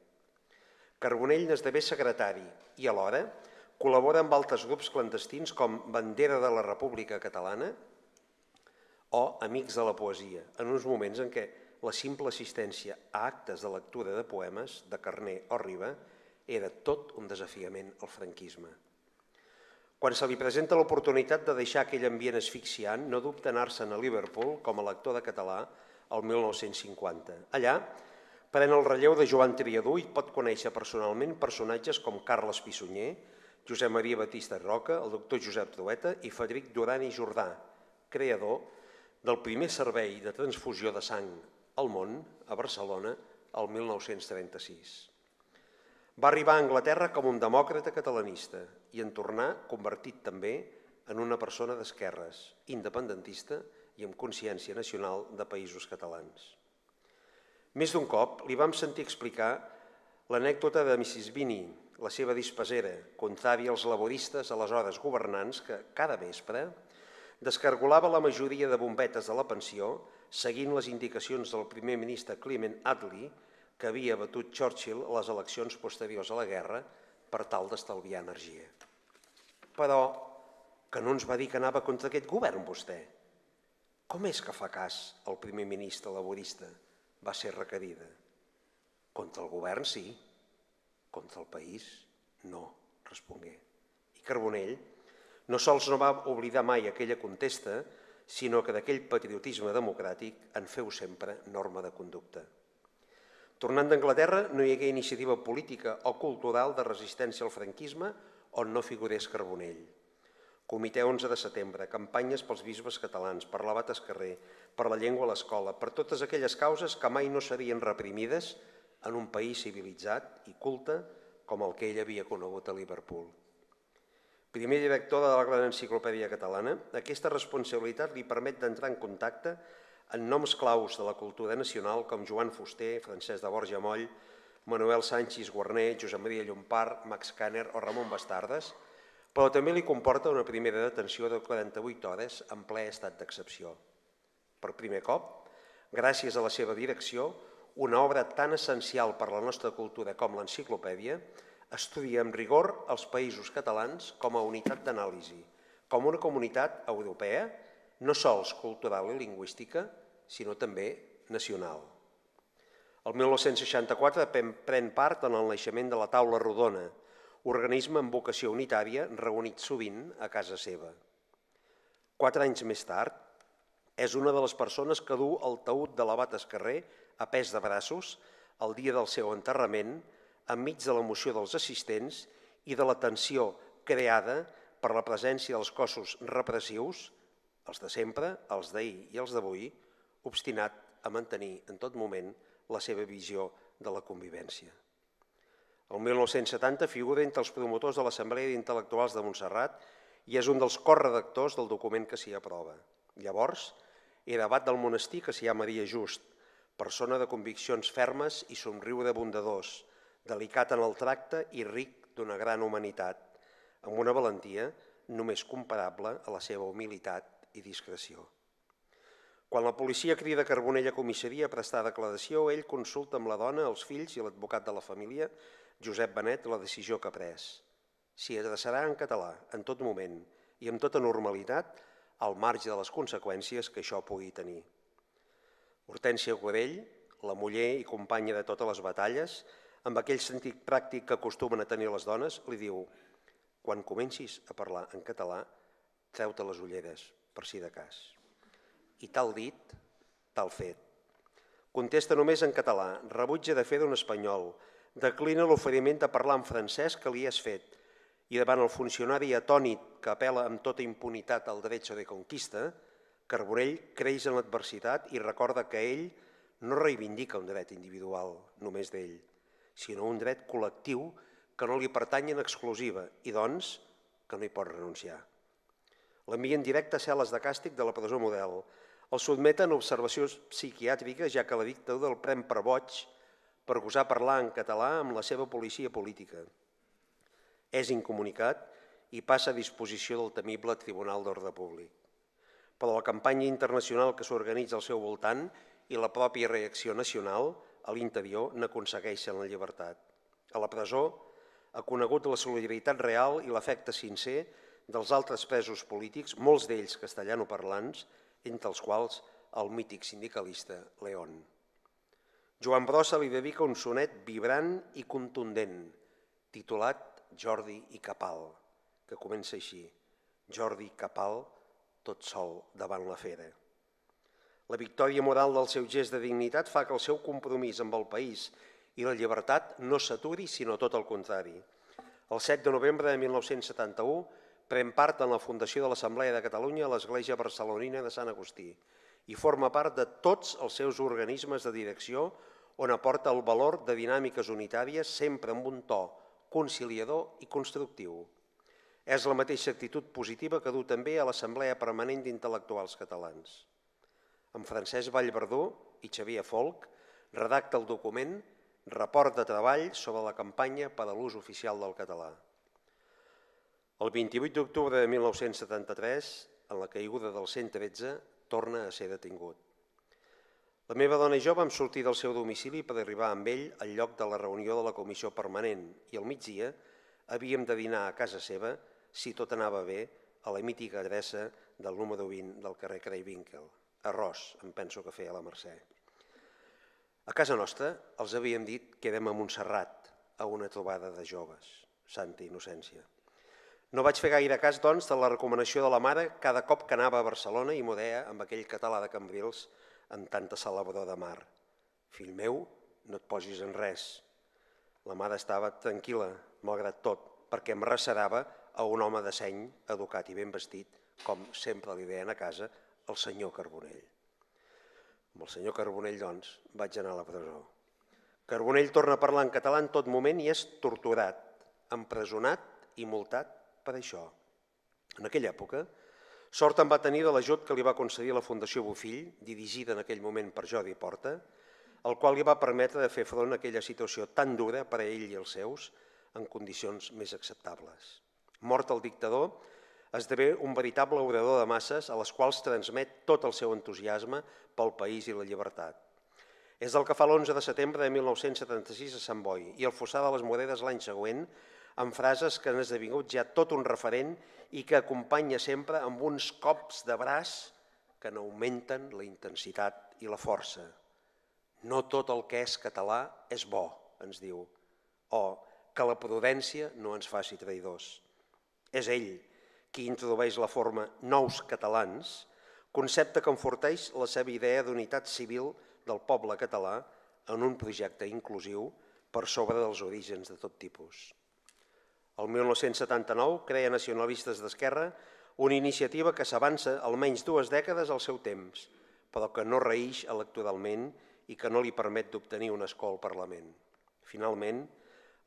Carbonell n'esdevé secretari i, alhora, col·labora amb altres grups clandestins com Bandera de la República Catalana o Amics de la Poesia, en uns moments en què la simple assistència a actes de lectura de poemes de Carner o Riba era tot un desafiament al franquisme. Quan se li presenta l'oportunitat de deixar aquell ambient asfixiant, no dubta anar-se'n a Liverpool com a lector de català el 1950. Allà pren el relleu de Joan Triadú i pot conèixer personalment personatges com Carles Pissunyer, Josep Maria Batista Roca, el doctor Josep Trueta i Frederic Duran i Jordà, creador del primer servei de transfusió de sang al món, a Barcelona, el 1936. Va arribar a Anglaterra com un demòcrata catalanista i en tornar convertit també en una persona d'esquerres, independentista i amb consciència nacional de països catalans. Més d'un cop li vam sentir explicar l'anècdota de Mrs. Vini, la seva dispesera, contrari als laboristes aleshores governants que, cada vespre, descargolava la majoria de bombetes de la pensió seguint les indicacions del primer ministre Clement Attlee, que havia batut Churchill a les eleccions posteriors a la guerra per tal d'estalviar energia. Però que no ens va dir que anava contra aquest govern, vostè? Com és que fa cas el primer ministre laborista? Va ser requerida. Contra el govern, sí. Contra el país, no, respongué. I Carbonell no sols no va oblidar mai aquella contesta, sinó que d'aquell patriotisme democràtic en feu sempre norma de conducta. Tornant d'Anglaterra, no hi hagué iniciativa política o cultural de resistència al franquisme on no figurés Carbonell. Comitè 11 de setembre, campanyes pels bisbes catalans, per l'abat Escarré, per la llengua a l'escola, per totes aquelles causes que mai no serien reprimides en un país civilitzat i culte com el que ell havia conegut a Liverpool. Primer director de la Gran Enciclopèdia Catalana, aquesta responsabilitat li permet d'entrar en contacte amb noms claus de la cultura nacional com Joan Fuster, Francesc de Borja Moll, Manuel Sanchis Guarner, Josep Maria Llompart, Max Cahner o Ramon Bastardes, però també li comporta una primera detenció de 48 hores en ple estat d'excepció. Per primer cop, gràcies a la seva direcció, una obra tan essencial per a la nostra cultura com l'enciclopèdia, estudia amb rigor els països catalans com a unitat d'anàlisi, com una comunitat europea, no sols cultural i lingüística, sinó també nacional. El 1964 pren part en el naixement de la Taula Rodona, organisme amb vocació unitària reunit sovint a casa seva. 4 anys més tard, és una de les persones que du el taüt de l'abat Escarré a pes de braços el dia del seu enterrament, enmig de l'emoció dels assistents i de la tensió creada per la presència dels cossos repressius, els de sempre, els d'ahir i els d'avui, obstinat a mantenir en tot moment la seva visió de la convivència. El 1970 figura entre els promotors de l'Assemblea d'Intel·lectuals de Montserrat i és un dels coredactors del document que s'hi aprova. Llavors, era abat del monestir que s'hi ha Maria Just, persona de conviccions fermes i somriure abundadors, delicat en el tracte i ric d'una gran humanitat, amb una valentia només comparable a la seva humilitat i discreció. Quan la policia crida Carbonell a comissaria a prestar declaració, ell consulta amb la dona, els fills i l'advocat de la família, Josep Benet, la decisió que ha pres. S'hi adreçarà en català, en tot moment i amb tota normalitat, al marge de les conseqüències que això pugui tenir. Hortènsia Curell, la muller i companya de totes les batalles, amb aquell sentit pràctic que acostumen a tenir les dones, li diu: quan comencis a parlar en català, treu-te les ulleres, per si de cas. I tal dit, tal fet. Contesta només en català, rebutja de fer d'un espanyol, declina l'oferiment de parlar en francès que li has fet, i davant el funcionari atònit que apel·la amb tota impunitat al dret de conquista, Carbonell creix en l'adversitat i recorda que ell no reivindica un dret individual només d'ell, sinó un dret col·lectiu que no li pertany en exclusiva i, doncs, que no hi pot renunciar. L'envien directe a cel·les de càstig de la presó model. El sotmeten a observació psiquiàtrica, ja que la dictadura el pren per boig per gosar parlar en català amb la seva policia política. És incomunicat i passa a disposició del temible Tribunal d'Ordre Públic. Però la campanya internacional que s'organitza al seu voltant i la pròpia reacció nacional a l'interior n'aconsegueixen la llibertat. A la presó ha conegut la solidaritat real i l'afecte sincer dels altres presos polítics, molts d'ells castellanoparlants, entre els quals el mític sindicalista León. Joan Brossa li dedica un sonet vibrant i contundent, titulat Jordi i Capal, que comença així, Jordi Capal, tot sol davant la fera. La victòria moral del seu gest de dignitat fa que el seu compromís amb el país i la llibertat no s'aturi, sinó tot el contrari. El 7 de novembre de 1971, pren part en la fundació de l'Assemblea de Catalunya a l'Església Barcelonina de Sant Agustí i forma part de tots els seus organismes de direcció on aporta el valor de dinàmiques unitàries sempre amb un to conciliador i constructiu. És la mateixa actitud positiva que du també a l'Assemblea Permanent d'Intel·lectuals Catalans. En Francesc Vallverdú i Xavier Folch redacta el document Report de treball sobre la campanya per a l'ús oficial del català. El 28 d'octubre de 1973, en la caiguda del 113, torna a ser detingut. La meva dona i jo vam sortir del seu domicili per arribar amb ell al lloc de la reunió de la comissió permanent i al migdia havíem de dinar a casa seva, si tot anava bé, a la mítica adreça del número 20 del carrer Craywinckel, a Ros, em penso que feia la Mercè. A casa nostra els havíem dit que érem a Montserrat, a una trobada de joves, Santa Innocència. No vaig fer gaire cas, doncs, de la recomanació de la mare cada cop que anava a Barcelona i m'ho deia amb aquell català de Cambrils amb tanta salabrador de mar. Fill meu, no et posis en res. La mare estava tranquil·la, malgrat tot, perquè em recerava a un home de seny, educat i ben vestit, com sempre li deien a casa, el senyor Carbonell. Amb el senyor Carbonell, doncs, vaig anar a la presó. Carbonell torna a parlar en català en tot moment i és torturat, empresonat i multat per això. En aquella època, sort en va tenir de l'ajut que li va concedir la Fundació Bofill, dirigida en aquell moment per Jordi Porta, el qual li va permetre de fer front a aquella situació tan dura per a ell i els seus en condicions més acceptables. Mort el dictador, esdevé un veritable orador de masses a les quals transmet tot el seu entusiasme pel país i la llibertat. És el que fa l'11 de setembre de 1976 a Sant Boi i el Fossar de les Moreres l'any següent, amb frases que han esdevingut ja tot un referent i que acompanya sempre amb uns cops de braç que n'augmenten la intensitat i la força. No tot el que és català és bo, ens diu, o que la prudència no ens faci traïdors. És ell qui introdueix la forma nous catalans, concepte que enforteix la seva idea d'unitat civil del poble català en un projecte inclusiu per sobre dels orígens de tot tipus. El 1979 crea Nacionalistes d'Esquerra, una iniciativa que s'avança almenys 2 dècades al seu temps, però que no reïx electoralment i que no li permet d'obtenir un escó al Parlament. Finalment,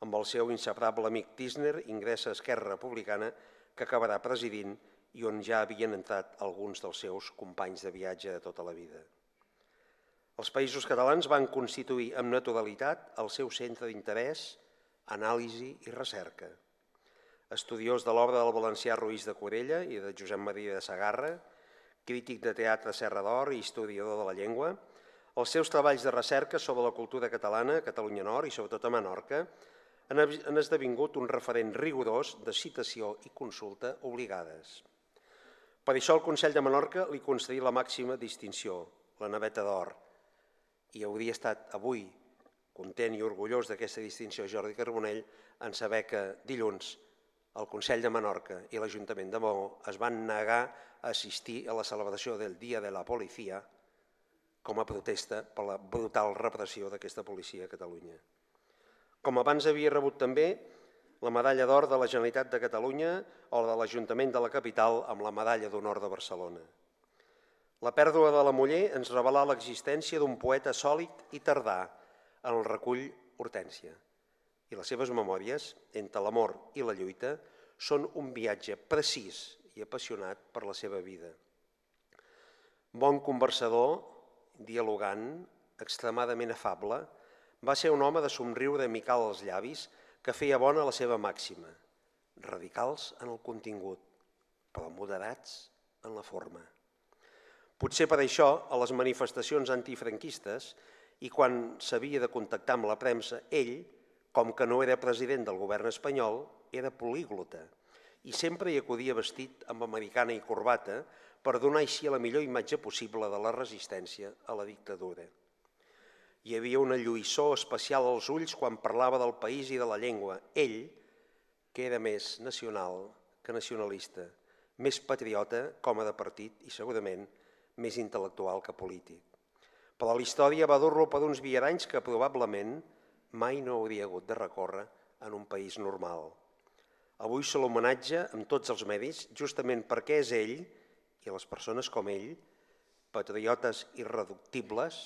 amb el seu inseparable amic Tisner, ingressa a Esquerra Republicana, que acabarà presidint i on ja havien entrat alguns dels seus companys de viatge de tota la vida. Els països catalans van constituir amb naturalitat el seu centre d'interès, anàlisi i recerca. Estudiós de l'obra del valencià Roís de Corella i de Josep Maria de Sagarra, crític de teatre Serra d'Or i historiador de la llengua, els seus treballs de recerca sobre la cultura catalana a Catalunya Nord i sobretot a Menorca han esdevingut un referent rigorós de citació i consulta obligades. Per això el Consell de Menorca li concedí la màxima distinció, la Naveta d'Or, i hauria estat avui content i orgullós d'aquesta distinció Jordi Carbonell en saber que dilluns el Consell de Menorca i l'Ajuntament de Maó es van negar a assistir a la celebració del Dia de la Policia com a protesta per la brutal repressió d'aquesta policia a Catalunya. Com abans havia rebut també la Medalla d'Or de la Generalitat de Catalunya o de l'Ajuntament de la Capital amb la Medalla d'Honor de Barcelona. La pèrdua de la muller ens revelà l'existència d'un poeta sòlid i tardà en el recull Hortènsia. I les seves memòries, entre l'amor i la lluita, són un viatge precís i apassionat per la seva vida. Bon conversador, dialogant, extremadament afable, va ser un home de somriure amical als llavis que feia bona la seva màxima, radicals en el contingut, però moderats en la forma. Potser per això, a les manifestacions antifranquistes i quan s'havia de contactar amb la premsa, ell, com que no era president del govern espanyol, era políglota i sempre hi acudia vestit amb americana i corbata per donar així la millor imatge possible de la resistència a la dictadura. Hi havia una lluïssor especial als ulls quan parlava del país i de la llengua. Ell, que era més nacional que nacionalista, més patriota com a de partit i segurament més intel·lectual que polític. Però la història va dur-lo per uns viaranys que probablement mai no hauria hagut de recórrer en un país normal. Avui se l'homenatja amb tots els mèrits justament perquè és ell i les persones com ell, patriotes irreductibles,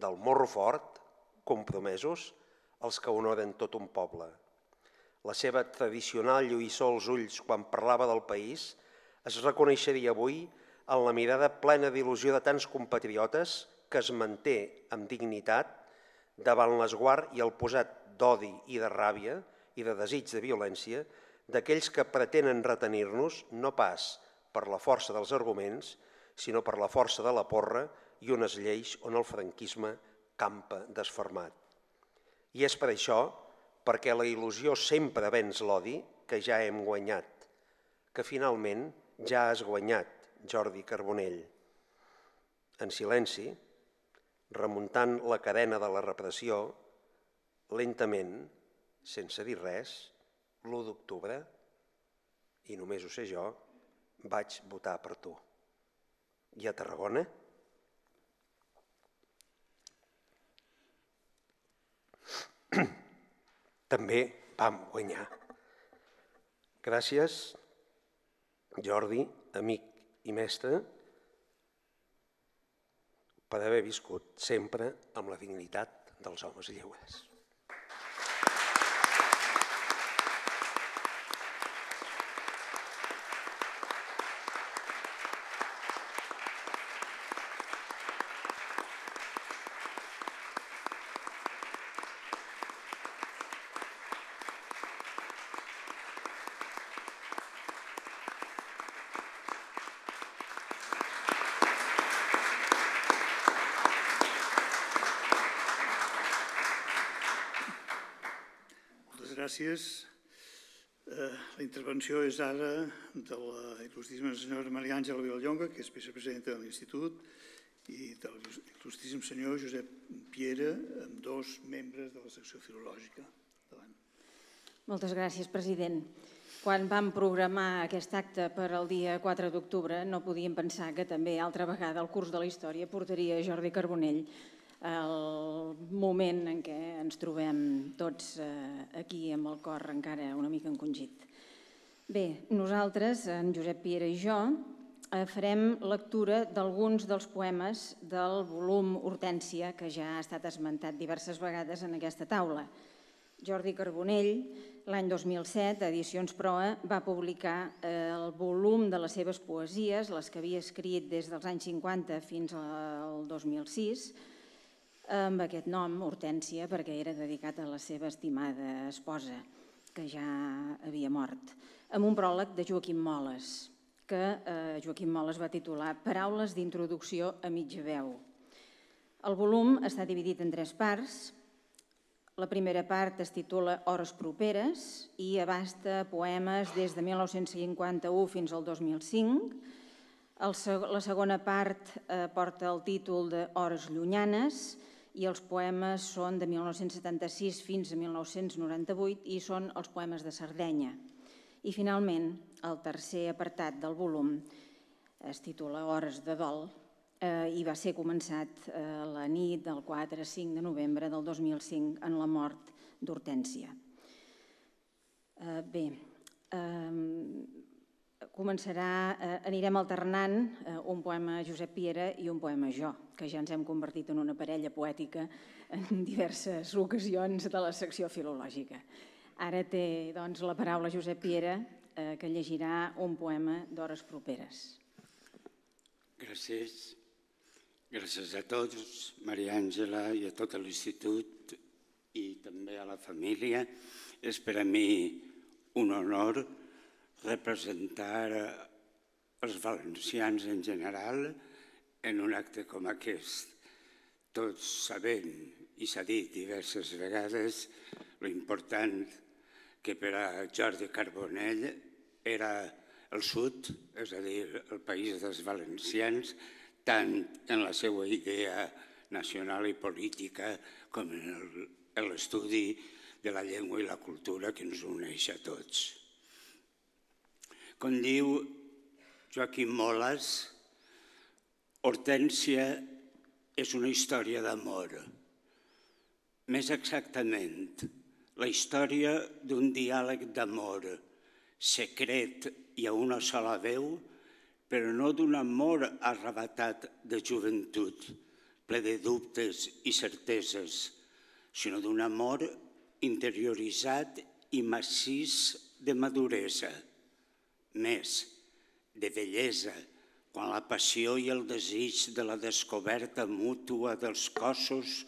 del morro fort, compromesos, els que honoren tot un poble. La seva tradicional lluïssor als ulls quan parlava del país es reconeixeria avui en la mirada plena d'il·lusió de tants compatriotes que es manté amb dignitat davant l'esguard i el posat d'odi i de ràbia i de desig de violència d'aquells que pretenen retenir-nos no pas per la força dels arguments, sinó per la força de la porra i unes lleis on el franquisme campa desfermat. I és per això, perquè la il·lusió sempre venç l'odi, que ja hem guanyat, que finalment ja has guanyat, Jordi Carbonell. En silenci, remuntant la cadena de la repressió, lentament, sense dir res, l'1 d'octubre, i només ho sé jo, vaig votar per tu. I a Tarragona? També vam guanyar. Gràcies, Jordi, amic i mestre, per haver viscut sempre amb la dignitat dels homes lliures. Gràcies. La intervenció és ara de la il·lustríssima senyora Mariàngela Vilallonga, que és vicepresidenta de l'Institut, i de l'il·lustríssim senyor Josep Piera, amb dos membres de la secció filològica. Moltes gràcies, president. Quan vam programar aquest acte per al dia 4 d'octubre, no podíem pensar que també altra vegada el curs de la història portaria Jordi Carbonell el moment en què ens trobem tots aquí amb el cor encara una mica encongit. Bé, nosaltres, en Josep Piera i jo, farem lectura d'alguns dels poemes del volum Hortènsia que ja ha estat esmentat diverses vegades en aquesta taula. Jordi Carbonell, l'any 2007, a Edicions Proa, va publicar el volum de les seves poesies, les que havia escrit des dels anys 50 fins al 2006, amb aquest nom, Hortènsia, perquè era dedicat a la seva estimada esposa, que ja havia mort, amb un pròleg de Joaquim Molas, que Joaquim Molas va titular Paraules d'introducció a mitja veu. El volum està dividit en 3 parts. La primera part es titula Hores properes i abasta poemes des de 1951 fins al 2005. La segona part porta el títol de Hores llunyanes i els poemes són de 1976 fins a 1998 i són els poemes de Sardenya. I finalment, el tercer apartat del volum es titula Hores de dol i va ser començat la nit del 4-5 de novembre del 2005 en la mort d'Hortènsia. Bé, Anirem alternant un poema Josep Piera i un poema jo, que ja ens hem convertit en una parella poètica en diverses ocasions de la secció filològica. Ara té la paraula Josep Piera, que llegirà un poema d'hores properes. Gràcies. Gràcies a tots, Maria Àngela i a tot l'Institut i també a la família. És per a mi un honor representar els valencians en general en un acte com aquest. Tots sabem, i s'ha dit diverses vegades, l'important que per a Jordi Carbonell era el sud, és a dir, el país dels valencians, tant en la seva idea nacional i política com en l'estudi de la llengua i la cultura que ens uneix a tots. Com diu Joaquim Molas, Hortènsia és una història d'amor. Més exactament, la història d'un diàleg d'amor, secret i a una sola veu, però no d'un amor arrabatat de joventut, ple de dubtes i certeses, sinó d'un amor interioritzat i massís de maduresa. Més, de bellesa, quan la passió i el desig de la descoberta mútua dels cossos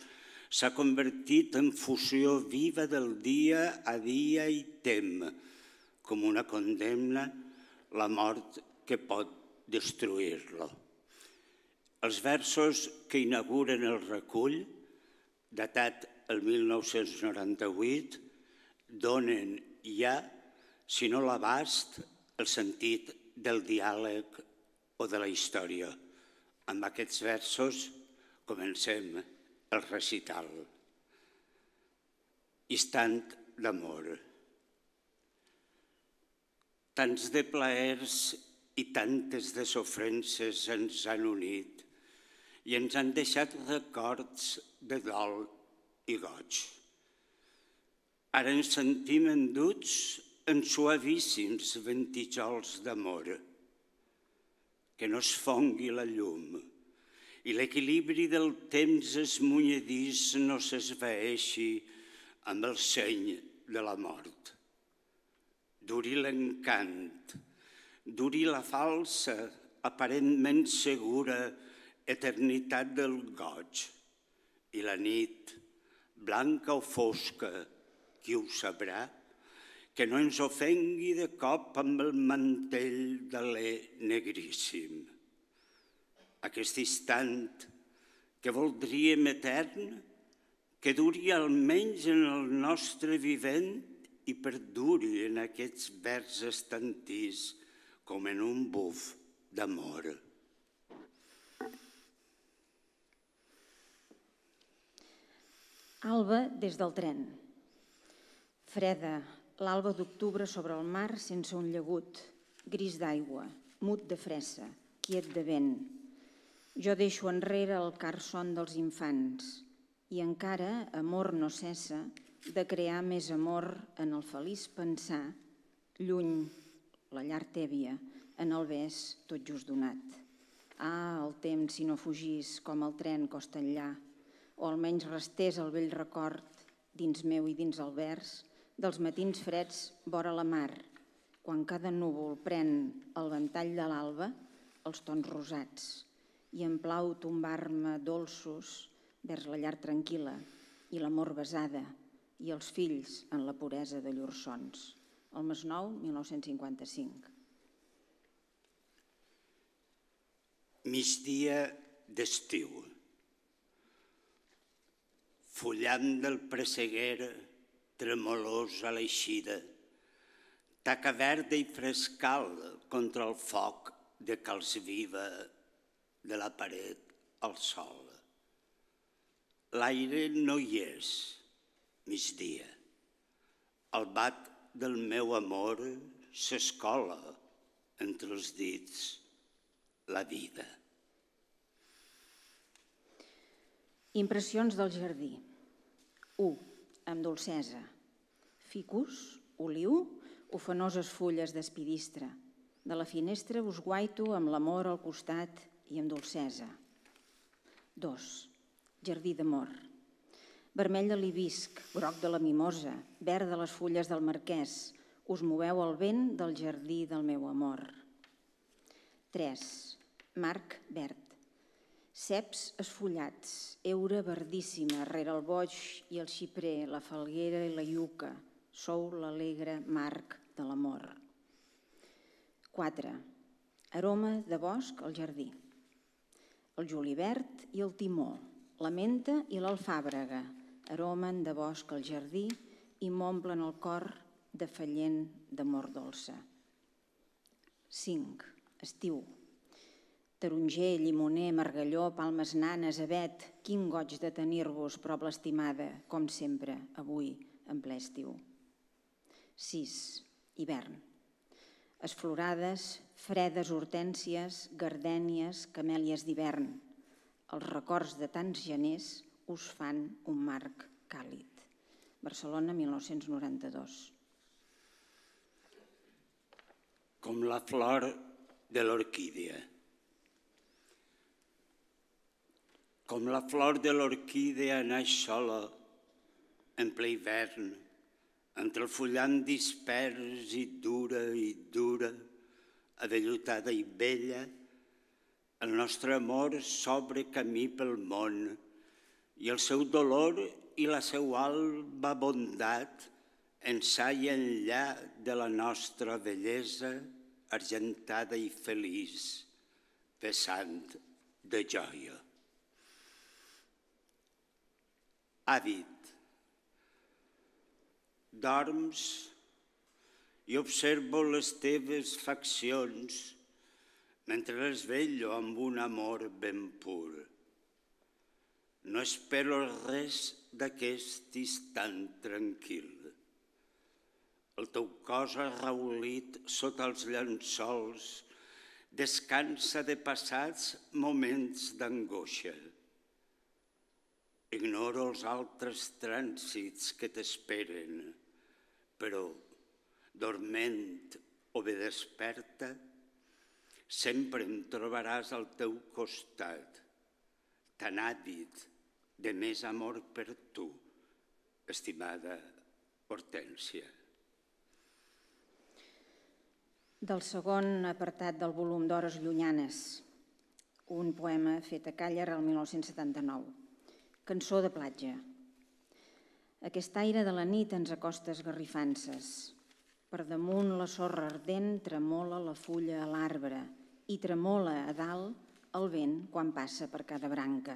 s'ha convertit en fusió viva del dia a dia i tem, com una condemna, la mort que pot destruir-lo. Els versos que inauguren el recull, datat el 1998, donen ja, si no l'abast, el sentit del diàleg o de la història. Amb aquests versos comencem el recital. Instant d'amor. Tants de plaers i tantes desofrences ens han unit i ens han deixat records de dol i goig. Ara ens sentim enduts en suavíssims ventitjols d'amor, que no es fongui la llum i l'equilibri del temps esmunyedís no s'esvaeixi amb el seny de la mort. Duri l'encant, duri la falsa, aparentment segura, eternitat del goig. I la nit, blanca o fosca, qui ho sabrà, que no ens ofengui de cop amb el mantell d'alè negríssim. Aquest instant que voldríem etern, que duri almenys en el nostre vivent i perduri en aquests vers estantís com en un buf d'amor. Alba des del tren. Freda, l'alba d'octubre sobre el mar sense un llagut, gris d'aigua, mut de fressa, quiet de vent. Jo deixo enrere el car son dels infants i encara amor no cessa de crear més amor en el feliç pensar, lluny, la llar tèbia, en el bes tot just donat. Ah, el temps si no fugís com el tren costa enllà, o almenys restés el vell record dins meu i dins el vers dels matins freds vora la mar, quan cada núvol pren el ventall de l'alba, els tons rosats, i em plau tombar-me dolços vers la llar tranquil·la i l'amor besada i els fills en la puresa de llurs sons. El Masnou, 1955. Migdia d'estiu. Fullant del presseguer tremolós a l'eixida, taca verda i frescal contra el foc de calç viva de la paret al sol. L'aire no hi és, migdia. El bat del meu amor s'escola entre els dits la vida. Impressions del jardí. 1. Amb dolcesa. Ficus, oliu, ufanoses fulles d'espidistre, De la finestra us guaito amb l'amor al costat i amb dolcesa. 2. Jardí d'amor. Vermell de l'hibisc, groc de la mimosa, verd de les fulles del marquès. Us moveu al vent del jardí del meu amor. 3. Marc verd. Ceps esfullats, heura verdíssima, rere el boig i el xiprer, la falguera i la iuca. Sou l'alegre marc de l'amor. 4. Aroma de bosc al jardí. El julivert i el timó, la menta i l'alfàbrega, aromen de bosc al jardí i m'omplen el cor de fallent d'amor dolça. 5. Estiu. Taronger, llimoner, margalló, palmes nanes, avet, quin goig de tenir-vos, prop l'estimada, com sempre, avui, en ple estiu. 6. Hivern. Esflorades, fredes hortènsies, gardènies, camèlies d'hivern. Els records de tants geners us fan un marc càlid. Barcelona, 1992. Com la flor de l'orquídia. Com la flor de l'orquídia naix sola, en ple hivern, entre el fullam dispers i dura, avellutada i vella, el nostre amor s'obre camí pel món i el seu dolor i la seva alba bondat ençà i enllà de la nostra bellesa argentada i feliç, vessant de joia. Ha dit, dorms i observo les teves faccions mentre les vello amb un amor ben pur. No espero res d'aquest instant tranquil. El teu cos arraulit sota els llençols descansa de passats moments d'angoixa. Ignoro els altres trànsits que t'esperen, però, dorment o bé desperta, sempre em trobaràs al teu costat, tan àvid de més amor per tu, estimada Hortènsia. Del segon apartat del volum d'Hores llunyanes, un poema fet a Càller el 1979. Cançó de platja. Aquest aire de la nit ens acosta esgarrifances. Per damunt la sorra ardent tremola la fulla a l'arbre i tremola a dalt el vent quan passa per cada branca.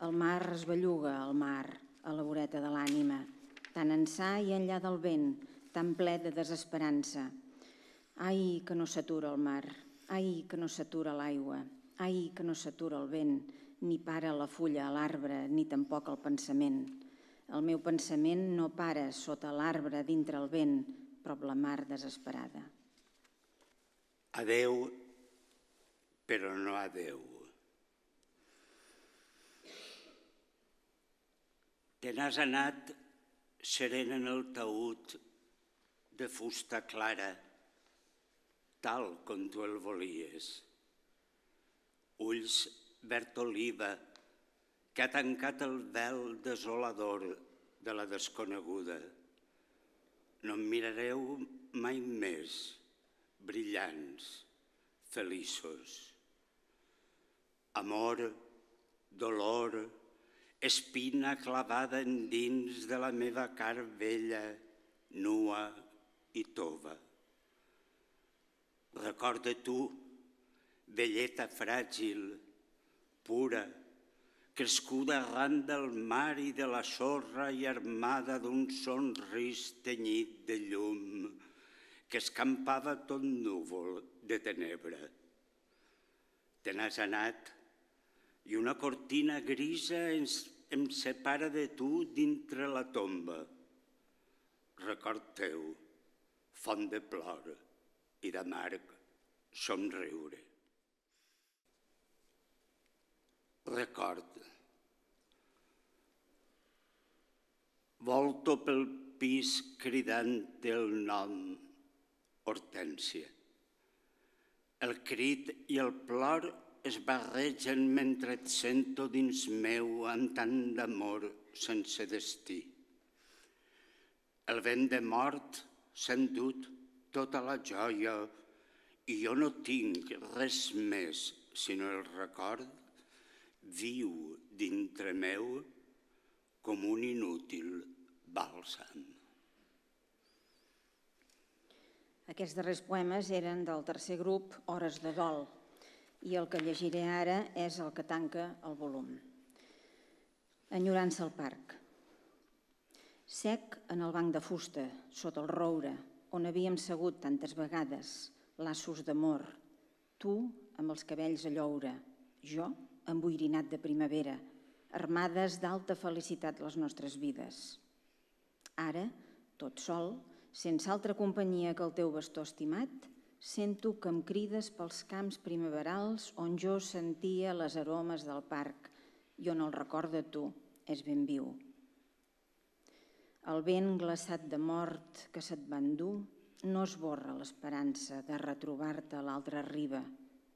El mar es belluga, el mar, a la voreta de l'ànima, tan ençà i enllà del vent, tan ple de desesperança. Ai, que no s'atura el mar, ai, que no s'atura l'aigua, ai, que no s'atura el vent, ni para la fulla a l'arbre, ni tampoc el pensament. El meu pensament no para sota l'arbre dintre el vent, prop la mar desesperada. Adeu, però no adeu. Te n'has anat serena en el taüt de fusta clara, tal com tu el volies. Ulls verd oliva, que ha tancat el vel desolador de la desconeguda. No em mirareu mai més, brillants, feliços. Amor, dolor, espina clavada endins de la meva carn vella, nua i tova. Recorda tu, velleta fràgil, pura, crescuda arran del mar i de la sorra i armada d'un somrís tenyit de llum que escampava tot núvol de tenebra. Te n'has anat i una cortina grisa em separa de tu dintre la tomba. Record teu, font de plor i d'amarg somriure. Record. Volto pel pis cridant el nom, Hortènsia. El crit i el plor es barregen mentre et sento dins meu amb tant d'amor sense destí. El vent de mort s'ha endut tota la joia i jo no tinc res més sinó el record viu dintre meu com un inútil bàlsam. Aquests darrers poemes eren del tercer grup, Hores de dol, i el que llegiré ara és el que tanca el volum. Enyorança al parc. Sec en el banc de fusta, sota el roure, on havíem segut tantes vegades, laços d'amor, tu amb els cabells a lloure, jo emboirinat de primavera, armades d'alta felicitat les nostres vides. Ara, tot sol, sense altra companyia que el teu bastó estimat, sento que em crides pels camps primaverals on jo sentia les aromes del parc i on el record de tu és ben viu. El vent glaçat de mort que se't va endur no esborra l'esperança de retrobar-te a l'altra riba,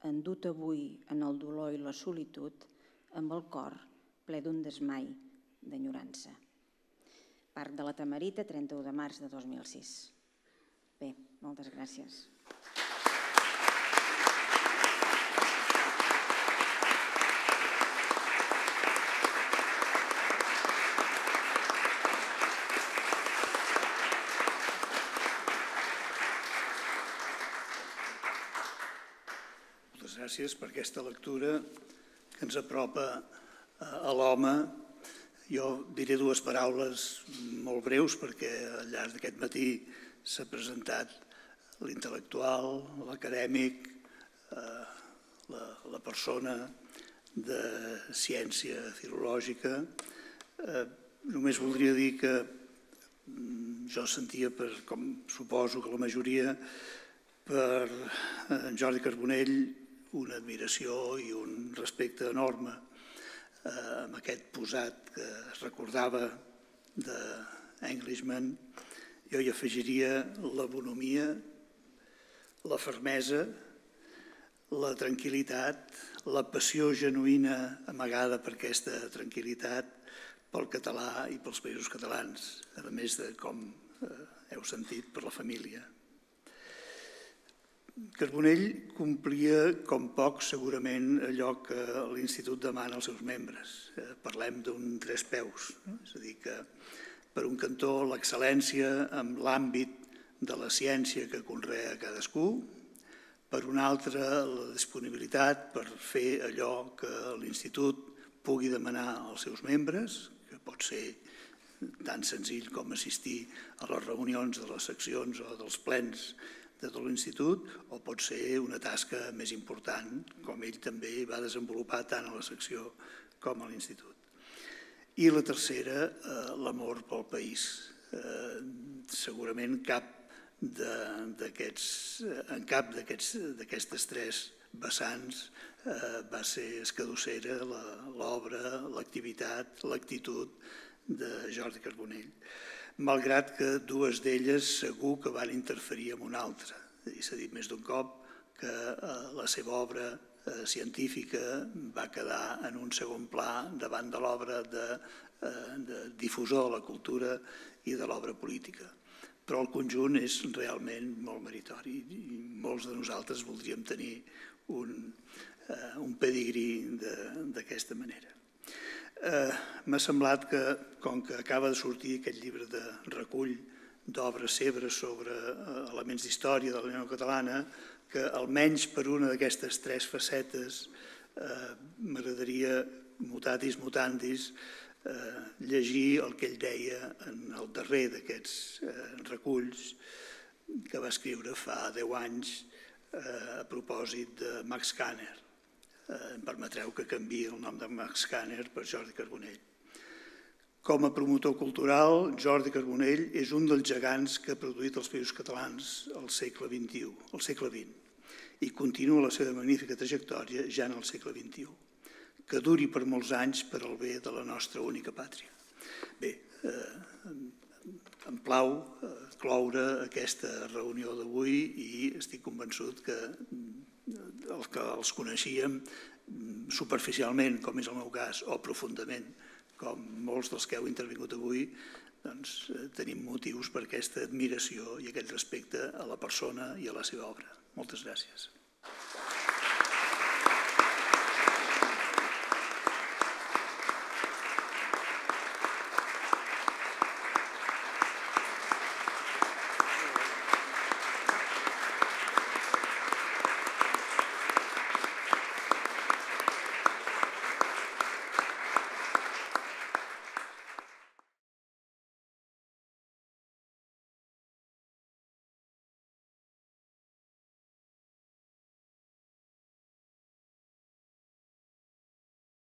endut avui en el dolor i la solitud amb el cor ple d'un desmai d'enyorança. Parc de la Tamarita, 31 de març de 2006. Bé, moltes gràcies. Moltes gràcies per aquesta lectura que ens apropa a l'home. Jo diré dues paraules molt breus perquè al llarg d'aquest matí s'ha presentat l'intel·lectual, l'acadèmic, la persona de ciència filològica. Només voldria dir que jo sentia, com suposo que la majoria, per en Jordi Carbonell una admiració i un respecte enorme, amb aquest posat que es recordava d'Englishman. Jo hi afegiria la bonomia, la fermesa, la tranquil·litat, la passió genuïna amagada per aquesta tranquil·litat pel català i pels països catalans, a més de com heu sentit per la família. Carbonell complia com poc segurament allò que l'Institut demana als seus membres. Parlem d'un tres peus, és a dir que per un cantó l'excel·lència en l'àmbit de la ciència que conrea cadascú, per un altre la disponibilitat per fer allò que l'Institut pugui demanar als seus membres, que pot ser tan senzill com assistir a les reunions de les seccions o dels plens de tot l'Institut, o pot ser una tasca més important, com ell també va desenvolupar tant a la secció com a l'Institut. I la tercera, l'amor pel país. Segurament en cap d'aquestes tres vessants va ser escadussera l'obra, l'activitat, l'actitud de Jordi Carbonell, malgrat que dues d'elles segur que van interferir amb una altra. S'ha dit més d'un cop que la seva obra científica va quedar en un segon pla davant de l'obra de difusor de la cultura i de l'obra política. Però el conjunt és realment molt meritori i molts de nosaltres voldríem tenir un pedigrí d'aquesta manera. M'ha semblat que, com que acaba de sortir aquest llibre de recull d'obres seves sobre elements d'història de la llengua catalana, que almenys per una d'aquestes tres facetes m'agradaria, mutatis mutandis, llegir el que ell deia en el darrer d'aquests reculls que va escriure fa 10 anys a propòsit de Max Cahner. Em permetreu que canviï el nom de Max Cahner per Jordi Carbonell. Com a promotor cultural, Jordi Carbonell és un dels gegants que ha produït els països catalans al segle XXI, al segle XX, i continua la seva magnífica trajectòria ja en el segle XXI, que duri per molts anys per al bé de la nostra única pàtria. Bé, em plau cloure aquesta reunió d'avui i estic convençut que el que els coneixíem superficialment, com és el meu cas, o profundament, com molts dels que heu intervingut avui, doncs tenim motius per aquesta admiració i aquest respecte a la persona i a la seva obra. Moltes gràcies.